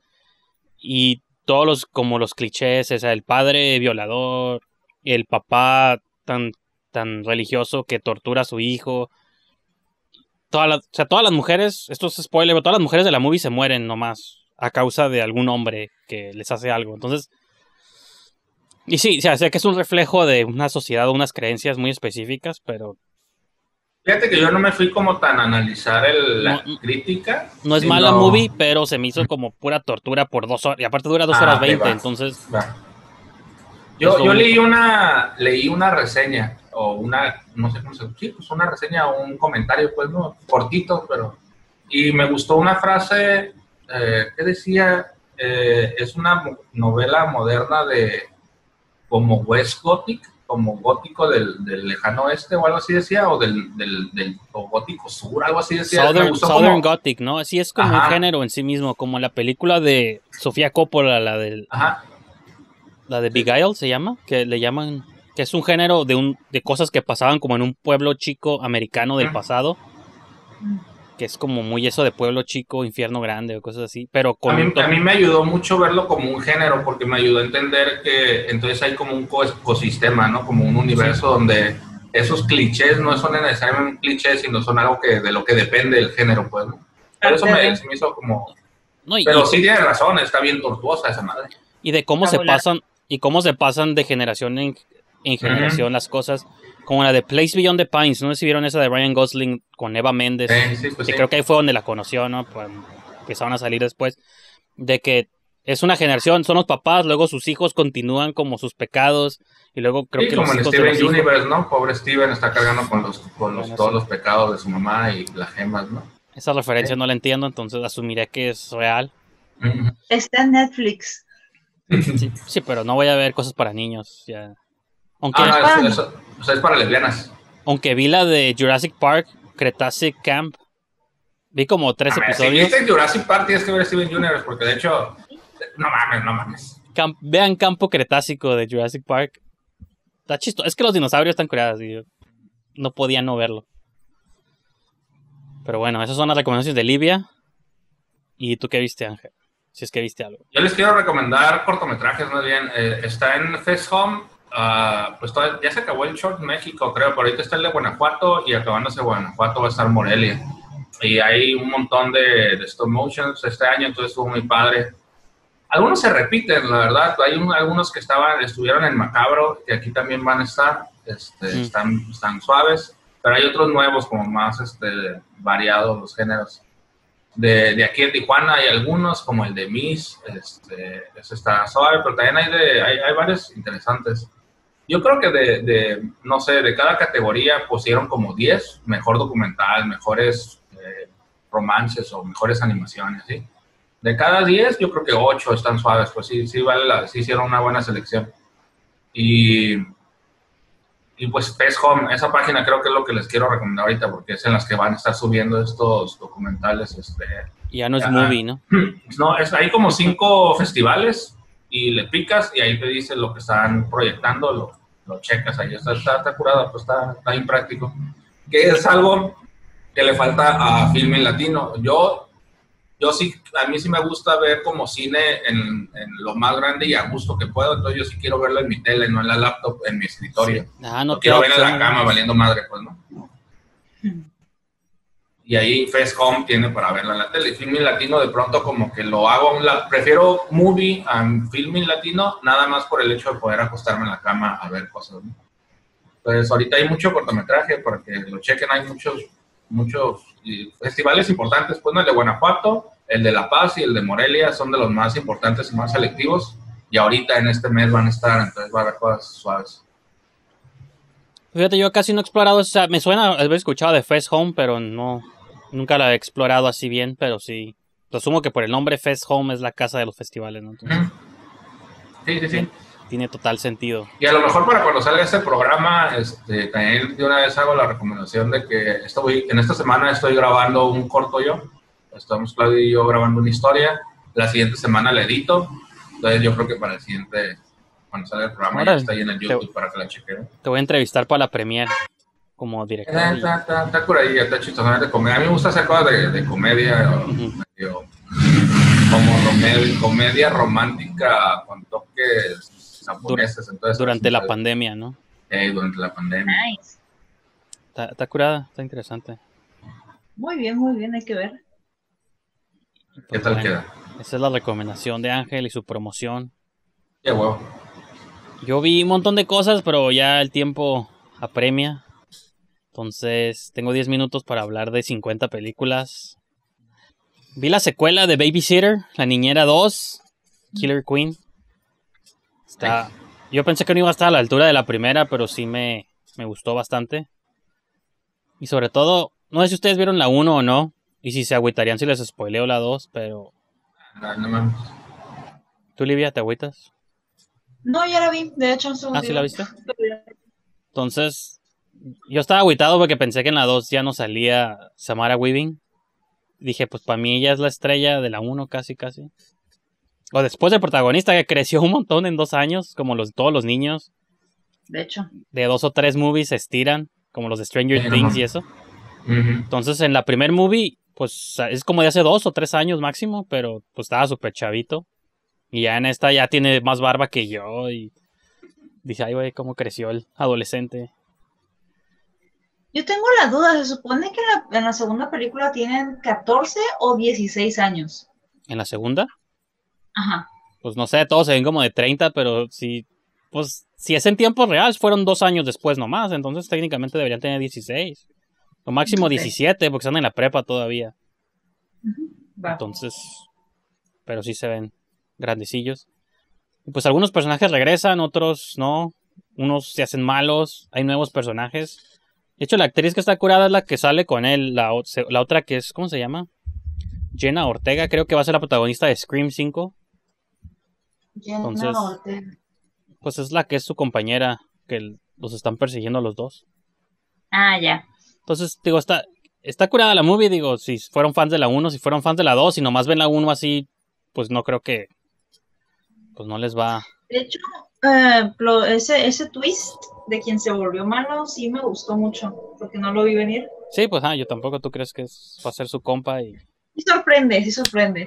y todos los clichés, o sea, el padre violador, el papá tan religioso que tortura a su hijo. Todas las mujeres, esto es spoiler, pero todas las mujeres de la movie se mueren nomás a causa de algún hombre que les hace algo. Entonces, y sí, o sea que es un reflejo de una sociedad, unas creencias muy específicas, pero... Fíjate que yo no me fui como tan a analizar la crítica. No es mala movie, pero se me hizo como pura tortura por 2 horas, y aparte dura 2 horas 20, entonces... Va. Yo leí una reseña. O una, no sé cómo se dice, pues una reseña o un comentario, pues, ¿no? Cortito, pero... Y me gustó una frase que decía, es una novela moderna de... como West Gothic, como gótico del lejano oeste o algo así decía, o del gótico sur, algo así decía. Southern Gothic, ¿no? Así es como un género en sí mismo, como la película de Sofía Coppola, la del... Ajá. La de Beguile, ¿se llama? Que le llaman... que es un género de cosas que pasaban como en un pueblo chico americano del pasado, que es como muy eso de pueblo chico, infierno grande o cosas así, pero con... A mí me ayudó mucho verlo como un género, porque me ayudó a entender que entonces hay como un ecosistema, ¿no? Como un universo donde esos clichés no son necesariamente clichés, sino son algo que de lo que depende el género, pues, ¿no? Por eso se me hizo como... No, pero sí tiene razón, está bien tortuosa esa madre. Y de cómo se pasan de generación en generación las cosas, como la de Place Beyond the Pines, no sé si vieron esa de Ryan Gosling con Eva Méndez, pues que creo que ahí fue donde la conoció, ¿no? Pues empezaron a salir después, de que es una generación, son los papás, luego sus hijos continúan como sus pecados, y luego creo que como los hijos Steven de los Universe, hijos, ¿no? Pobre Steven está cargando todos los pecados de su mamá y las gemas, ¿no? Esa referencia no la entiendo, entonces asumiré que es real. Está en Netflix. Sí, pero no voy a ver cosas para niños, ya... Aunque es para lesbianas. Aunque vi la de Jurassic Park, Cretacic Camp, vi como 3 episodios. Si viste Jurassic Park tienes que ver Steven Universe, porque de hecho, no mames. Vean Campo Cretácico de Jurassic Park. Está chistoso. Es que los dinosaurios están curados y yo no podía no verlo. Pero bueno, esas son las recomendaciones de Livia. ¿Y tú qué viste, Ángel? Si es que viste algo. Yo les quiero recomendar cortometrajes más bien. Está en Face Home. Pues ya se acabó el short México, creo, pero ahorita está el de Guanajuato y acabándose Guanajuato va a estar Morelia. Y hay un montón de stop motions este año, entonces estuvo muy padre. Algunos se repiten, la verdad. Hay algunos que estuvieron en Macabro, que aquí también van a estar, están suaves, pero hay otros nuevos como más variados los géneros. De aquí en Tijuana hay algunos, como el de Miss, ese está suave, pero también hay varios interesantes. Yo creo que no sé, de cada categoría pusieron como 10, mejor documental, mejores romances o mejores animaciones, ¿sí? De cada 10, yo creo que 8 están suaves, pues sí sí hicieron una buena selección. Y pues Face Home, esa página creo que es lo que les quiero recomendar ahorita, porque es en las que van a estar subiendo estos documentales. Ya no es movie, ¿no? No, hay como 5 festivales y le picas y ahí te dice lo que están proyectando, lo checas, ahí está curada, pues está impráctico. Que es algo que le falta a filme latino. Yo sí, a mí sí me gusta ver como cine en lo más grande y a gusto que puedo, entonces yo sí quiero verlo en mi tele, no en la laptop, en mi escritorio. Sí. Ajá, no quiero ver en la cama valiendo madre, pues, ¿no? Y ahí Fest Home tiene para verla en la tele. Filming latino de pronto como que lo hago, prefiero movie a filming latino, nada más por el hecho de poder acostarme en la cama a ver cosas, ¿no? Entonces ahorita hay mucho cortometraje, para que lo chequen, hay muchos festivales importantes, pues, ¿no? El de Guanajuato, el de La Paz y el de Morelia son de los más importantes y más selectivos, y ahorita en este mes van a estar, entonces va a haber cosas suaves. Fíjate, yo casi no he explorado, o sea, me suena haber escuchado de Fest Home, pero no, nunca la he explorado así bien, pero sí, asumo que por el nombre Fest Home es la casa de los festivales, ¿no? Entonces, sí. Tiene total sentido. Y a lo mejor para cuando salga este programa, también de una vez hago la recomendación de que en esta semana estoy grabando un corto yo. Estamos Claudio y yo grabando una historia. La siguiente semana la edito. Entonces yo creo que para el siguiente, cuando salga el programa, ya está ahí en el YouTube para que la chequen. Te voy a entrevistar para la premiere como director. Está curadilla, está chistosa de comedia. A mí me gusta hacer cosas de comedia, como comedia romántica con toques japoneses, entonces, durante la pandemia, ¿no? Sí, durante la pandemia. Nice. Está curada, está interesante. Muy bien, hay que ver. Entonces, ¿qué tal queda? Esa es la recomendación de Ángel y su promoción. Qué huevo. Yo vi un montón de cosas, pero ya el tiempo apremia. Entonces, tengo 10 minutos para hablar de 50 películas. Vi la secuela de Babysitter, La Niñera 2, Killer Queen. Yo pensé que no iba a estar a la altura de la primera, pero sí me gustó bastante. Y sobre todo, no sé si ustedes vieron la 1 o no, y si se agüitarían si les spoileo la 2, pero... No mames. ¿Tú, Livia, te agüitas? No, ya la vi, de hecho. ¿Sí la viste? Entonces, yo estaba agüitado porque pensé que en la 2 ya no salía Samara Weaving. Dije, pues para mí ella es la estrella de la 1 casi. O después del protagonista, que creció un montón en 2 años, como todos los niños. De hecho. De 2 o 3 movies se estiran, como los de Stranger Things y eso. Entonces, en la primer movie, pues es como de hace 2 o 3 años máximo, pero pues estaba súper chavito. Y ya en esta ya tiene más barba que yo. Y dice, ay, güey, cómo creció el adolescente. Yo tengo la duda, ¿se supone que en la segunda película tienen 14 o 16 años? ¿En la segunda? Ajá. Pues no sé, todos se ven como de 30, pero si es en tiempo real, fueron 2 años después nomás, entonces técnicamente deberían tener 16. O máximo 17, porque están en la prepa todavía. Wow. Entonces, pero sí se ven grandecillos. Y pues algunos personajes regresan, otros no. Unos se hacen malos, hay nuevos personajes. De hecho, la actriz que está curada es la que sale con él, la otra que es, ¿cómo se llama? Jenna Ortega, creo que va a ser la protagonista de Scream 5. Entonces, pues es la que es su compañera, que los están persiguiendo a los dos. Ah, ya. Entonces, digo, está curada la movie, digo, si fueron fans de la 1, si fueron fans de la 2, si nomás ven la 1 así, pues no creo que, pues no les va. De hecho, ese twist de quien se volvió malo sí me gustó mucho, porque no lo vi venir. Sí, pues yo tampoco, tú crees que va a ser su compa y... Sí sorprende.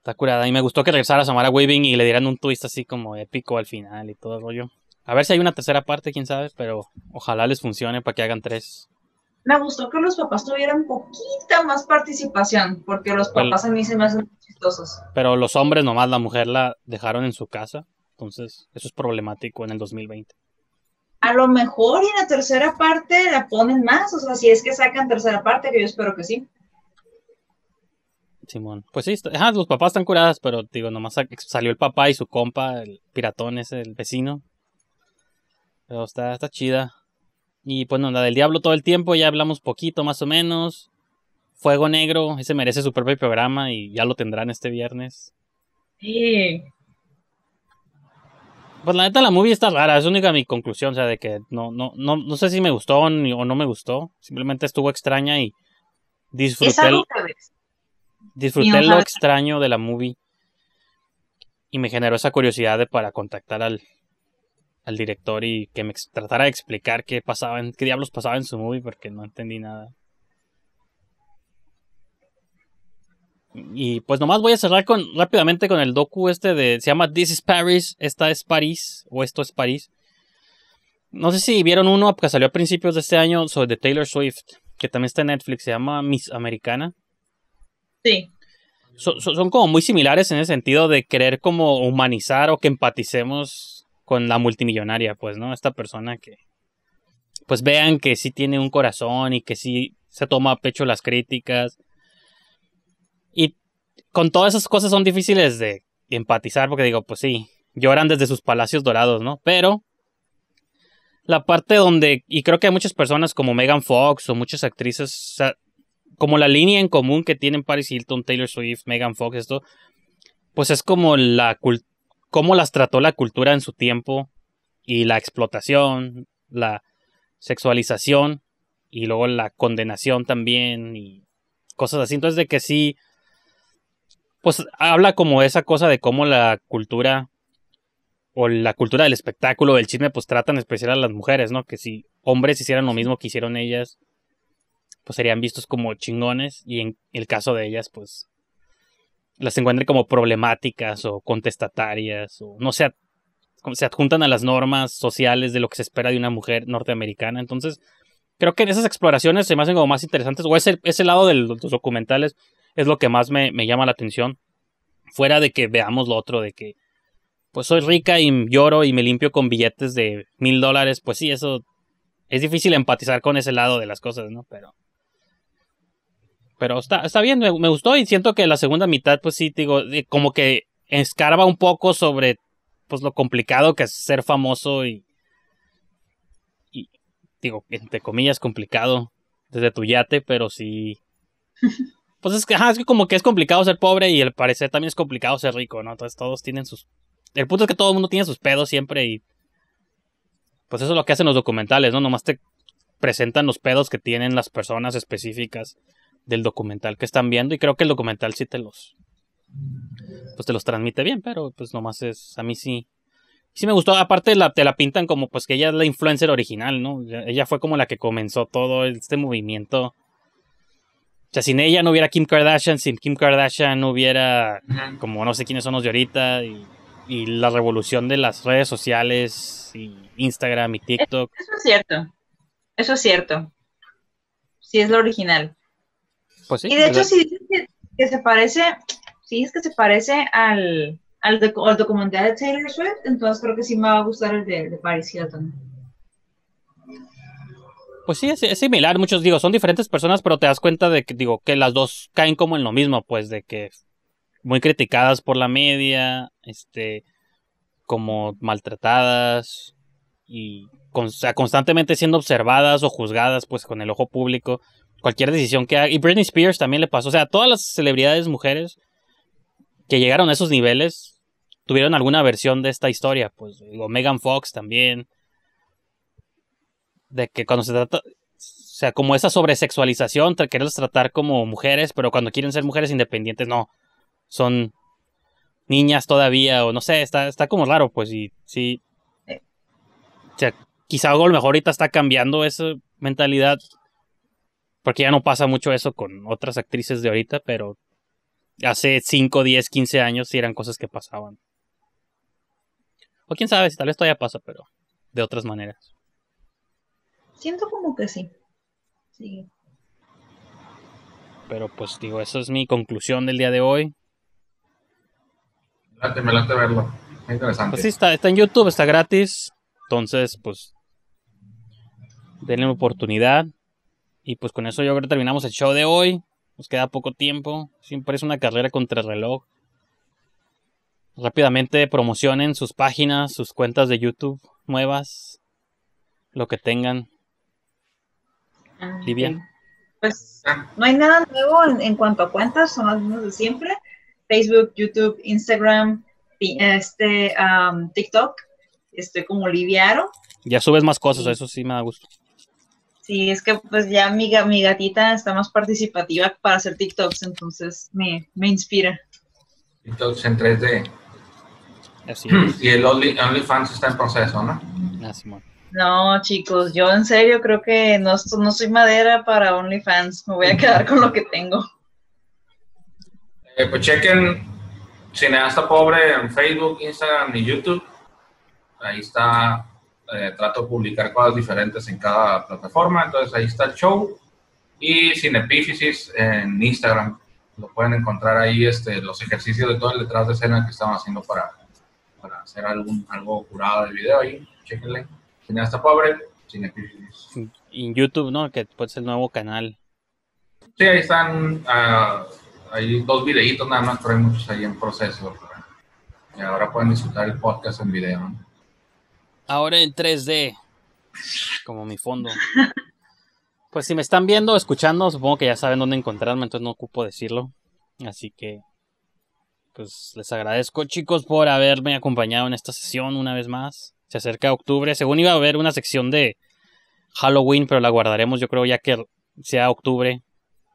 Está curada. Y me gustó que regresara Samara Weaving y le dieran un twist así como épico al final y todo el rollo. A ver si hay una tercera parte, quién sabe, pero ojalá les funcione para que hagan 3. Me gustó que los papás tuvieran poquita más participación, porque los papás a mí se me hacen chistosos. Pero los hombres nomás, la mujer la dejaron en su casa, entonces eso es problemático en el 2020. A lo mejor en la tercera parte la ponen más, o sea, si es que sacan tercera parte, que yo espero que sí. Simón, pues sí, los papás están curadas, pero digo, nomás salió el papá y su compa, el piratón ese, el vecino. Pero está chida. Y pues no, la del diablo todo el tiempo, ya hablamos poquito más o menos. Fuego Negro, ese merece su propio programa y ya lo tendrán este viernes. Sí. Pues la neta la movie está rara, es única mi conclusión, o sea, de que no sé si me gustó o no me gustó, simplemente estuvo extraña y disfruté lo extraño de la movie y me generó esa curiosidad de para contactar al al director y que me tratara de explicar qué pasaba, qué diablos pasaba en su movie, porque no entendí nada. Y pues nomás voy a cerrar rápidamente con el docu este de... Se llama This is Paris, esta es París, o esto es París. No sé si vieron uno que salió a principios de este año sobre Taylor Swift, que también está en Netflix, se llama Miss Americana. Sí. Son como muy similares en el sentido de querer como humanizar o que empaticemos con la multimillonaria, pues, ¿no? Esta persona que... Pues vean que sí tiene un corazón y que sí se toma a pecho las críticas. Y con todas esas cosas son difíciles de empatizar porque digo, pues sí, lloran desde sus palacios dorados, ¿no? Pero la parte donde, y creo que hay muchas personas como Megan Fox o muchas actrices, o sea, como la línea en común que tienen Paris Hilton, Taylor Swift, Megan Fox, esto, pues es como cómo las trató la cultura en su tiempo y la explotación, la sexualización y luego la condenación también y cosas así. Entonces de que sí... Pues habla como esa cosa de cómo la cultura o la cultura del espectáculo, del chisme, pues tratan en especial a las mujeres, ¿no? Que si hombres hicieran lo mismo que hicieron ellas, pues serían vistos como chingones y en el caso de ellas, pues las encuentran como problemáticas o contestatarias o no sé, se adjuntan a las normas sociales de lo que se espera de una mujer norteamericana. Entonces creo que en esas exploraciones se me hacen como más interesantes, o ese lado de los documentales es lo que más me llama la atención. Fuera de que veamos lo otro, de que pues soy rica y lloro y me limpio con billetes de $1000. Pues sí, eso es difícil empatizar con ese lado de las cosas, ¿no? Pero está bien, me gustó y siento que la segunda mitad, pues sí, digo, como que escarba un poco sobre pues lo complicado que es ser famoso y digo, entre comillas, complicado desde tu yate, pero sí... Pues es que como que es complicado ser pobre y al parecer también es complicado ser rico, ¿no? Entonces todos tienen sus... El punto es que todo el mundo tiene sus pedos siempre y... Pues eso es lo que hacen los documentales, ¿no? Nomás te presentan los pedos que tienen las personas específicas del documental que están viendo y creo que el documental sí te los... Pues te los transmite bien, pero pues nomás es... A mí sí... Sí me gustó, aparte te la pintan como pues que ella es la influencer original, ¿no? Ella fue como la que comenzó todo este movimiento... O sea, sin ella no hubiera Kim Kardashian, sin Kim Kardashian no hubiera, como no sé quiénes son los de ahorita, y la revolución de las redes sociales, y Instagram y TikTok. Eso es cierto. Sí, es lo original. Pues sí, y de ¿verdad? Hecho, si dices que se parece, si es que se parece al documental de Taylor Swift, entonces creo que sí me va a gustar el de Paris Hilton. Pues sí, es similar, muchos digo, son diferentes personas, pero te das cuenta de que, digo, que las dos caen como en lo mismo, pues, de que muy criticadas por la media, como maltratadas y constantemente siendo observadas o juzgadas, pues, con el ojo público, cualquier decisión que haga. Y Britney Spears también le pasó, o sea, todas las celebridades mujeres que llegaron a esos niveles tuvieron alguna versión de esta historia, pues, digo, Megan Fox también. De que cuando se trata, o sea, como esa sobresexualización, quererlas tratar como mujeres, pero cuando quieren ser mujeres independientes, no, son niñas todavía, o no sé, está como raro, pues, y sí, o sea, quizá algo a lo mejor ahorita está cambiando esa mentalidad, porque ya no pasa mucho eso con otras actrices de ahorita, pero hace 5, 10, 15 años sí eran cosas que pasaban. O quién sabe, si tal vez todavía pasa, pero de otras maneras. Siento como que sí. Sí. Pero pues digo, esa es mi conclusión del día de hoy. Me late verlo. Es interesante. Pues sí, está en YouTube, está gratis. Entonces, pues, denle una oportunidad. Y pues con eso yo creo que terminamos el show de hoy. Nos queda poco tiempo. Siempre es una carrera contra el reloj. Rápidamente promocionen sus páginas, sus cuentas de YouTube nuevas. Lo que tengan. Livia. Pues no hay nada nuevo en cuanto a cuentas, son las mismas de siempre. Facebook, YouTube, Instagram, TikTok. Estoy como Liviaro. Ya subes más cosas, eso sí me da gusto. Sí, es que pues ya mi gatita está más participativa para hacer TikToks, entonces me inspira. TikToks en 3D. Así es. Y el OnlyFans está en proceso, ¿no? No, chicos, yo en serio creo que no soy madera para OnlyFans. Me voy a quedar con lo que tengo. Pues chequen Cineasta Pobre en Facebook, Instagram y YouTube. Ahí está. Trato de publicar cosas diferentes en cada plataforma. Entonces ahí está el show. Y Cinepífisis en Instagram. Lo pueden encontrar ahí, los ejercicios de todo el detrás de escena que estamos haciendo para hacer algo curado de video ahí. Chequenle. Cineasta Pobre, Cinepífisis. Y en YouTube, ¿no? Que puede ser el nuevo canal. Sí, ahí están. Hay 2 videitos nada más, pero hay muchos ahí en proceso. Y ahora pueden disfrutar el podcast en video, ¿no? Ahora en 3D, como mi fondo. Pues si me están viendo, escuchando, supongo que ya saben dónde encontrarme, entonces no ocupo decirlo. Así que, pues les agradezco, chicos, por haberme acompañado en esta sesión una vez más. Se acerca octubre. Según iba a haber una sección de Halloween, pero la guardaremos, yo creo, ya que sea octubre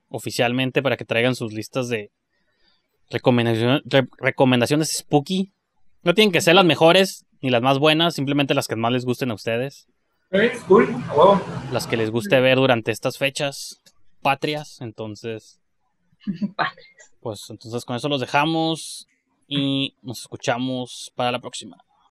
oficialmente, para que traigan sus listas de recomendaciones spooky. No tienen que ser las mejores ni las más buenas, simplemente las que más les gusten a ustedes. Cool. Wow. Las que les guste ver durante estas fechas patrias, entonces. Pues entonces con eso los dejamos y nos escuchamos para la próxima.